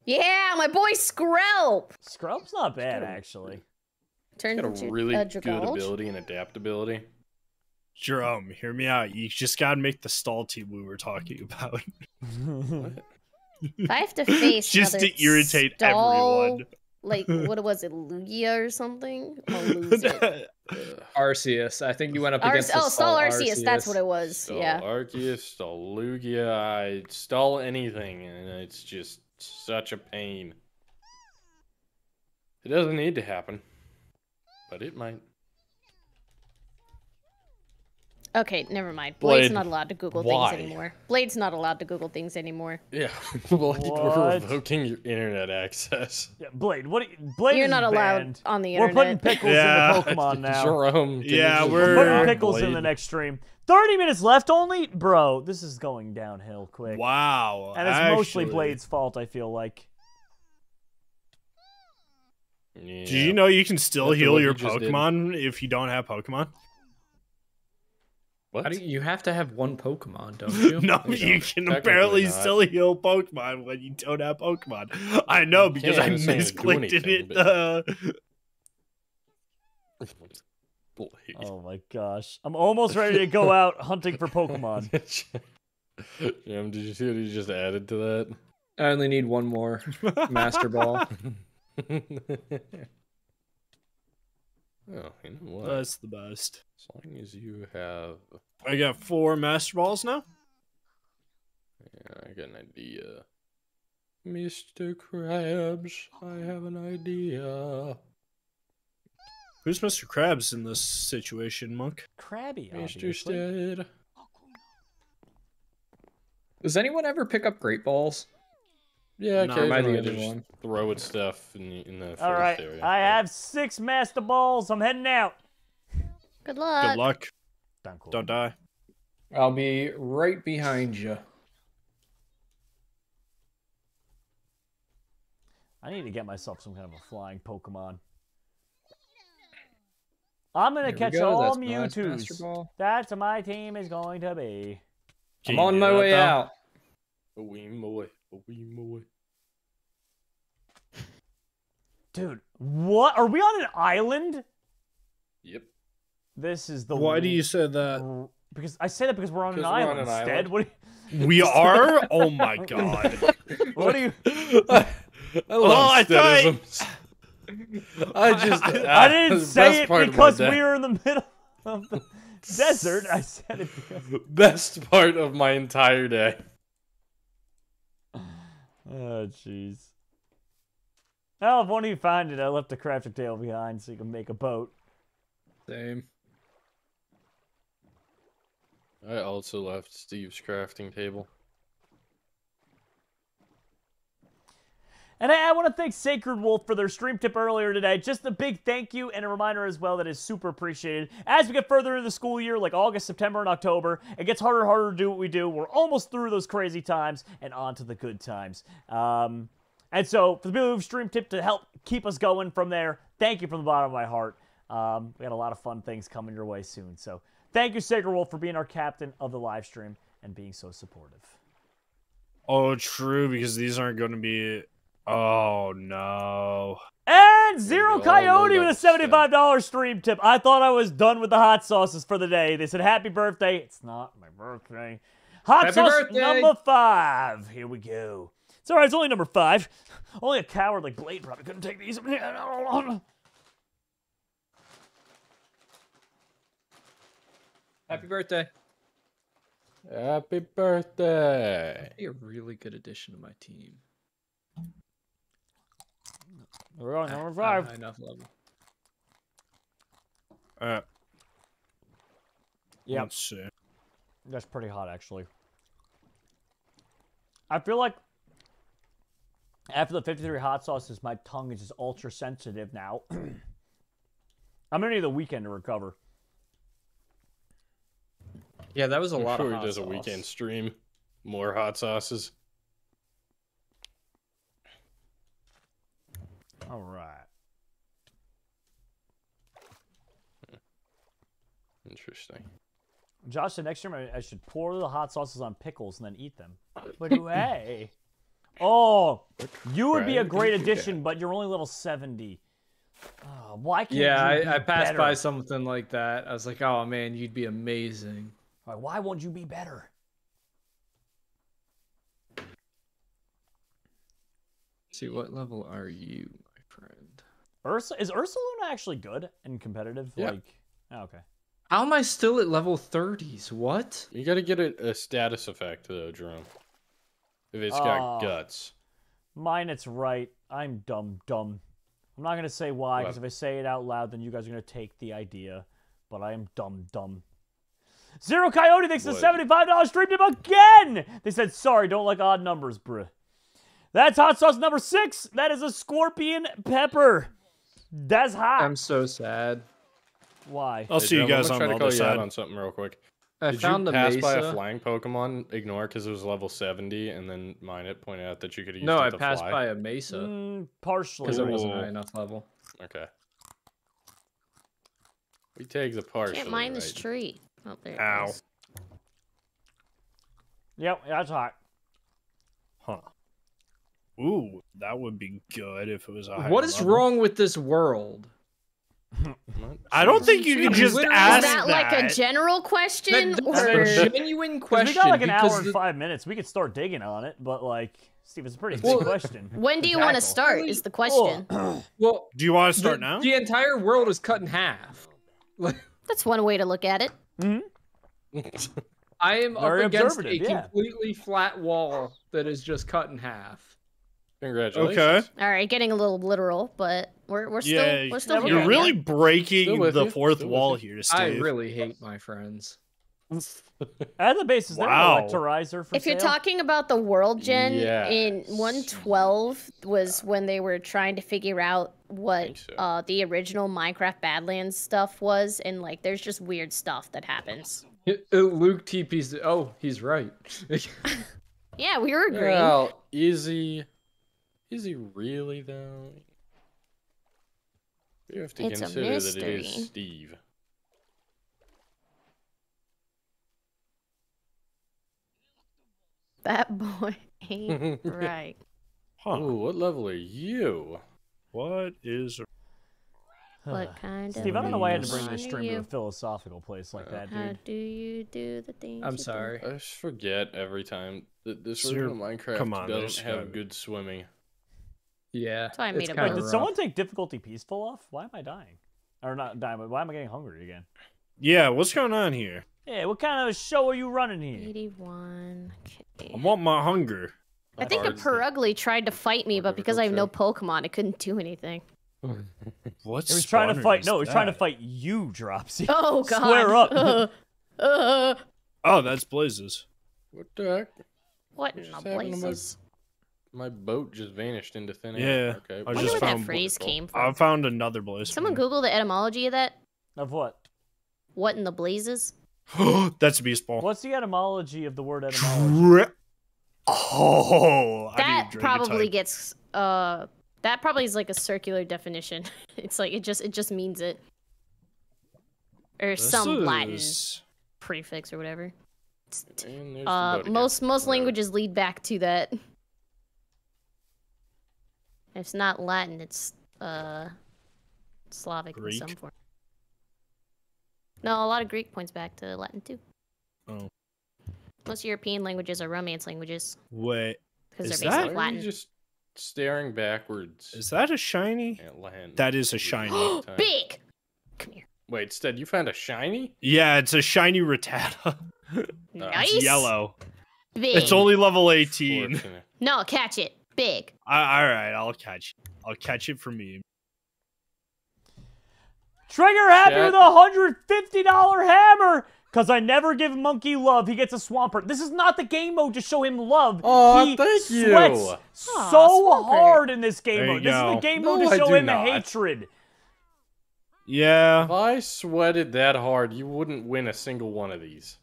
Yeah, my boy Skrelp. Skrelp's not bad, actually. Turned got a into really a good ability and adaptability. Jerome, hear me out. You just gotta make the stall team we were talking about. If I have to face just to irritate stall, everyone. Like, what was it, Lugia or something? I'll lose it. Arceus. I think you went up Ar against. Oh, the stall Arceus. Arceus. That's what it was. Stall yeah. Arceus, stall Lugia, I stall anything, and it's just such a pain. It doesn't need to happen, but it might. Okay, never mind. Blade's Blade. not allowed to Google Why? things anymore. Blade's not allowed to Google things anymore. Yeah, Blade, we're revoking your internet access. Yeah, Blade, what? Are you, Blade, you're not allowed banned. on the internet. We're putting pickles yeah. in the Pokemon now. Jerome, yeah, we're, we're putting pickles Blade. in the next stream. Thirty minutes left only, bro. This is going downhill quick. Wow, and it's actually mostly Blade's fault. I feel like. Yeah. Do you know you can still That's heal your Pokemon if you don't have Pokemon? What? How do you, you have to have one Pokemon, don't you? No, you, you can apparently not. still heal Pokemon when you don't have Pokemon. I know because yeah, I misclicked it. Uh... Oh my gosh. I'm almost ready to go out hunting for Pokemon. Yeah, did you see what he just added to that? I only need one more Master Ball. Oh, you know what? That's the best. As long as you have... I got four Master Balls now? Yeah, I got an idea. Mister Krabs, I have an idea. Who's Mister Krabs in this situation, Monk? Krabby, obviously. Mister Stead. Does anyone ever pick up Great Balls? Yeah, okay. Am I the other one? Throw at stuff in the, in the forest right. area. I yeah. have six Master Balls. I'm heading out. Good luck. Good luck. Don't, cool. Don't die. I'll be right behind you. I need to get myself some kind of a flying Pokemon. I'm gonna Here catch go. all That's Mewtwo's. That's what my team is going to be. Gee, I'm on my way though. out. A wee boy. Dude, what? Are we on an island? Yep. This is the Why least... do you say that? Because I say that because we're on, because an, we're island on an island instead. What are you... We are? Oh my god. What are you... I, I love well, I, thought... I just... I, I, I didn't say it because we were in the middle of the desert. I said it because... Best part of my entire day. Oh, jeez. Hell, if only you find it, I left the crafting table behind so you can make a boat. Same. I also left Steve's crafting table. And I, I want to thank Sacred Wolf for their stream tip earlier today. Just a big thank you and a reminder as well that is super appreciated. As we get further into the school year, like August, September, and October, it gets harder and harder to do what we do. We're almost through those crazy times and on to the good times. Um, and so, for the people who've stream tipped to help keep us going from there, thank you from the bottom of my heart. Um, we got a lot of fun things coming your way soon. So, thank you, Sacred Wolf, for being our captain of the live stream and being so supportive. Oh, true, because these aren't going to be... Oh, no. And Zero Coyote with a seventy-five dollar stream tip. I thought I was done with the hot sauces for the day. They said, happy birthday. It's not my birthday. Hot happy sauce birthday. number five. Here we go. It's all right. It's only number five. Only a coward like Blade probably couldn't take these. Happy birthday. Happy birthday. That'd be a really good addition to my team. We're on number five. Uh, enough level. Uh, yeah. Let's see. That's pretty hot, actually. I feel like after the fifty-three hot sauces, my tongue is just ultra sensitive now. I'm gonna need the weekend to recover. Yeah, that was a I'm lot sure of hot does sauce. A weekend stream. More hot sauces. All right. Interesting. Josh said next time I should pour the hot sauces on pickles and then eat them. But hey. Oh, you would be a great addition, but you're only level seventy. Oh, why can't yeah, you be I, I passed better? by something like that. I was like, oh, man, you'd be amazing. Like, why won't you be better? See, what level are you, my friend? Ursa is Ursaluna actually good and competitive? Yeah. Like, oh, okay. How am I still at level thirties? What? You gotta get a, a status effect though, Jerome. If it's uh, got guts. Mine, it's right. I'm dumb, dumb. I'm not gonna say why, because if I say it out loud, then you guys are gonna take the idea. But I am dumb, dumb. Zero Coyote thanks to seventy-five dollars stream tip again. They said sorry, don't like odd numbers, bruh. That's hot sauce number six. That is a scorpion pepper. That's hot. I'm so sad. Why? I'll hey, see Joe, you guys on the other side. On something real quick. I Did found you pass Mesa. by a flying Pokemon? Ignore because it was level seventy, and then mine it pointed out that you could use. No, it I to passed fly. by a Mesa. Mm, partially because it wasn't high enough level. Okay. We take the partial. Can't mine right. this tree. Oh, there it Ow. Is. Yep, that's hot. Huh. Ooh, that would be good if it was a higher What is level. wrong with this world? I don't think you can just ask that. Is that like that. a general question? That, that's or... a genuine question. We got like an hour and the... five minutes. We could start digging on it, but like, Steve, it's a pretty big question. When do you want to start is the question. Well, do you want to start the, now? The entire world is cut in half. That's one way to look at it. Mm-hmm. I am Very up against a yeah. completely flat wall that is just cut in half. Congratulations. Okay. All right, getting a little literal, but we're we're still yeah, we're still. You're here, really yeah. breaking the you. fourth still wall here, Steve. I really hate my friends. At the base, is wow. there an electorizer for If sale? You're talking about the world gen yes. in one twelve was when they were trying to figure out what so. uh, the original Minecraft Badlands stuff was, and like there's just weird stuff that happens. It, it, Luke T P's. Oh, he's right. Yeah, we were agreeing. Well, easy. Is he really, though? You have to it's consider that it is Steve. That boy ain't right. Huh. Ooh, what level are you? What is... What kind Steve, of... Steve, I don't know why I had to bring this stream you? to a philosophical place like uh, that, dude. How do you do the things I'm sorry. Do? I just forget every time that this original Minecraft on, doesn't have go. good swimming. Yeah. That's why I made a Wait, did someone take difficulty peaceful off? Why am I dying? Or not dying, but why am I getting hungry again? Yeah, what's going on here? Yeah, what kind of show are you running here? eighty-one. Okay. I want my hunger. I think the Perugly tried to fight me, but because I have no Pokemon, it couldn't do anything. What's it was trying to fight? No, it was that? trying to fight you, Dropsy. Oh, God. Square up. Uh, uh. Oh, that's Blazes. What the heck? What in the Blazes? My boat just vanished into thin air. Yeah. Okay. I, I just wonder where that phrase came from. I found another blaze. Someone Google the etymology of that. Of what? What in the blazes? That's a beast ball. What's the etymology of the word etymology? Tri oh. That probably gets. Uh, that probably is like a circular definition. It's like it just it just means it. Or this some is... Latin prefix or whatever. Uh, most most All languages right. lead back to that. It's not Latin, it's uh, Slavic Greek? in some form. No, a lot of Greek points back to Latin too. Oh. Most European languages are Romance languages. Wait. Because they're based on Latin. Are you just staring backwards? Is that a shiny? Atlanta. That is a shiny. Big! Come here. Wait, Stead, you found a shiny? Yeah, it's a shiny Rattata. Nice. It's yellow. Big. It's only level eighteen. No, catch it. Big. Uh, all right, I'll catch you. I'll catch it from you. Trigger happy Shit. with a one hundred fifty dollar hammer, because I never give Monkey love. He gets a Swampert. This is not the game mode to show him love. Oh, he thank you. sweats Aww, so hard in this game mode. Go. This is the game no, mode to I show him not. hatred. Yeah. If I sweated that hard, you wouldn't win a single one of these.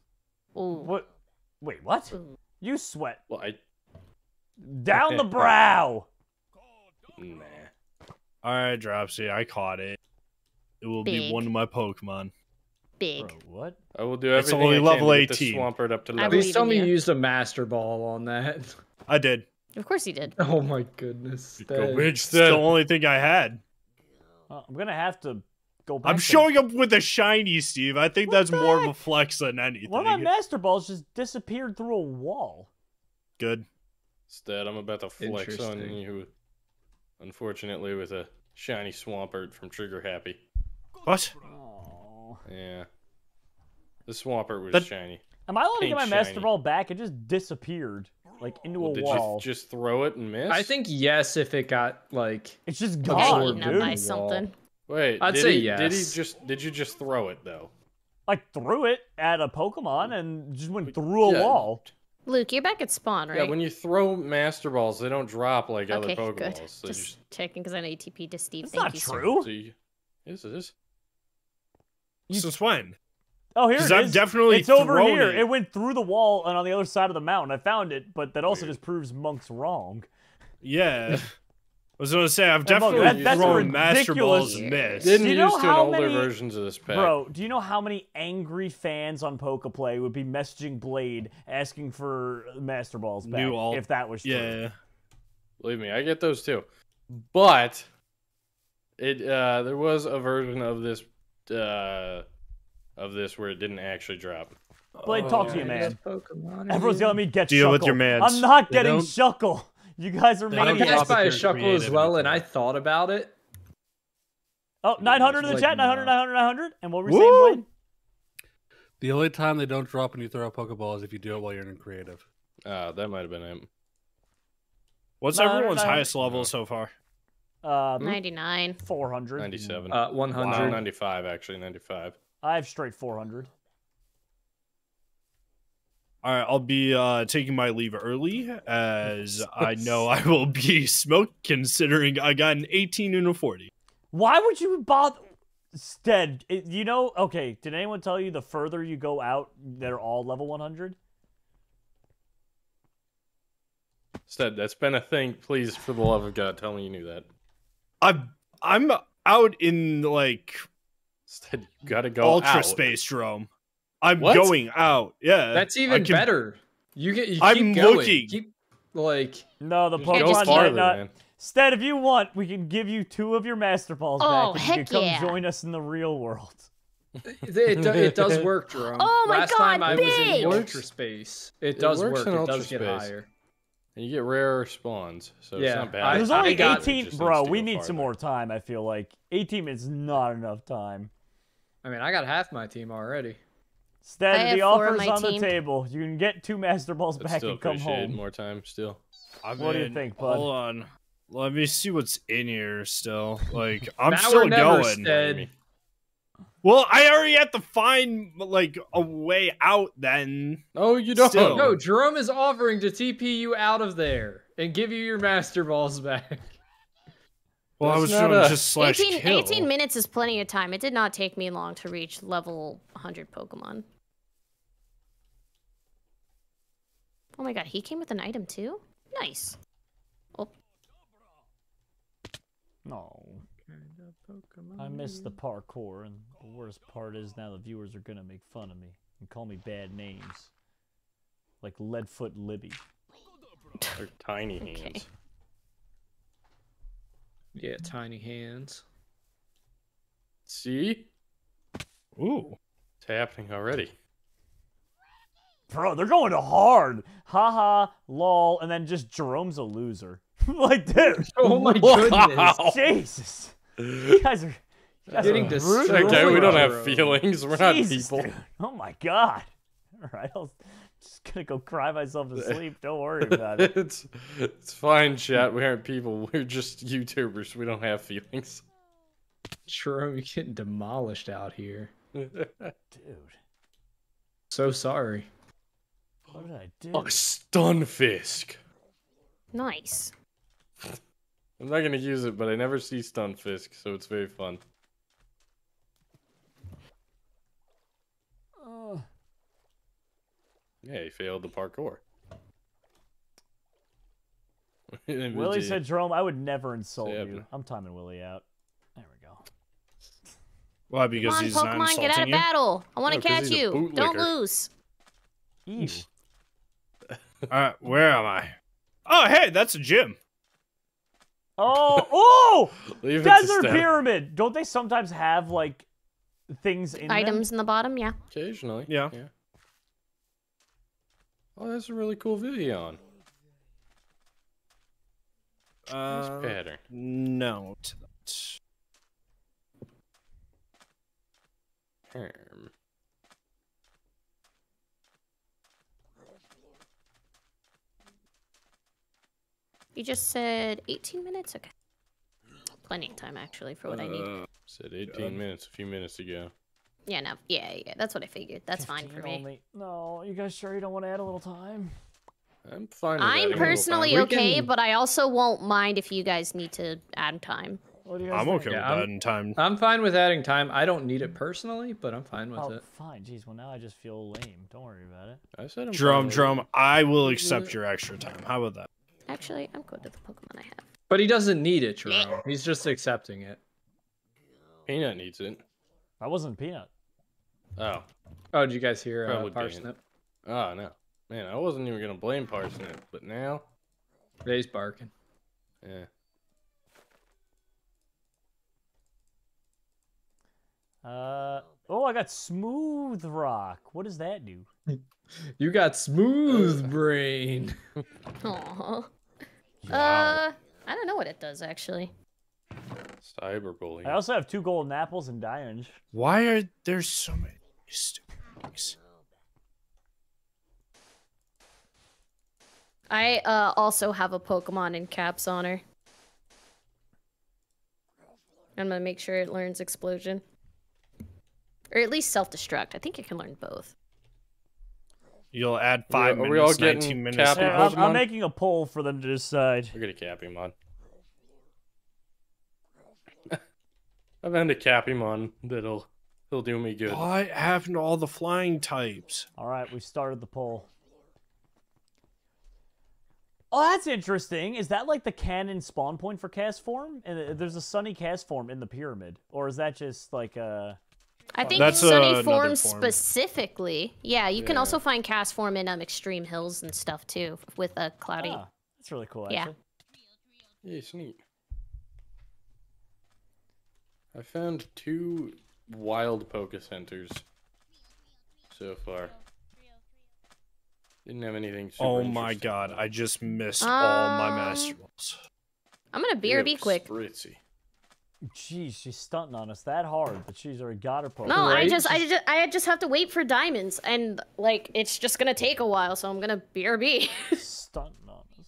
What? Wait, what? You sweat. Well, I... Down the brow. Nah. All right, Dropsy, I caught it. It will Big. be one of my Pokemon. Big. Bro, what? I will do everything I can to get the Swampert up to level eighteen. Please tell me you used a Master Ball on that. I did. Of course you did. Oh my goodness. It's the only thing I had. Uh, I'm gonna have to go back. I'm showing there. up with a shiny, Steve. I think what that's more heck? of a flex than anything. One of my Master Balls just disappeared through a wall. Good. Instead, I'm about to flex on you. Unfortunately, with a shiny Swampert from Trigger Happy. What? Aww. Yeah. The Swampert was that... shiny. Am I allowed to get my shiny. Master Ball back? It just disappeared, like, into well, a did wall. Did you just throw it and miss? I think yes if it got, like... It's just gone, dude. Eaten up by something. Wait, I'd did say he, yes. Did, he just, did you just throw it, though? I threw it at a Pokemon and just went through a yeah. wall. Luke, you're back at spawn, right? Yeah, when you throw Master Balls, they don't drop like okay, other Pokeballs. Good. So just, just checking, because I'm A T P to Steve. That's Thank not you, true. So you... This is... You... Since when? Oh, here it is. I'm definitely it's over here. It. it went through the wall and on the other side of the mountain. I found it, but that also Weird. just proves Monk's wrong. Yeah. I was gonna say I've definitely that, that's thrown Master Balls and missed. Didn't you know used to how in older many, versions of this pack. Bro, do you know how many angry fans on Pokeplay would be messaging Blade asking for Master Balls back alt, if that was true? Yeah. Believe me, I get those too. But it uh, there was a version of this uh, of this where it didn't actually drop. Blade, oh, talk to you, man. Pokemon, Everyone's telling me get Deal Shuckle. with your mans. I'm not they getting Shuckle. You guys are made. I passed by a Shuckle as well, and I thought about it. Oh, nine hundred in the chat, nine hundred, nine hundred, nine hundred, and what were we saying, Blade? The only time they don't drop when you throw a Pokeball is if you do it while you're in creative. Ah, uh, that might have been him. What's everyone's highest level so far? Uh, ninety-nine. four hundred. ninety-seven. Uh, one hundred. Wow. ninety-five, actually, ninety-five. I have straight four hundred. Alright, I'll be uh, taking my leave early, as I know I will be smoked, considering I got an eighteen and a forty. Why would you bother? Stead, you know, okay, did anyone tell you the further you go out, they're all level one hundred? Stead, that's been a thing. Please, for the love of God, tell me you knew that. I'm, I'm out in, like... Stead, you gotta go Ultra out. Space Drome. I'm what? going out. Yeah, that's even can... better. You get. You I'm keep going. looking. Keep, like no, the Pokemon might not. Instead, if you want, we can give you two of your Master Balls oh, back, and you can come yeah. join us in the real world. It, it, it does work, Jerome. Oh my Last God, time I big. was in Ultra Space. It, it does work. It does get space. higher. And you get rarer spawns, so yeah. it's not bad. I, There's I only eighteen, bro. We need farther. some more time. I feel like eighteen minutes is not enough time. I mean, I got half my team already. Stead, the offer's on team. the table. You can get two Master Balls That's back and come home. More time still. I mean, what do you think, bud? Hold on. Let me see what's in here still. Like, I'm still going. Stead. Well, I already have to find, like, a way out then. Oh, you don't. Still. No, Jerome is offering to T P you out of there and give you your Master Balls back. Well, That's I was doing a... just slash eighteen, kill. eighteen minutes is plenty of time. It did not take me long to reach level one hundred Pokemon. Oh my God, he came with an item too? Nice. Oh. No. I miss the parkour, and the worst part is now the viewers are gonna make fun of me and call me bad names. Like Leadfoot Libby. They're tiny okay. hands. Yeah, tiny hands. See? Ooh. It's happening already. Bro, they're going hard. Haha, ha, lol, and then just Jerome's a loser. Like this. Oh my wow. goodness. Jesus. You guys are, you guys Getting are rude. Okay, we don't have feelings. We're Jesus, not people. Dude. Oh my God. All right, I'll just gonna go cry myself to sleep. Don't worry about it. it's it's fine, chat. We aren't people. We're just YouTubers. We don't have feelings. True, you're getting demolished out here, dude. So sorry. What did I do? Oh, Stunfisk. Nice. I'm not gonna use it, but I never see Stunfisk, so it's very fun. Uh, yeah, he failed the parkour. Willie said, Jerome, I would never insult yeah, you. I'm timing Willie out. There we go. Why? Because Come on, he's Pokemon, not insulting you? Get out of battle. I want to no, catch you. Don't lose. Ew. Uh, where am I? Oh, hey, that's a gym. Oh, oh! Desert Pyramid. Don't they sometimes have like things in items them? in the bottom? Yeah. Occasionally. Yeah. yeah. Oh, that's a really cool video on. Uh, nice pattern. No. Term. You just said eighteen minutes? Okay. Plenty of time, actually, for what uh, I need. Said eighteen minutes a few minutes ago. Yeah, no. Yeah, yeah. That's what I figured. That's fine for me. Only. No, you guys sure you don't want to add a little time? I'm fine with I'm that. personally okay, can... but I also won't mind if you guys need to add time. What do you guys I'm think? okay with yeah, adding time. I'm fine with adding time. I don't need it personally, but I'm fine with oh, it. Oh, fine. Jeez, well, now I just feel lame. Don't worry about it. I said I'm Drum, drum, I will accept your extra time. How about that? Actually, I'm good with the Pokemon I have. But he doesn't need it, Jerome. He's just accepting it. Peanut needs it. I wasn't Peanut. Oh. Oh, did you guys hear uh, Parsnip? Oh, no. Man, I wasn't even going to blame Parsnip, but now... He's barking. Yeah. Uh, oh, I got Smooth Rock. What does that do? You got Smooth Brain. Aww. Wow. Uh, I don't know what it does, actually. Cyberbullying. I also have two golden apples and diamonds. Why are there so many stupid things? I uh, also have a Pokemon in caps on her. I'm going to make sure it learns Explosion. Or at least Self-Destruct. I think it can learn both. You'll add five Are we minutes, all getting nineteen minutes. Cappy yeah, I'm, I'm making a poll for them to decide. We're gonna Cappymon. I've had a Cappymon that'll he'll do me good. What happened to all the flying types? All right, we started the poll. Oh, that's interesting. Is that like the canon spawn point for Castform? And there's a sunny Castform in the pyramid, or is that just like a? I think That's Sunny Form specifically. Yeah, you yeah. can also find Cast Form in um, Extreme Hills and stuff too, with a cloudy. Ah, that's really cool, actually. Yeah. yeah, it's neat. I found two wild Poké Centers so far. Didn't have anything super Oh my god, I just missed um, all my Master Balls. I'm gonna B R B quick. Spritzy. Jeez, she's stunting on us that hard, but she's already got her Pokemon. No, right? I just, I just, I just have to wait for diamonds, and like it's just gonna take a while, so I'm gonna B R B. Stunting on us.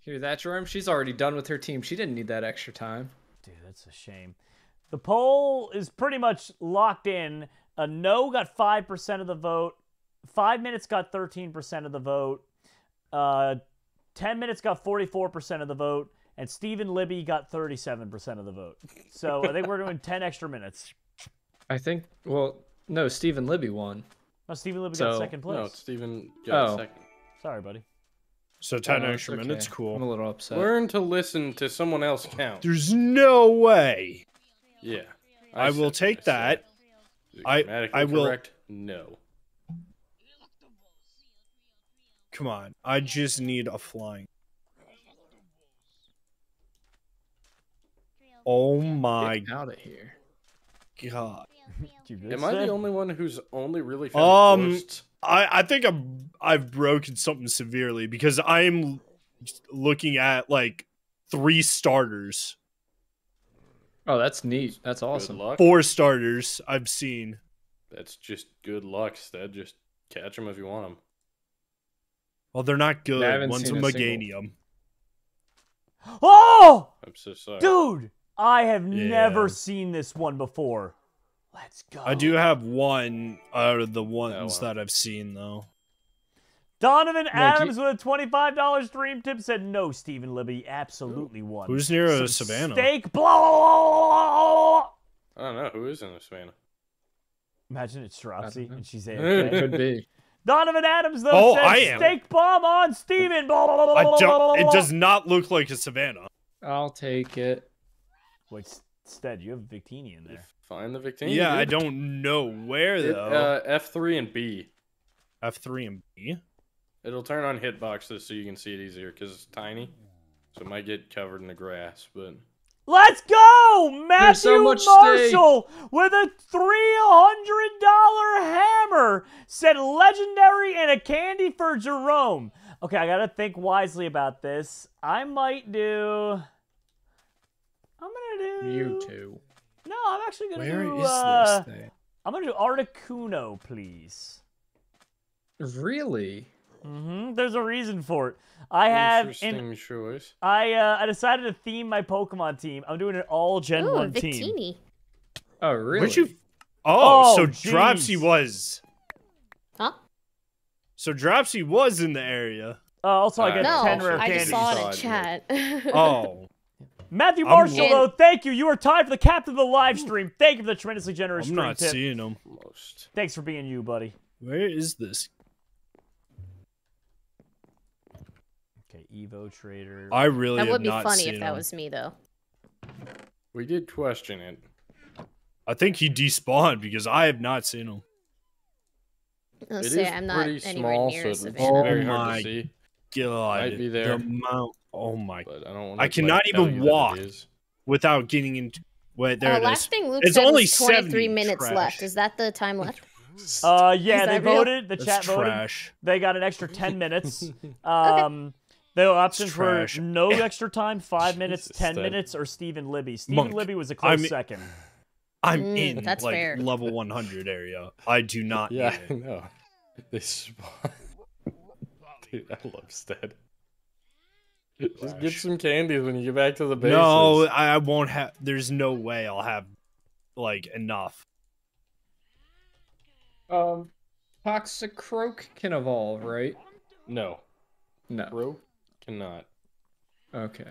Hear that, Jerome? She's already done with her team. She didn't need that extra time. Dude, that's a shame. The poll is pretty much locked in. A no got five percent of the vote. Five minutes got thirteen percent of the vote. Uh, ten minutes got forty-four percent of the vote. And Steve and Libby got thirty-seven percent of the vote. So I think we're doing ten extra minutes. I think, well, no, Steve and Libby won. No, Steve and Libby so, got second place. No, Steven got oh. second. Sorry, buddy. So ten oh, extra okay. minutes, cool. I'm a little upset. Learn to listen to someone else count. There's no way. Yeah. I, I will take that. I, I will. Correct? No. Come on. I just need a flying. Oh my Get out of here. God. Am I the only one who's only really found Um ghosts? I I think I'm I've broken something severely because I'm looking at like three starters. Oh, that's neat. That's awesome. Four starters I've seen. That's just good luck. That just catch them if you want them. Well, they're not good. One's a Meganium. Single... Oh! I'm so sorry. Dude, I have yeah. never seen this one before. Let's go. I do have one out of the ones that, one. that I've seen, though. Donovan no, Adams you... with a twenty-five dollar stream tip said, no, Stephen Libby, absolutely Ooh. won. Who's near Some a Savannah? Steak blow! I don't know. Who is in a Savannah? Imagine it's Shropsy and she's A F K. It could be. Donovan Adams, though, oh, said, I am. steak bomb on Steven. Blah, blah, blah, I blah, blah, it does not look like a Savannah. I'll take it. Wait, Stead, you have Victini in there. You find the Victini. Yeah, dude. I don't know where, though. It, uh, F three and B. F three and B? It'll turn on hitboxes so you can see it easier, because it's tiny. So it might get covered in the grass, but... Let's go! Matthew so Marshall steak. with a three hundred dollar hammer said legendary and a candy for Jerome. Okay, I gotta think wisely about this. I might do... I'm gonna do... Mewtwo. No, I'm actually gonna Where do... Where is uh... this thing? I'm gonna do Articuno, please. Really? Mm-hmm. There's a reason for it. I have interesting choice. I uh, I decided to theme my Pokemon team. I'm doing an all Gen Ooh, One Victini. team. Oh really? Where'd you... Oh, oh, so geez. Dropsy was. Huh? So Dropsy was in the area. Uh, also, I got no, ten rare candies. I just saw it in chat. oh. Matthew Marshall, though, thank you. You are tied for the captain of the live stream. Thank you for the tremendously generous I'm stream not tip. seeing him. Most. Thanks for being you, buddy. Where is this? Okay, Evo Trader. I really That would be funny if that him. was me, though. We did question it. I think he despawned because I have not seen him. I'll it say, is I'm not pretty small, near so it's oh very hard to see. God, I'd be there. The amount, oh my! But I don't. I cannot even walk without getting into. Wait, there uh, it last is. Thing Luke it's said only was twenty-three minutes trash. left. Is that the time left? Uh, yeah, they real? voted. The That's chat trash. voted. They got an extra ten minutes. Um. Okay. The options were no extra time, five minutes, Jesus, ten that... minutes, or Steven Libby. Steven Monk, Libby was a close I'm, second. I'm mm, in that's like fair. level one hundred area. I do not. Yeah, I know. They spawn. Dude, I love Stead. Just Gosh. get some candies when you get back to the base. No, I won't have. There's no way I'll have like enough. Um, Toxicroak can evolve, right? No, no. Bro? Not okay,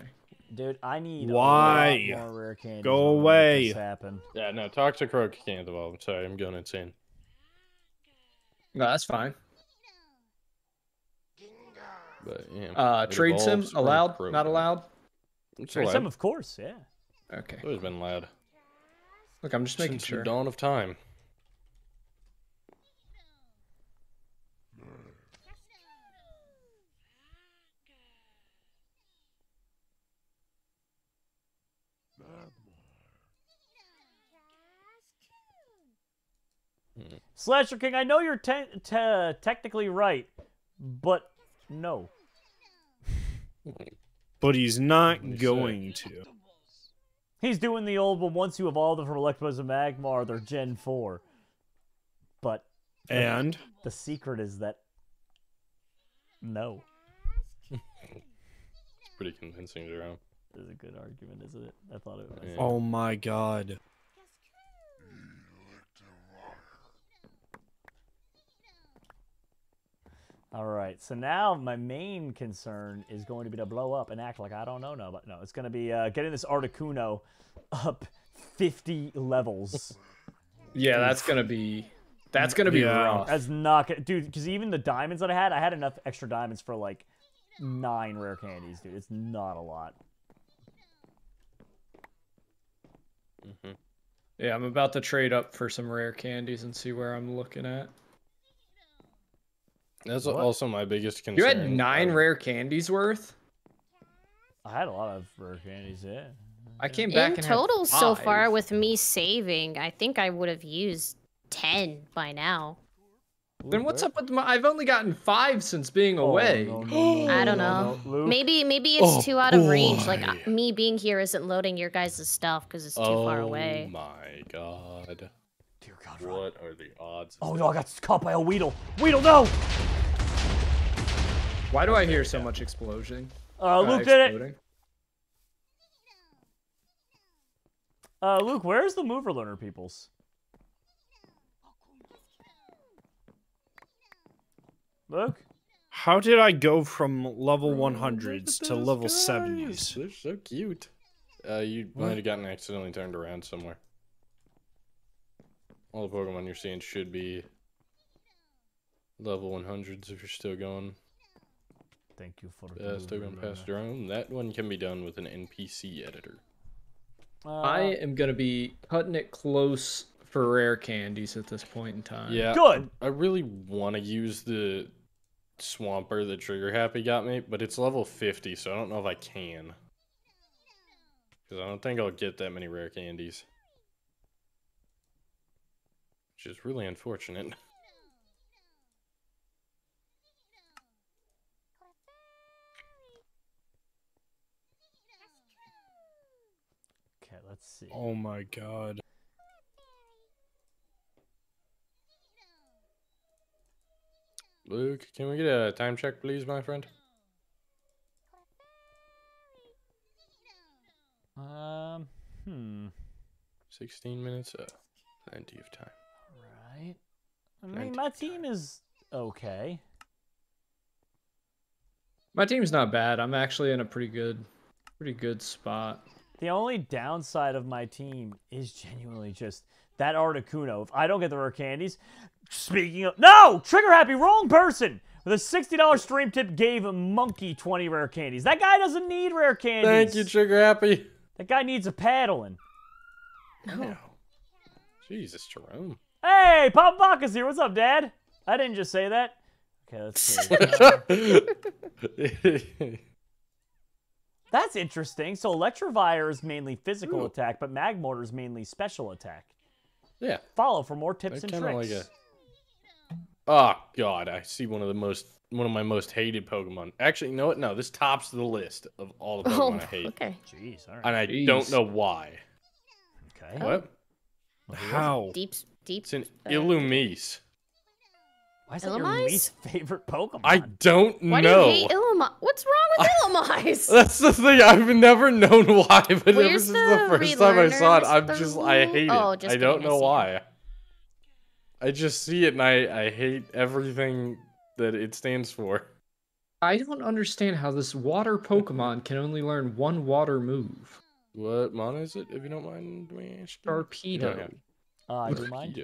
dude. I need why a lot more rare candies. Go away. This happen. Yeah, no. Toxicroak can't evolve. I'm sorry, I'm going insane. No, that's fine. But yeah, uh, trade sim allowed? Pro. Not allowed. Trade sim, of course. Yeah. Okay. It's always been allowed. Look, I'm just Since making sure. The dawn of time. Slasher King, I know you're te te technically right, but no. But he's not going to. He's doing the old one. Once you evolve them from Electabuzz and Magmar, they're Gen four. But and the secret is that no. It's pretty convincing, Jerome. This is a good argument, isn't it? I thought it was. Yeah. Oh my God. All right, so now my main concern is going to be to blow up and act like I don't know, no, but no, it's going to be uh, getting this Articuno up fifty levels. Yeah, that's going to be, that's going to be yeah. rough. That's not going to, dude, because even the diamonds that I had, I had enough extra diamonds for like nine rare candies, dude. It's not a lot. Mm-hmm. Yeah, I'm about to trade up for some rare candies and see where I'm looking at. That's what? also my biggest concern. You had nine rare candies worth? I had a lot of rare candies, yeah. I came back in and total had so far with me saving. I think I would have used ten by now. Then what's up with my... I've only gotten five since being oh, away. No, no, no, I don't know. No, no, maybe maybe it's oh, too out of boy. range. Like, I, me being here isn't loading your guys' stuff because it's too oh, far away. Oh my God. Dear God, Ron. What are the odds? Oh no, I got caught by a Weedle. Weedle, no! Why do I hear so much explosion? Uh, Luke uh, did it. Uh, Luke, where's the mover learner peoples? Luke? How did I go from level one hundreds to level guys. seventies? They're so cute. Uh, you what? might have gotten accidentally turned around somewhere. All the Pokemon you're seeing should be level one hundreds if you're still going. Thank you for uh, still going past your own. That one can be done with an N P C editor. Uh, I am going to be cutting it close for rare candies at this point in time. Yeah, good. I, I really want to use the Swampert that Trigger Happy got me, but it's level fifty, so I don't know if I can. Because I don't think I'll get that many rare candies. Which is really unfortunate. Okay, let's see. Oh my god. Luke, can we get a time check, please, my friend? Um, hmm. sixteen minutes? Uh, plenty of time. Alright. I mean, my team is okay. My team's not bad. I'm actually in a pretty good, pretty good spot. The only downside of my team is genuinely just that Articuno. If I don't get the rare candies... Speaking of... No! Trigger Happy, wrong person! The sixty dollar stream tip gave Monkey twenty rare candies. That guy doesn't need rare candies. Thank you, Trigger Happy. That guy needs a paddling. No. no. Jesus, Jerome. Hey, Papa Bacca's here. What's up, Dad? I didn't just say that. Okay, let's go. That's interesting. So Electivire is mainly physical Ooh. attack, but Magmortar is mainly special attack. Yeah. Follow for more tips They're and tricks. Like a... Oh god, I see one of the most one of my most hated Pokemon. Actually, you know what? No, this tops the list of all the Pokemon oh, I hate. Okay. Jeez, all right. And I Jeez. don't know why. Okay. What? Oh. How? Deep deep. It's an Illumise. Why is it your least favorite Pokemon? I don't know. Why do you hate Illumise? What's wrong with Illumise? That's the thing. I've never known why, but this is the first time I saw it. I'm just, I hate it. I don't know why. I just see it and I, I hate everything that it stands for. I don't understand how this water Pokemon can only learn one water move. What mon is it, if you don't mind me asking? Torpedo. Ah, I don't mind.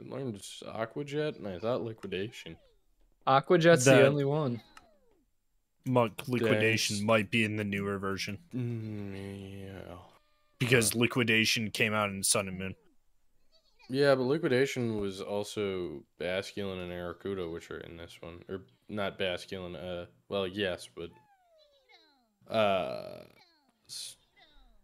I learned Aqua Jet and I thought Liquidation. Aqua Jet's that, the only one. Monk Liquidation That's... might be in the newer version. Mm, yeah. Because uh, Liquidation came out in Sun and Moon. Yeah, but Liquidation was also Basculin and Articuno, which are in this one. Or not Basculin, uh well yes, but uh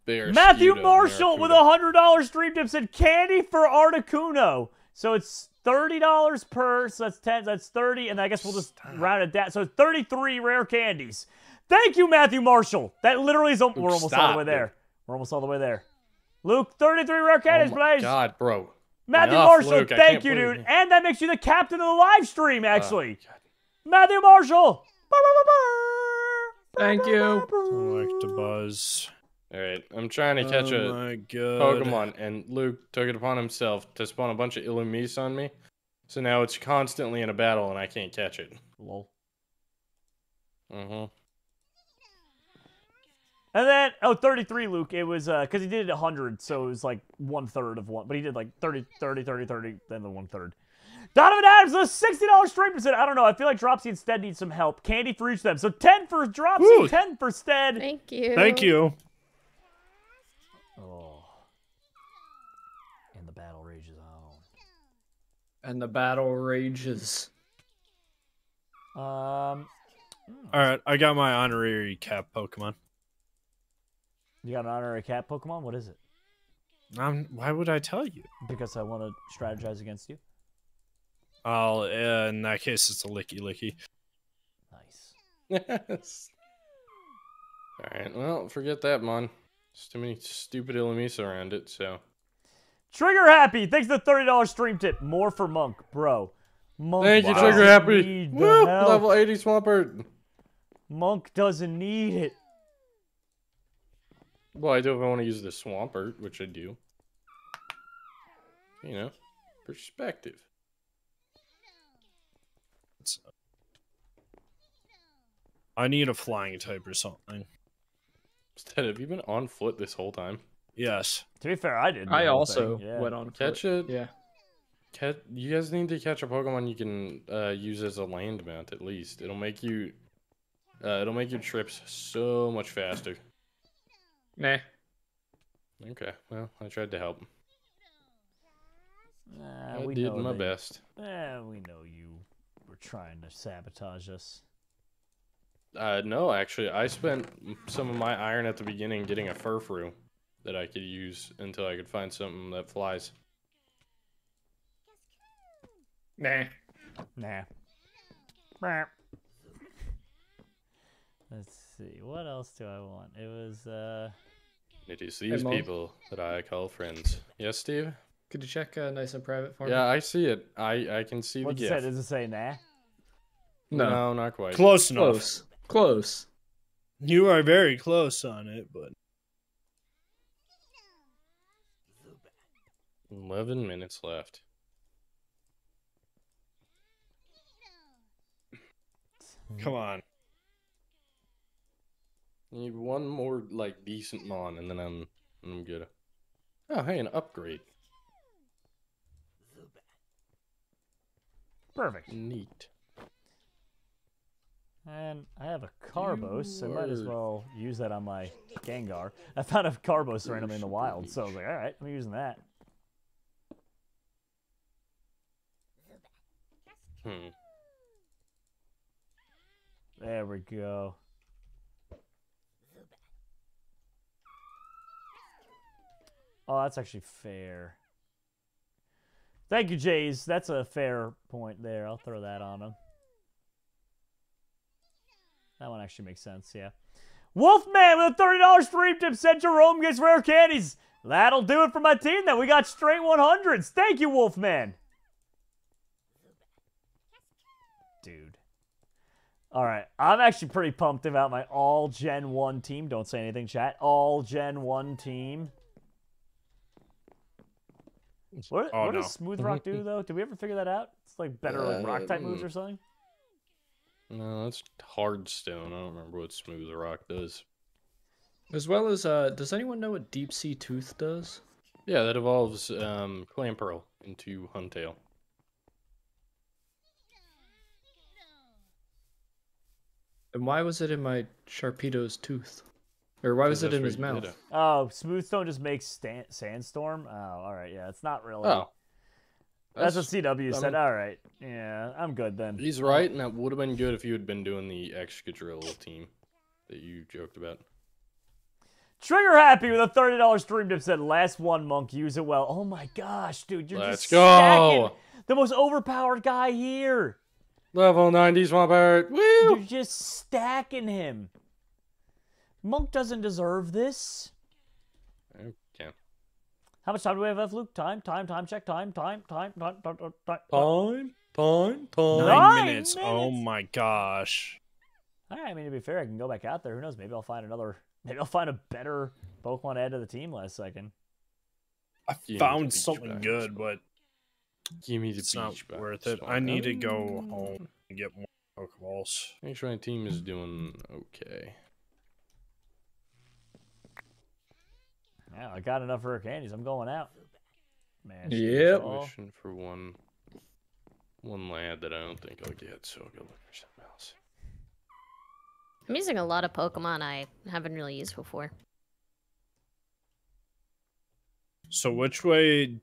Matthew Marshall with a hundred dollar stream tip said candy for Articuno. So it's thirty dollars per. So that's ten. That's thirty, and I guess we'll just round it down. So it's thirty-three rare candies. Thank you, Matthew Marshall. That literally is. We're Oops, almost stop, all the way there. Dude. We're almost all the way there. Luke, thirty-three rare candies, oh my please. God, bro. Matthew Enough, Marshall, Luke, thank you, dude. Me. And that makes you the captain of the live stream, actually. Oh, Matthew Marshall. Thank you. Like to buzz. All right, I'm trying to catch oh a Pokemon, and Luke took it upon himself to spawn a bunch of Illumise on me. So now it's constantly in a battle, and I can't catch it. Lol. Mm-hmm. And then, oh, thirty-three, Luke. It was, uh, because he did it one hundred, so it was like one-third of one. But he did like thirty, thirty, thirty, thirty, then the one-third. Donovan Adams, the sixty dollar stream said, I don't know, I feel like Dropsy and Stead need some help. Candy for each of them. So ten for Dropsy, Ooh. ten for Stead. Thank you. Thank you. Oh, and the battle rages on. And the battle rages. Um. All right, I got my honorary cat Pokemon. You got an honorary cat Pokemon? What is it? Um. Why would I tell you? Because I want to strategize against you. Oh, uh, in that case, it's a Licky Licky. Nice. Yes. All right. Well, forget that, Mon. There's too many stupid Illumise around it, so. Trigger Happy, thanks for the thirty dollar stream tip. More for Monk, bro. Monk, Thank wow. you, Trigger Happy. Woo, level eighty Swampert. Monk doesn't need it. Well, I do if I want to use the Swampert, which I do. You know, perspective. I need a flying type or something. Stead, have you been on foot this whole time? Yes. To be fair, I did. I also yeah. went on catch foot. It. Yeah. Catch, you guys need to catch a Pokemon you can uh, use as a land mount at least. It'll make you, uh, it'll make your trips so much faster. Nah. Okay. Well, I tried to help. Nah, I we did know my they, best. Eh, we know you were trying to sabotage us. Uh, no, actually, I spent some of my iron at the beginning getting a Furfrou that I could use until I could find something that flies. Nah. Nah. Let's see, what else do I want? It was, uh... It is these hey, people that I call friends. Yes, Steve? Could you check uh, nice and private for me? Yeah, I see it. I, I can see What's the GIF. What's it say? Does it say nah? No, no, not quite. Close enough. Close. Close. You are very close on it, but... eleven minutes left. Come on. I need one more, like, decent mon, and then I'm, I'm good. Oh, hey, an upgrade. Perfect. Neat. And I have a Carbos, so I might as well use that on my Gengar. I found a Carbos randomly in the wild, so I was like, alright, I'm using that. Hmm. There we go. Oh, that's actually fair. Thank you, Jays. That's a fair point there. I'll throw that on him. That one actually makes sense, yeah. Wolfman with a thirty dollar stream tip said Jerome gets rare candies. That'll do it for my team then. We got straight one hundreds. Thank you, Wolfman. Dude. All right. I'm actually pretty pumped about my all Gen one team. Don't say anything, chat. All Gen one team. What, oh, what no. does Smooth Rock do, though? Did we ever figure that out? It's like better uh, like rock-type moves or something? No, that's hard stone. I don't remember what Smooth Rock does. As well as, uh, does anyone know what Deep Sea Tooth does? Yeah, that evolves um, Clampearl into Huntail. And why was it in my Sharpedo's tooth? Or why was it in his mouth? Oh, Smooth Stone just makes stand Sandstorm? Oh, alright, yeah, it's not really... Oh. That's, that's what C W said. I mean, all right. Yeah, I'm good then. He's right, and that would have been good if you had been doing the Excadrill team that you joked about. Trigger Happy with a thirty dollar stream tip said, last one, Monk, use it well. Oh my gosh, dude. You're Let's just go. Stacking the most overpowered guy here. Level ninety Swampert. Woo! You're just stacking him. Monk doesn't deserve this. Okay. How much time do we have left, Luke? Time, time, time, check, time, time, time, time, time, time, time. Time, time, time. Nine minutes. minutes. Oh my gosh. All right, I mean, to be fair, I can go back out there. Who knows? Maybe I'll find another, maybe I'll find a better Pokemon to add to the team last second. I yeah, found something back. good, but Give me the it's not worth it. I need to go home and get more Pokeballs. Make sure my team is doing okay. Yeah, I got enough rare candies. I'm going out. Man, yep. I'm wishing for one, one lad that I don't think I'll get, so I'll go look for something else. I'm using a lot of Pokemon I haven't really used before. So which way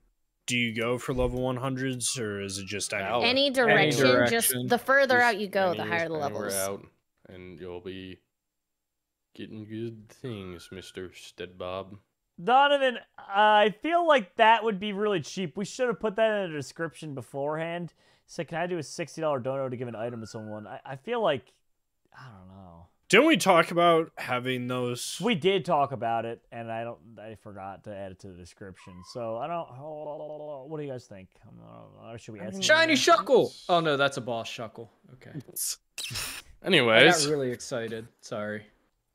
do you go for level one hundreds, or is it just out? Any direction. Any direction. Just the further just out you go, any, the higher the levels. Out, and you'll be getting good things, Mister Steadbob. Donovan, I feel like that would be really cheap. We should have put that in the description beforehand. So can I do a sixty dollar dono to give an item to someone? I, I feel like, I don't know. Didn't we talk about having those? We did talk about it, and I don't. I forgot to add it to the description. So I don't. Oh, what do you guys think? Or should we add? Shiny Shuckle. Oh no, that's a boss Shuckle. Okay. Anyways. I got really excited. Sorry.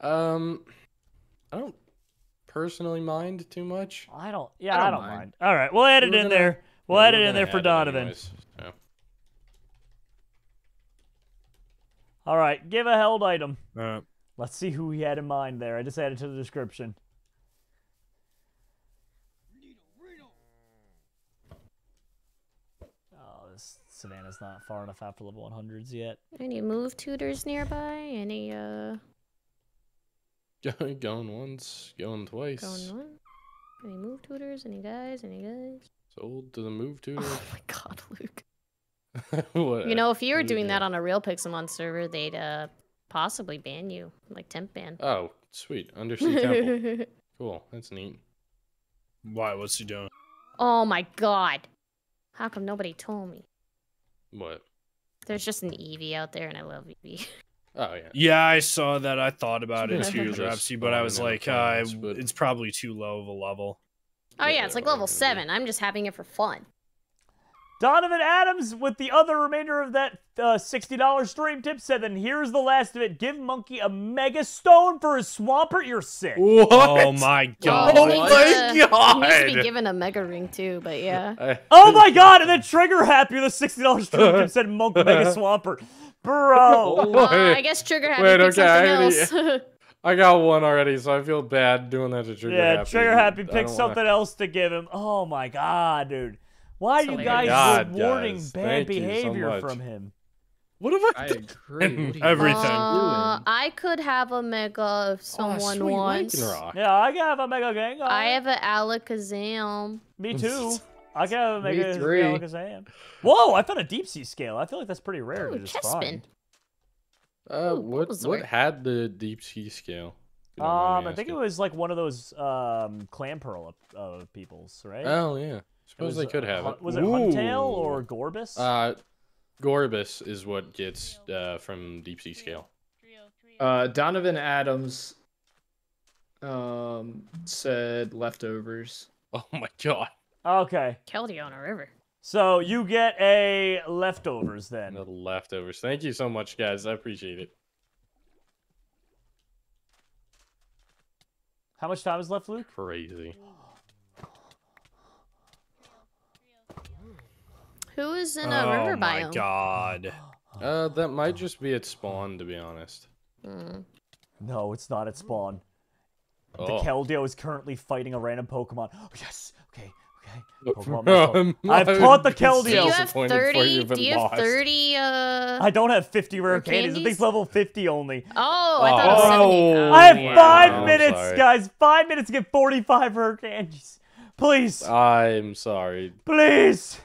Um, I don't personally mind too much. I don't. Yeah, I don't, I don't mind. mind. All right, we'll add it we're in gonna, there. We'll add it in there for Donovan. Anyways, so. All right, give a held item. All right. Let's see who he had in mind there. I just added to the description. Oh, this Savannah's not far enough after level one hundreds yet. Any move tutors nearby? Any, uh... going once, going twice. Going once. Any move tutors? Any guys? Any guys? Sold to the move tutor. Oh my god, Luke. What you know, if you were doing that on a real Pixelmon server, they'd, uh... possibly ban you, like temp ban. Oh, sweet. Undersea Temple. Cool. That's neat. Why? What's he doing? Oh my god. How come nobody told me? What? There's just an Eevee out there, and I love Eevee. Oh, yeah. Yeah, I saw that. I thought about it too, Rapsy, but I was like, uh, it's probably too low of a level. Oh, yeah. It's like level seven. I'm just having it for fun. Donovan Adams with the other remainder of that uh, sixty dollar stream tip said, then here's the last of it. Give Monkey a mega stone for his Swampert. You're sick. What? Oh my god. Oh, oh my god. god. He needs to be given a mega ring too, but yeah. I, oh my god. And then Trigger Happy with the sixty dollar stream tip said, Monkey mega Swampert. Bro. Uh, I guess Trigger Happy did something else. Already, I got one already, so I feel bad doing that to Trigger yeah, Happy. Yeah, Trigger Happy picked something wanna... else to give him. Oh my god, dude. Why are you guys God, rewarding guys. bad Thank behavior so from him? What have I, I done? Agree. Everything. Uh, I could have a Mega if someone oh, wants. Lycanroc. Yeah, I can have a Mega Gengar. I have an Alakazam. Me too. I can have a Mega Alakazam. Whoa, I found a deep sea scale. I feel like that's pretty rare Ooh, to just find. Uh, Ooh, what what, what had the deep sea scale? Um, I think it was like one of those um Clampearl uh, peoples, right? Oh, yeah. Suppose was, they could have uh, it. Was it Ooh. Huntail or Gorebyss? Uh, Gorebyss is what gets uh, from deep sea scale. Uh, Donovan Adams um, said leftovers. Oh my god. Okay. Keldeo on a river. So you get a leftovers then. The leftovers. Thank you so much, guys. I appreciate it. How much time is left, Luke? Crazy. Who is in a oh river biome? Oh my god. Uh, that might just be at spawn, to be honest. Mm. No, it's not at spawn. Oh. The Keldeo is currently fighting a random Pokemon. Oh, yes. Okay, okay. Pokemon, Pokemon. I've caught the Keldeo. Do you have thirty? You do you have thirty? Uh, I don't have fifty rare candies. I think it's level fifty only. Oh, I thought oh. it was seventy. Oh, I have wow. five minutes, guys. Five minutes to get forty-five rare candies. Please. I'm sorry. Please.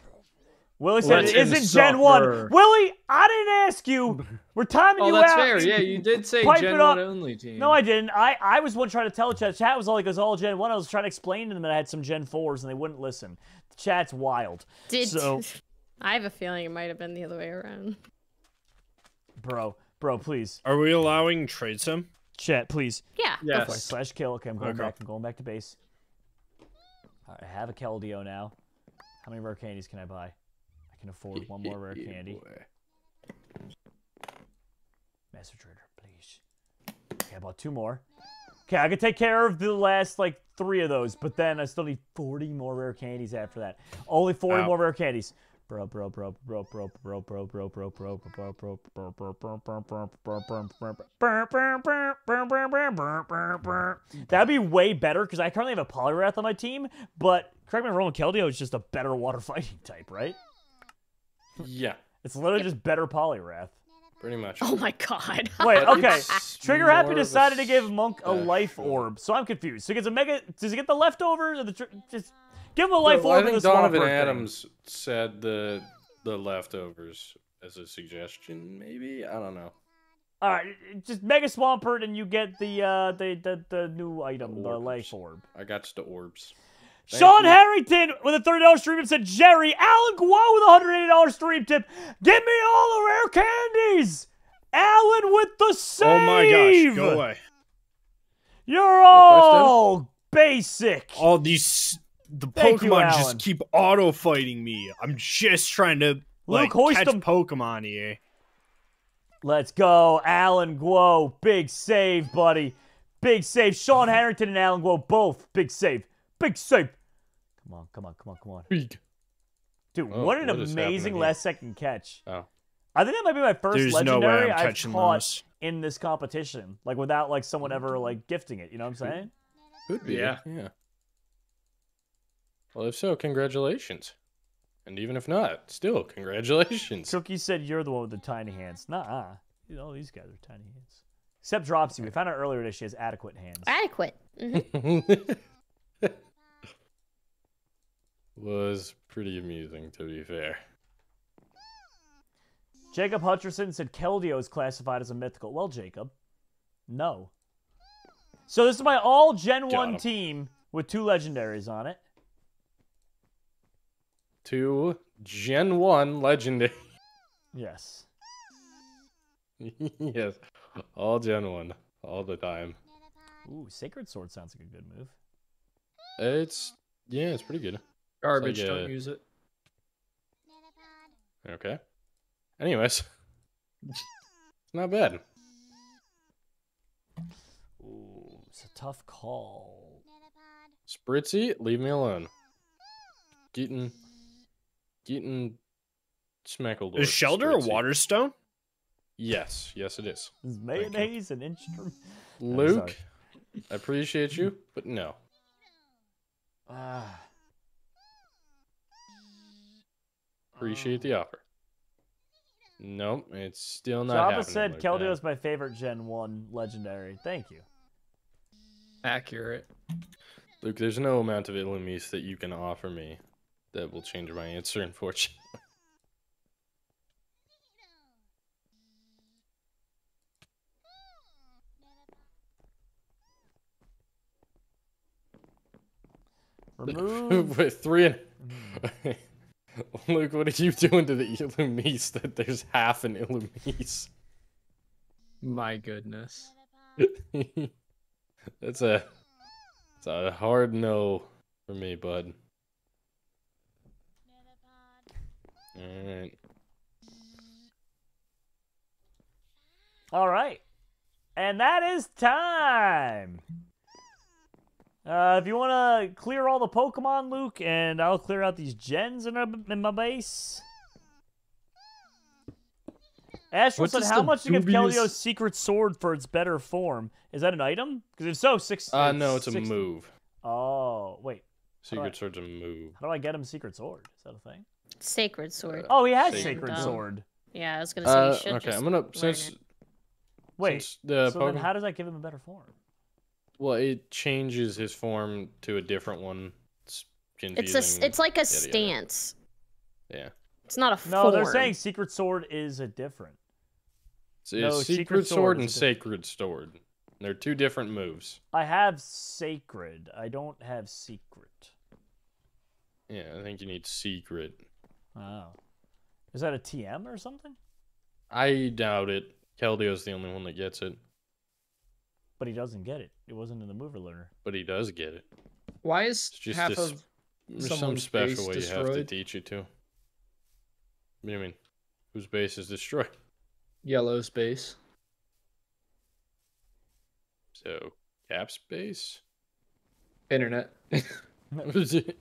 Willie said it isn't Gen one. Willie, I didn't ask you. We're timing oh, you out. Oh, that's fair. Yeah, you did say Gen one only, team. No, I didn't. I, I was one trying to tell chat. Chat was all like, it was all Gen one. I was trying to explain to them that I had some Gen fours, and they wouldn't listen. The chat's wild. Did so, I have a feeling it might have been the other way around. Bro, bro, please. Are we allowing trade sim? Chat, please. Yeah. Yes. Go for it. Slash kill. Okay, I'm going okay. back. I'm going back to base. All right, I have a Keldeo now. How many rare candies can I buy? Can afford one more rare candy. Master Trader, please. Okay, I bought two more. Okay, I can take care of the last like three of those, but then I still need forty more rare candies after that. Only forty more rare candies. Bro, bro, bro, bro, bro, bro, bro, bro, bro, bro, bro, bro, bro, bro, bro, bro, bro. That'd be way better because I currently have a Poliwrath on my team, but correct me if I'm wrong, Keldeo is just a better water fighting type, right? Yeah. It's literally just better Poliwrath. Pretty much. Oh my god. Wait, okay. Trigger Happy decided to give Monk a life orb, so I'm confused. So he gets a mega... Does he get the leftovers or the... Tr just give him a life well, orb. I think Donovan Adams thing. said the the leftovers as a suggestion, maybe? I don't know. Alright, just Mega Swampert and you get the uh, the, the, the new item, the, the life orb. I got the orbs. Thank Sean you. Harrington with a thirty dollar stream tip said, Jerry, Alan Guo with a one hundred eighty dollar stream tip. Give me all the rare candies. Alan with the save. Oh my gosh, go away. You're all basic. All these, the Thank Pokemon you, just keep auto-fighting me. I'm just trying to, like, Luke, hoist catch them. Pokemon here. Let's go. Alan Guo. Big save, buddy. Big save. Sean Harrington and Alan Guo both. Big save. Big save. Come on, come on, come on, come on. Big. Dude, oh, what an what amazing last-second catch. Oh. I think that might be my first There's legendary no I've caught those. in this competition. Like, without, like, someone ever, like, gifting it. You know what I'm saying? Could be, yeah. yeah. Well, if so, congratulations. And even if not, still, congratulations. Cookie said you're the one with the tiny hands. Nah-uh. All these guys are tiny hands. Except Dropsy. We found out earlier that she has adequate hands. Adequate. Mm-hmm. Was pretty amusing, to be fair. Jacob Hutcherson said Keldeo is classified as a mythical. Well, Jacob, no. So this is my all Gen one team with two legendaries on it. Two Gen one legendaries. Yes. Yes. All Gen one. All the time. Ooh, Sacred Sword sounds like a good move. It's, yeah, it's pretty good. Garbage, like a... don't use it. Okay. Anyways. Not bad. Ooh, it's a tough call. Spritzy, leave me alone. Getting... Getting... Smackled. Is Shelter Spritzy. a water stone? Yes. Yes, it is. Is mayonnaise an instrument? Luke, I appreciate you, but no. Ah... Uh... Appreciate the offer. Nope, it's still not happening. Java said like Keldeo is my favorite Gen one legendary. Thank you. Accurate. Luke, there's no amount of Illumise that you can offer me that will change my answer, unfortunately. Remove... With three and... Mm. Luke, what are you doing to the Illumise that there's half an Illumise? My goodness. That's a, that's a hard no for me, bud. Alright. Alright. And that is time! Uh, if you want to clear all the Pokemon, Luke, and I'll clear out these gens in, our, in my base. Ashton said, how much dubious... to give Keldeo's secret sword for its better form? Is that an item? Because if so, six... Uh, no, it's six... a move. Oh, wait. Secret I... sword's a move. How do I get him secret sword? Is that a thing? Sacred sword. Oh, he has sacred, sacred sword. Um, yeah, I was going to say, uh, you should okay, just I'm gonna since it. Wait, since the so Pokemon... then how does that give him a better form? Well, it changes his form to a different one. It's confusing. It's a, it's like a yada, stance. Yada. Yeah. It's not a no, form. No, they're saying Secret Sword is a different. So no, Secret, Secret Sword, Sword and Sacred Sword. They're two different moves. I have Sacred. I don't have Secret. Yeah, I think you need Secret. Oh. Is that a T M or something? I doubt it. Keldeo's the only one that gets it. But he doesn't get it. It wasn't in the mover learner. But he does get it. Why is it's just half a, of there's some special way destroyed? You have to teach it to? What do you mean? Whose base is destroyed? Yellow's base. So, Cap's base? Internet.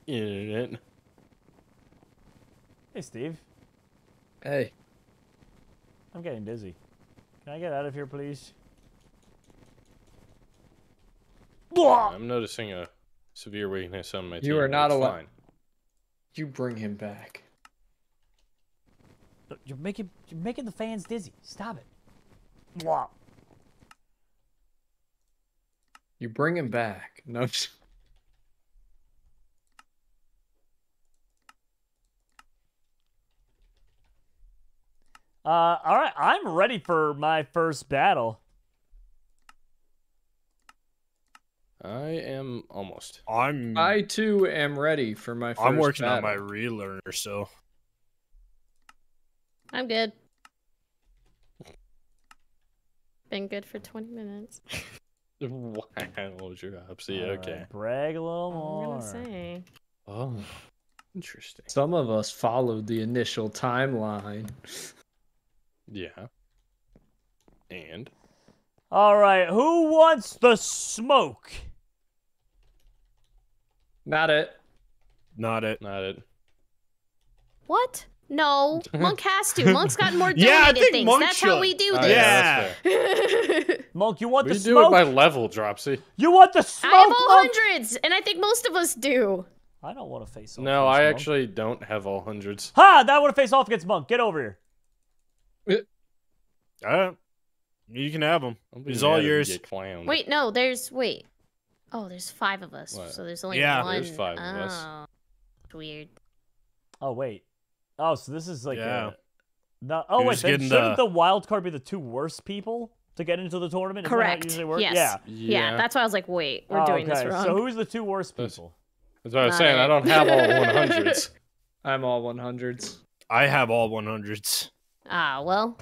Internet. Hey, Steve. Hey. I'm getting dizzy. Can I get out of here, please? I'm noticing a severe weakness on my team. You are not alive. You bring him back. You're making you're making the fans dizzy. Stop it. Wow. You bring him back. No. Uh, all right. I'm ready for my first battle. I am almost. I'm. I too am ready for my first I'm working battle. on my relearner, so. I'm good. Been good for twenty minutes. Wow, Dropsy. Okay. Right, brag a little more. I'm gonna say. Oh, interesting. Some of us followed the initial timeline. Yeah. And? All right, who wants the smoke? Not it. Not it. Not it. What? No, Monk has to. Monk's got more donated yeah, I think things. Monk that's should. How we do this. Oh, yeah. Yeah, Monk, you want we the smoke? We do it by level, Dropsy. You want the smoke? I have all Monk? hundreds, and I think most of us do. I don't want to face off. No, I Monk. actually don't have all hundreds. Ha! That want to face off against Monk. Get over here. All right. You can have them. It's all yours. Wait, no, there's wait. Oh, there's five of us, what? so there's only yeah. one. Yeah, there's five oh. of us. Weird. Oh wait. Oh, so this is like yeah. a, the, oh You're wait, then, shouldn't the... the wild card be the two worst people to get into the tournament? Correct. Is that how it usually works? Yes. Yeah. yeah, yeah. That's why I was like, wait, we're oh, doing okay. this wrong. So who's the two worst people? That's, that's what I was Not saying. It. I don't have all one hundreds. I'm all one hundreds. I have all one hundreds. Ah, well.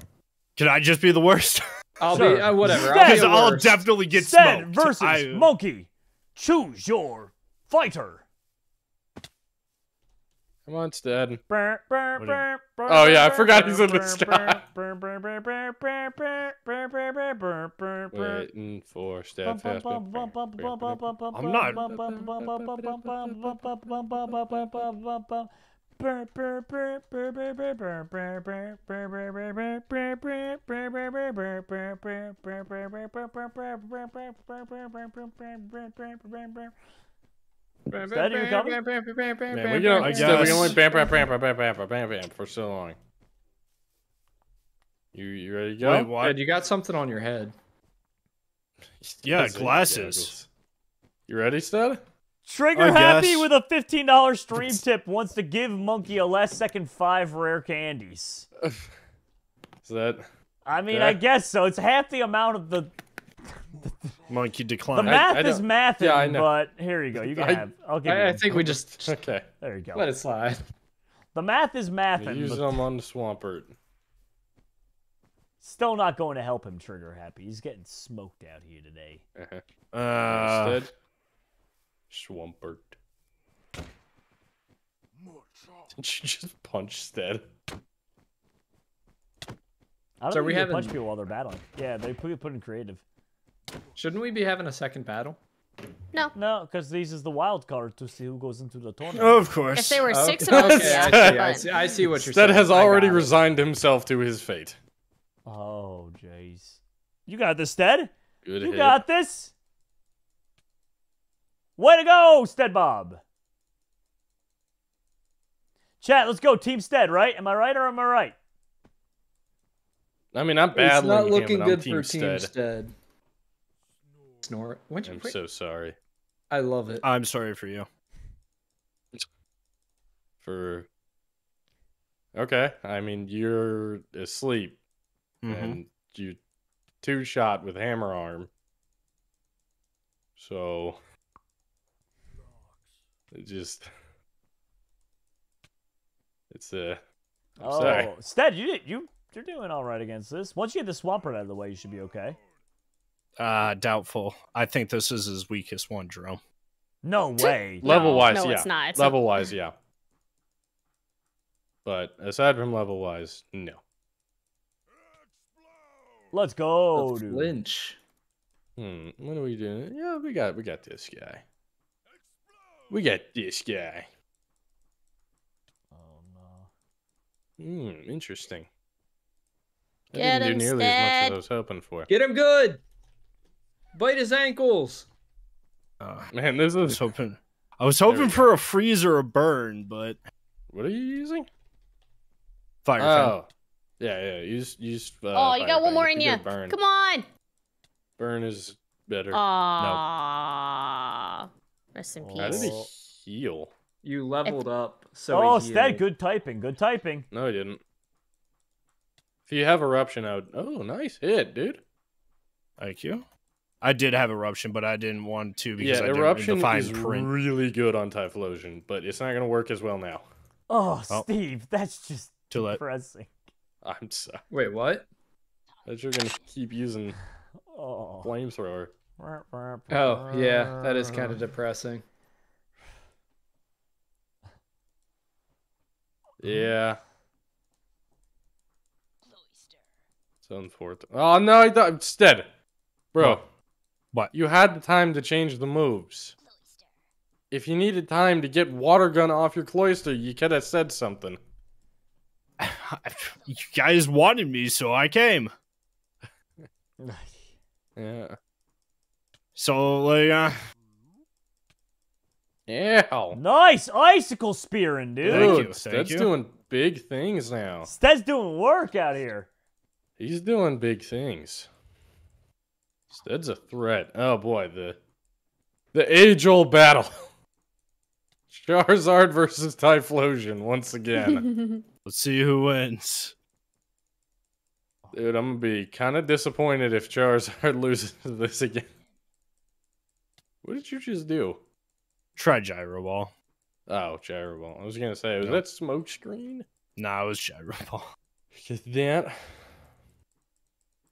Can I just be the worst? I'll Sir, be uh, whatever. I'll, be I'll definitely get Zed smoked. versus I... Monkey. Choose your fighter. Come on, Stead. Oh yeah, I forgot he's in the sky. Waiting for Stead. I'm not. Stead, you're coming? Man, we don't, I guess. We can only bam, bam, bam, bam, bam, bam, bam, bam for so long. You, you ready to go? Wait, what? Dad, you got something on your head. Yeah, glasses. You ready, Stead? Trigger I Happy guess. with a fifteen dollar stream tip wants to give Monkey a last second five rare candies. Is that... I mean, that? I guess so. It's half the amount of the... Monkey decline. The math I, I is mathing, yeah, I know. but here you go. You can I, have... I'll give I, you I think we just... Okay. There you go. Let it slide. The math is mathing. Use them on the Swampert. Still not going to help him, Trigger Happy. He's getting smoked out here today. Uh-huh. Uh... Instead, Swampert. Did you just punch Stead? I don't so think we have punch people while they're battling. Yeah, they put put in creative. Shouldn't we be having a second battle? No. No, because these is the wild card to see who goes into the tournament. Oh, of course. If there were oh, six okay. of us, okay, actually, I, see, I see what you're Stead saying. Stead has already resigned it. himself to his fate. Oh, jeez. You got this, Stead. Good You hit. got this. Way to go, Stead Bob. Chat, let's go. Team Stead, right? Am I right or am I right? I mean, I'm bad. It's not looking him, good team for Stead. Team Stead. Snort. When'd you I'm quit? so sorry. I love it. I'm sorry for you. For... Okay. I mean, you're asleep. Mm-hmm. And you two-shot with hammer arm. So... It just, it's a. Uh, oh, sorry. Stead, you you you're doing all right against this. Once you get the Swampert out of the way, you should be okay. Uh, doubtful. I think this is his weakest one, Jerome. No way. Level wise, no, yeah. It's not. It's level not. wise, yeah. But aside from level wise, no. Let's go, Let's dude. Lynch. Hmm. What are we doing? Yeah, we got we got this guy. We got this guy. Oh no. Hmm, interesting. I Get didn't him do nearly Stead. as much as I was hoping for. Get him good. Bite his ankles. Oh, man, this is I was hoping. I was hoping for go. a freeze or a burn, but what are you using? Fire. Oh, fan. yeah, yeah. Use, use. Uh, oh, you got one fan. more in you. Burn. Come on. Burn is better. Ah. Nope. Rest in peace. How did he heal? You leveled if... up, so Oh, he Stead, good typing, good typing. No, he didn't. If you have Eruption, I would... Oh, nice hit, dude. Thank you. I did have Eruption, but I didn't want to because yeah, I Eruption didn't is print. really good on Typhlosion, but it's not going to work as well now. Oh, oh. Steve, that's just Too depressing. Late. I'm sorry. Wait, what? That you're going to keep using oh. Flamethrower. Oh, yeah, that is kind of depressing. Yeah. It's unfortunate. Oh no, it's dead. Bro. What? You had the time to change the moves. If you needed time to get Water Gun off your cloister, you could have said something. You guys wanted me, so I came. Yeah. So, like, uh... yeah. Nice icicle spearing, dude. Thank you. Thank Stead's you. doing big things now. Stead's doing work out here. He's doing big things. Stead's a threat. Oh boy, the the age-old battle. Charizard versus Typhlosion once again. Let's see who wins. Dude, I'm gonna be kind of disappointed if Charizard loses this again. What did you just do? Try Gyro Ball. Oh, Gyro Ball. I was gonna say, was no. that smoke screen? Nah, it was Gyro Ball. Get that.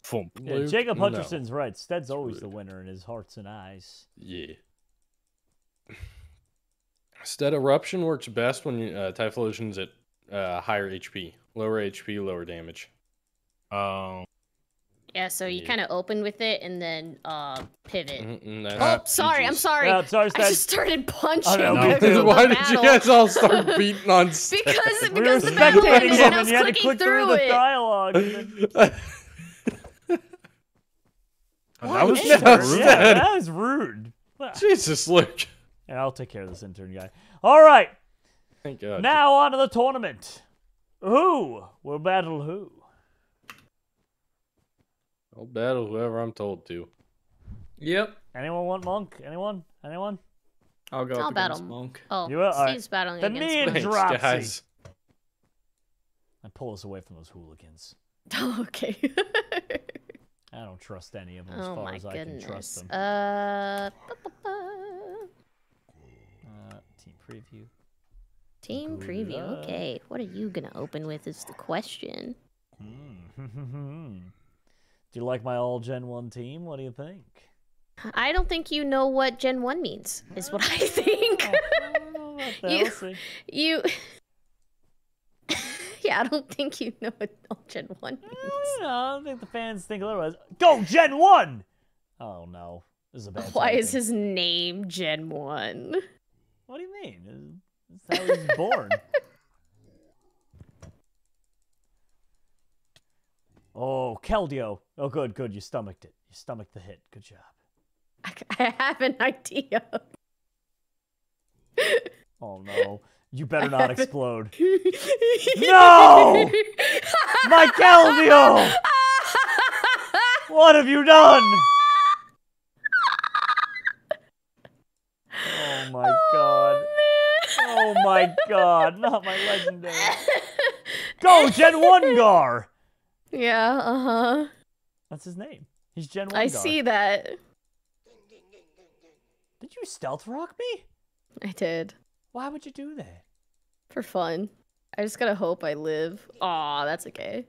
Fump. Yeah, Jacob Hutcherson's no. right. Stead's it's always rude. the winner in his hearts and eyes. Yeah. Stead Eruption works best when you, uh, Typhlosion's at uh, higher H P. Lower H P, lower damage. Um. Yeah, so you yeah. kind of open with it and then uh, pivot. Mm -mm, oh, ah, sorry, I'm sorry. Yeah, I'm sorry. I just started punching. Oh, no, no, why did you guys all start beating on Stead? Because because we the battle ended and I was clicking click through, through it. The dialogue. Then... oh, that was rude. Yeah, that was rude. Jesus, look. Yeah, I'll take care of this intern guy. All right. Thank God. Now on to the tournament. Who will battle who? I'll battle whoever I'm told to. Yep. Anyone want Monk? Anyone? Anyone? I'll go I'll up battle. against Monk. Oh, you will? Steve's right. battling then against me and Dropsy. Guys. I pull us away from those hooligans. Oh, okay. I don't trust any of them as oh, far as goodness. I can trust them. Uh, ba -ba -ba. uh, team preview. Team preview. Okay. What are you gonna open with is the question. Hmm. Do you like my all Gen one team? What do you think? I don't think you know what Gen one means, is what I think. I don't know about that. You, we'll you... yeah, I don't think you know what all Gen one means. I don't know. I don't think the fans think otherwise. Go Gen one! Oh, no. This is a bad Why is thing. his name Gen one? What do you mean? That's how he was born. Oh, Keldeo. Oh, good, good. You stomached it. You stomached the hit. Good job. I, I have an idea. Oh, no. You better I not haven't... explode. No! My Keldeo! What have you done? Oh, my oh, God. Man. Oh, my God. Not my legendary. Go, Gen one Gar! Yeah, uh-huh. That's his name. He's Gen one I Gar. see that. Did you stealth rock me? I did. Why would you do that? For fun. I just gotta hope I live. Aw, that's okay.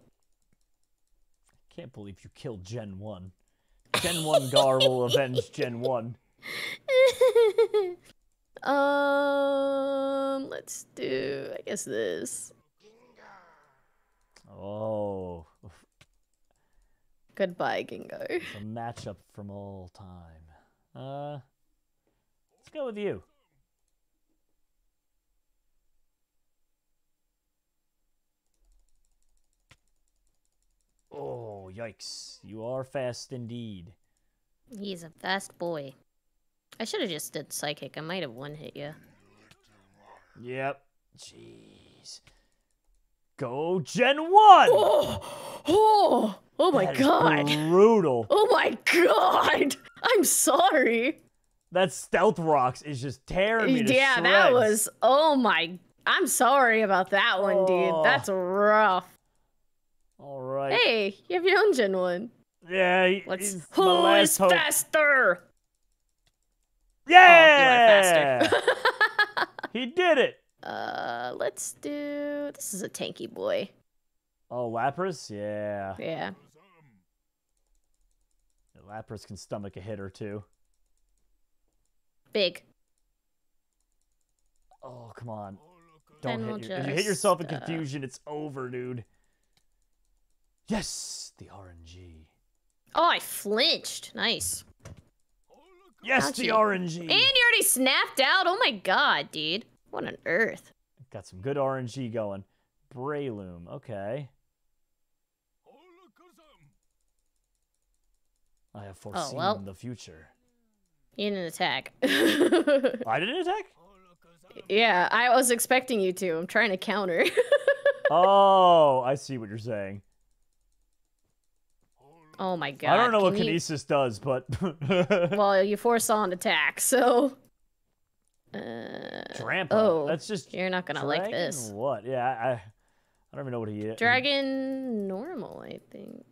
I can't believe you killed Gen one. Gen one Gar will avenge Gen one. Um, let's do, I guess, this. Oh. Goodbye, Gengar. It's a matchup from all time. Uh, let's go with you. Oh, yikes. You are fast indeed. He's a fast boy. I should have just did Psychic. I might have one-hit you. Yep. Jeez. Go Gen one! Oh, oh, oh my that God. Is brutal. Oh my God. I'm sorry. That Stealth Rocks is just tearing me to Yeah, shreds. that was, oh my, I'm sorry about that one, oh. dude. That's rough. All right. Hey, you have your own Gen one. Yeah. He, Let's, who is hope. faster? Yeah! Oh, he, faster. He did it. Uh, let's do... This is a tanky boy. Oh, Lapras? Yeah. Yeah. Lapras can stomach a hit or two. Big. Oh, come on. Don't hit, we'll your... just, if you hit yourself in confusion, uh... it's over, dude. Yes, the R N G. Oh, I flinched. Nice. Yes, Ouchie. The R N G. And you already snapped out. Oh my god, dude. What on earth? Got some good R N G going. Breloom. Okay. I have foreseen oh, well. the future. You didn't attack. I didn't attack? Yeah, I was expecting you to. I'm trying to counter. Oh, I see what you're saying. Oh my god. I don't know Can what you... Kinesis does, but... Well, you foresaw an attack, so... Uh, Trampa. Oh, that's just... You're not gonna Dragon like this. What? Yeah, I... I don't even know what he is. Dragon normal, I think.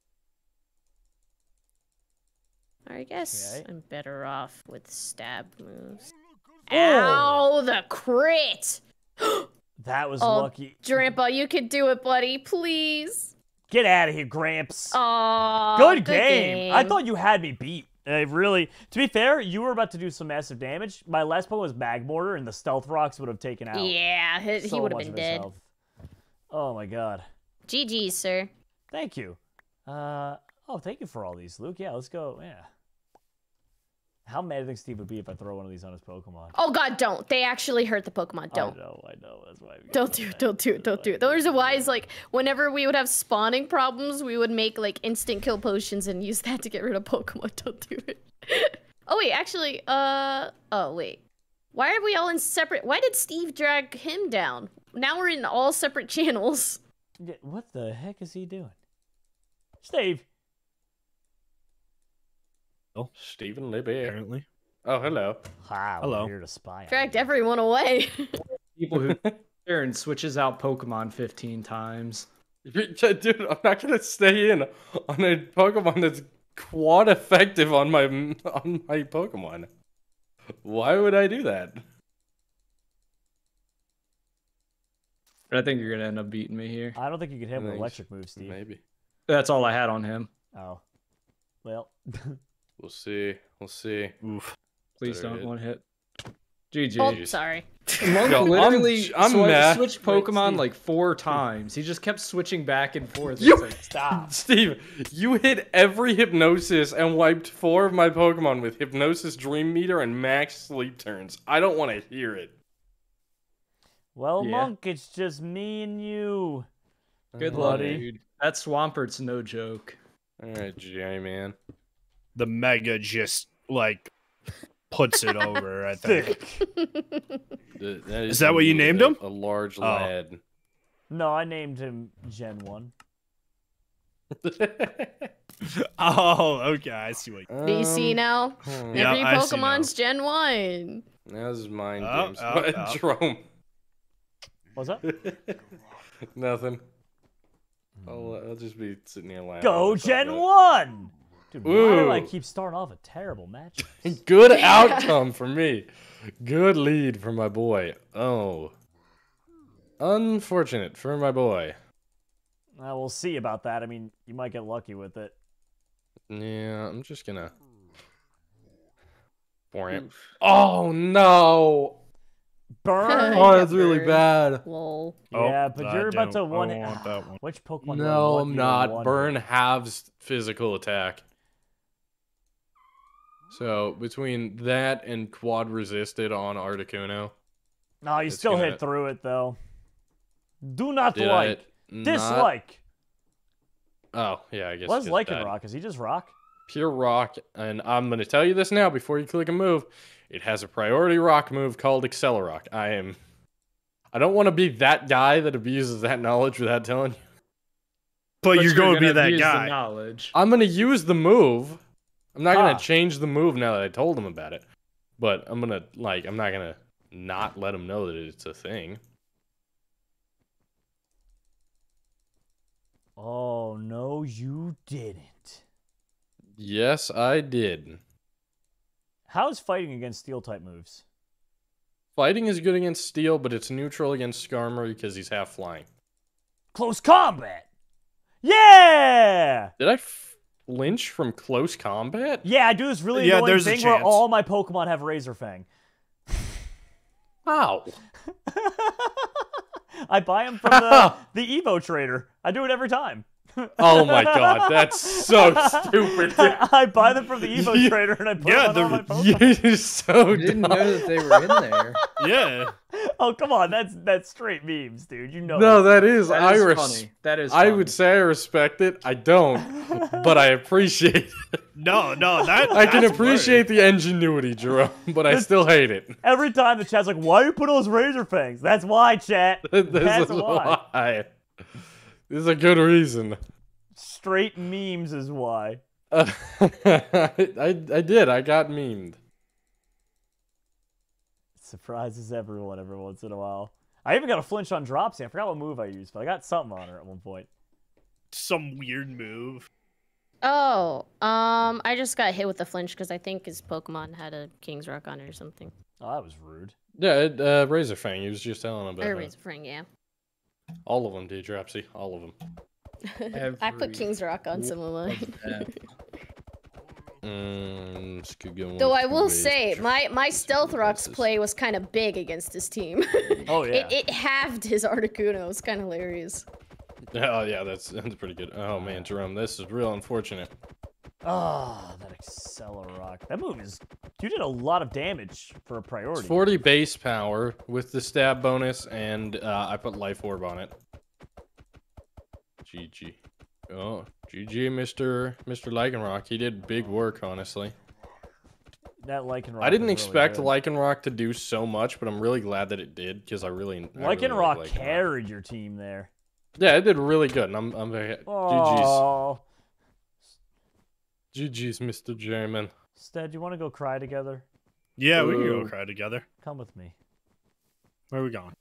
I guess okay. I'm better off with stab moves. Oh. Ow, the crit! That was oh, lucky. Drampa, you can do it, buddy. Please. Get out of here, Gramps. Aww, good, good game. game. I thought you had me beat. I really, to be fair, you were about to do some massive damage. My last point was Magmortar, and the Stealth Rocks would have taken out. Yeah, he, so he would have been dead. Health. Oh, my God. G G, sir. Thank you. Uh, oh, thank you for all these, Luke. Yeah, let's go. Yeah. How mad do you think Steve would be if I throw one of these on his Pokemon? Oh God, don't! They actually hurt the Pokemon. Don't. I know, I know. That's why. Don't do, don't do, don't do. The reason why is like whenever we would have spawning problems, we would make like instant kill potions and use that to get rid of Pokemon. Don't do it. Oh wait, actually, uh, oh wait, why are we all in separate? Why did Steve drag him down? Now we're in all separate channels. What the heck is he doing, Steve? Stephen Libby, apparently. Oh, hello. Hi, hello. We're here to spy. Dragged everyone away. People who Aaron switches out Pokemon fifteen times. Dude, I'm not gonna stay in on a Pokemon that's quad effective on my on my Pokemon. Why would I do that? I think you're gonna end up beating me here. I don't think you could hit an electric move, Steve. Maybe. That's all I had on him. Oh, well. We'll see. We'll see. Oof. Please don't one hit. G G. Oh, sorry. Monk Yo, literally I'm, I'm sw switched Pokemon Wait, like four times. He just kept switching back and forth. You, like, stop. Steve, you hit every Hypnosis and wiped four of my Pokemon with Hypnosis, Dream Meter, and Max Sleep Turns. I don't want to hear it. Well, yeah. Monk, it's just me and you. Good luck, dude. That Swampert's no joke. All right, G I, man. The mega just like puts it over. I think. The, that is, is that what you named a, him? A large oh. lad. No, I named him Gen One. Oh, okay. I see what. Um, you see now. Hmm. Every yeah, Pokemon's now. Gen One. That was mine, James. Oh, oh, oh. Drome. What's that? Nothing. I'll, I'll just be sitting here laughing. Go Gen One. Dude, why Ooh. do I keep starting off a terrible match? Good yeah. outcome for me. Good lead for my boy. Oh. Unfortunate for my boy. Uh, we'll see about that. I mean, you might get lucky with it. Yeah, I'm just gonna... Oof. Oh, no! Burn! Oh, that's really bad. Lol. Yeah, oh, but you're I about to one... I want that one. Which Pokemon? No, I'm not. Burn halves physical attack. So, between that and quad resisted on Articuno. No, you still gonna... hit through it, though. Do not Did like. Not... Dislike. Oh, yeah, I guess. What is Lycanroc? Is he just rock? Pure rock. And I'm going to tell you this now before you click a move. It has a priority rock move called Excadrill. I am... I don't want to be that guy that abuses that knowledge without telling you. But, but you're going to be that guy. Knowledge. I'm going to use the move. I'm not ah. going to change the move now that I told him about it. But I'm going to, like, I'm not going to not let him know that it's a thing. Oh, no, you didn't. Yes, I did. How's fighting against steel type moves? Fighting is good against steel, but it's neutral against Skarmory because he's half flying. Close combat! Yeah! Did I flinch from close combat? Yeah, I do this really yeah, annoying thing where all my Pokemon have Razor Fang. Wow. I buy them from the, the Evo Trader. I do it every time. Oh my god, that's so stupid. I, I buy them from the Evo yeah, Trader and I put yeah, them on the, all my Pokemon. You're so dumb. You didn't know that they were in there. Yeah. Oh, come on. That's that's straight memes, dude. You know. No, that, that is. That I is funny. That is funny. I would say I respect it. I don't, but I appreciate it. No, no. That, I can appreciate funny. the ingenuity, Jerome, but I still hate it. Every time the chat's like, why do you put all those Razor Fangs? That's why, chat. That's, that's why. why. This is a good reason. Straight memes is why. Uh, I, I I did. I got memed. It surprises everyone every once in a while. I even got a flinch on Dropsy. I forgot what move I used, but I got something on her at one point. Some weird move. Oh, um, I just got hit with a flinch because I think his Pokemon had a King's Rock on it or something. Oh, that was rude. Yeah, it, uh, Razor Fang. He was just telling about it. Razor Fang, yeah. All of them, dude, Dropsy. All of them. Every... I put King's Rock on some of mine. mm, Though I will say, my, my Stealth Rock's play was kind of big against his team. Oh, yeah. It, it halved his Articuno. It was kind of hilarious. Oh, yeah, that's, that's pretty good. Oh, man, Jerome, this is real unfortunate. Oh, that Accelerock. That move is... You did a lot of damage for a priority. It's forty base power with the stab bonus, and uh, I put Life Orb on it. G G. Oh, G G, Mister Mister Lycanroc. He did big work, honestly. That Lycanroc. I didn't expect really Lycanroc to do so much, but I'm really glad that it did, because I really... Lycanroc really carried your team there. Yeah, it did really good, and I'm, I'm very... Aww. G G's. G G's, Mister German. Stead, you want to go cry together? Yeah, Ooh. we can go cry together. Come with me. Where are we going?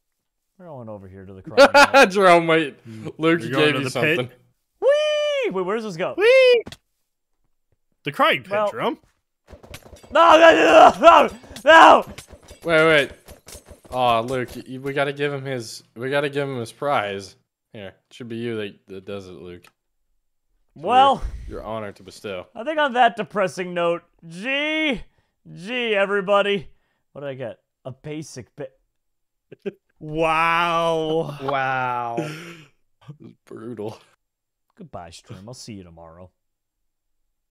We're going over here to the cry. Jerome, wait. Luke You're gave you something. Pit. Whee! Wait, where does this go? Whee! The crying pit, well... Jerome. No, no, no, no, no! Wait, wait. Aw, oh, Luke, we gotta give him his. We gotta give him his prize. Here, it should be you that, that does it, Luke. Well, your, your honor to bestow. I think on that depressing note, G, G, everybody. What did I get? A basic bit. Wow. Wow. This is brutal. Goodbye, stream. I'll see you tomorrow.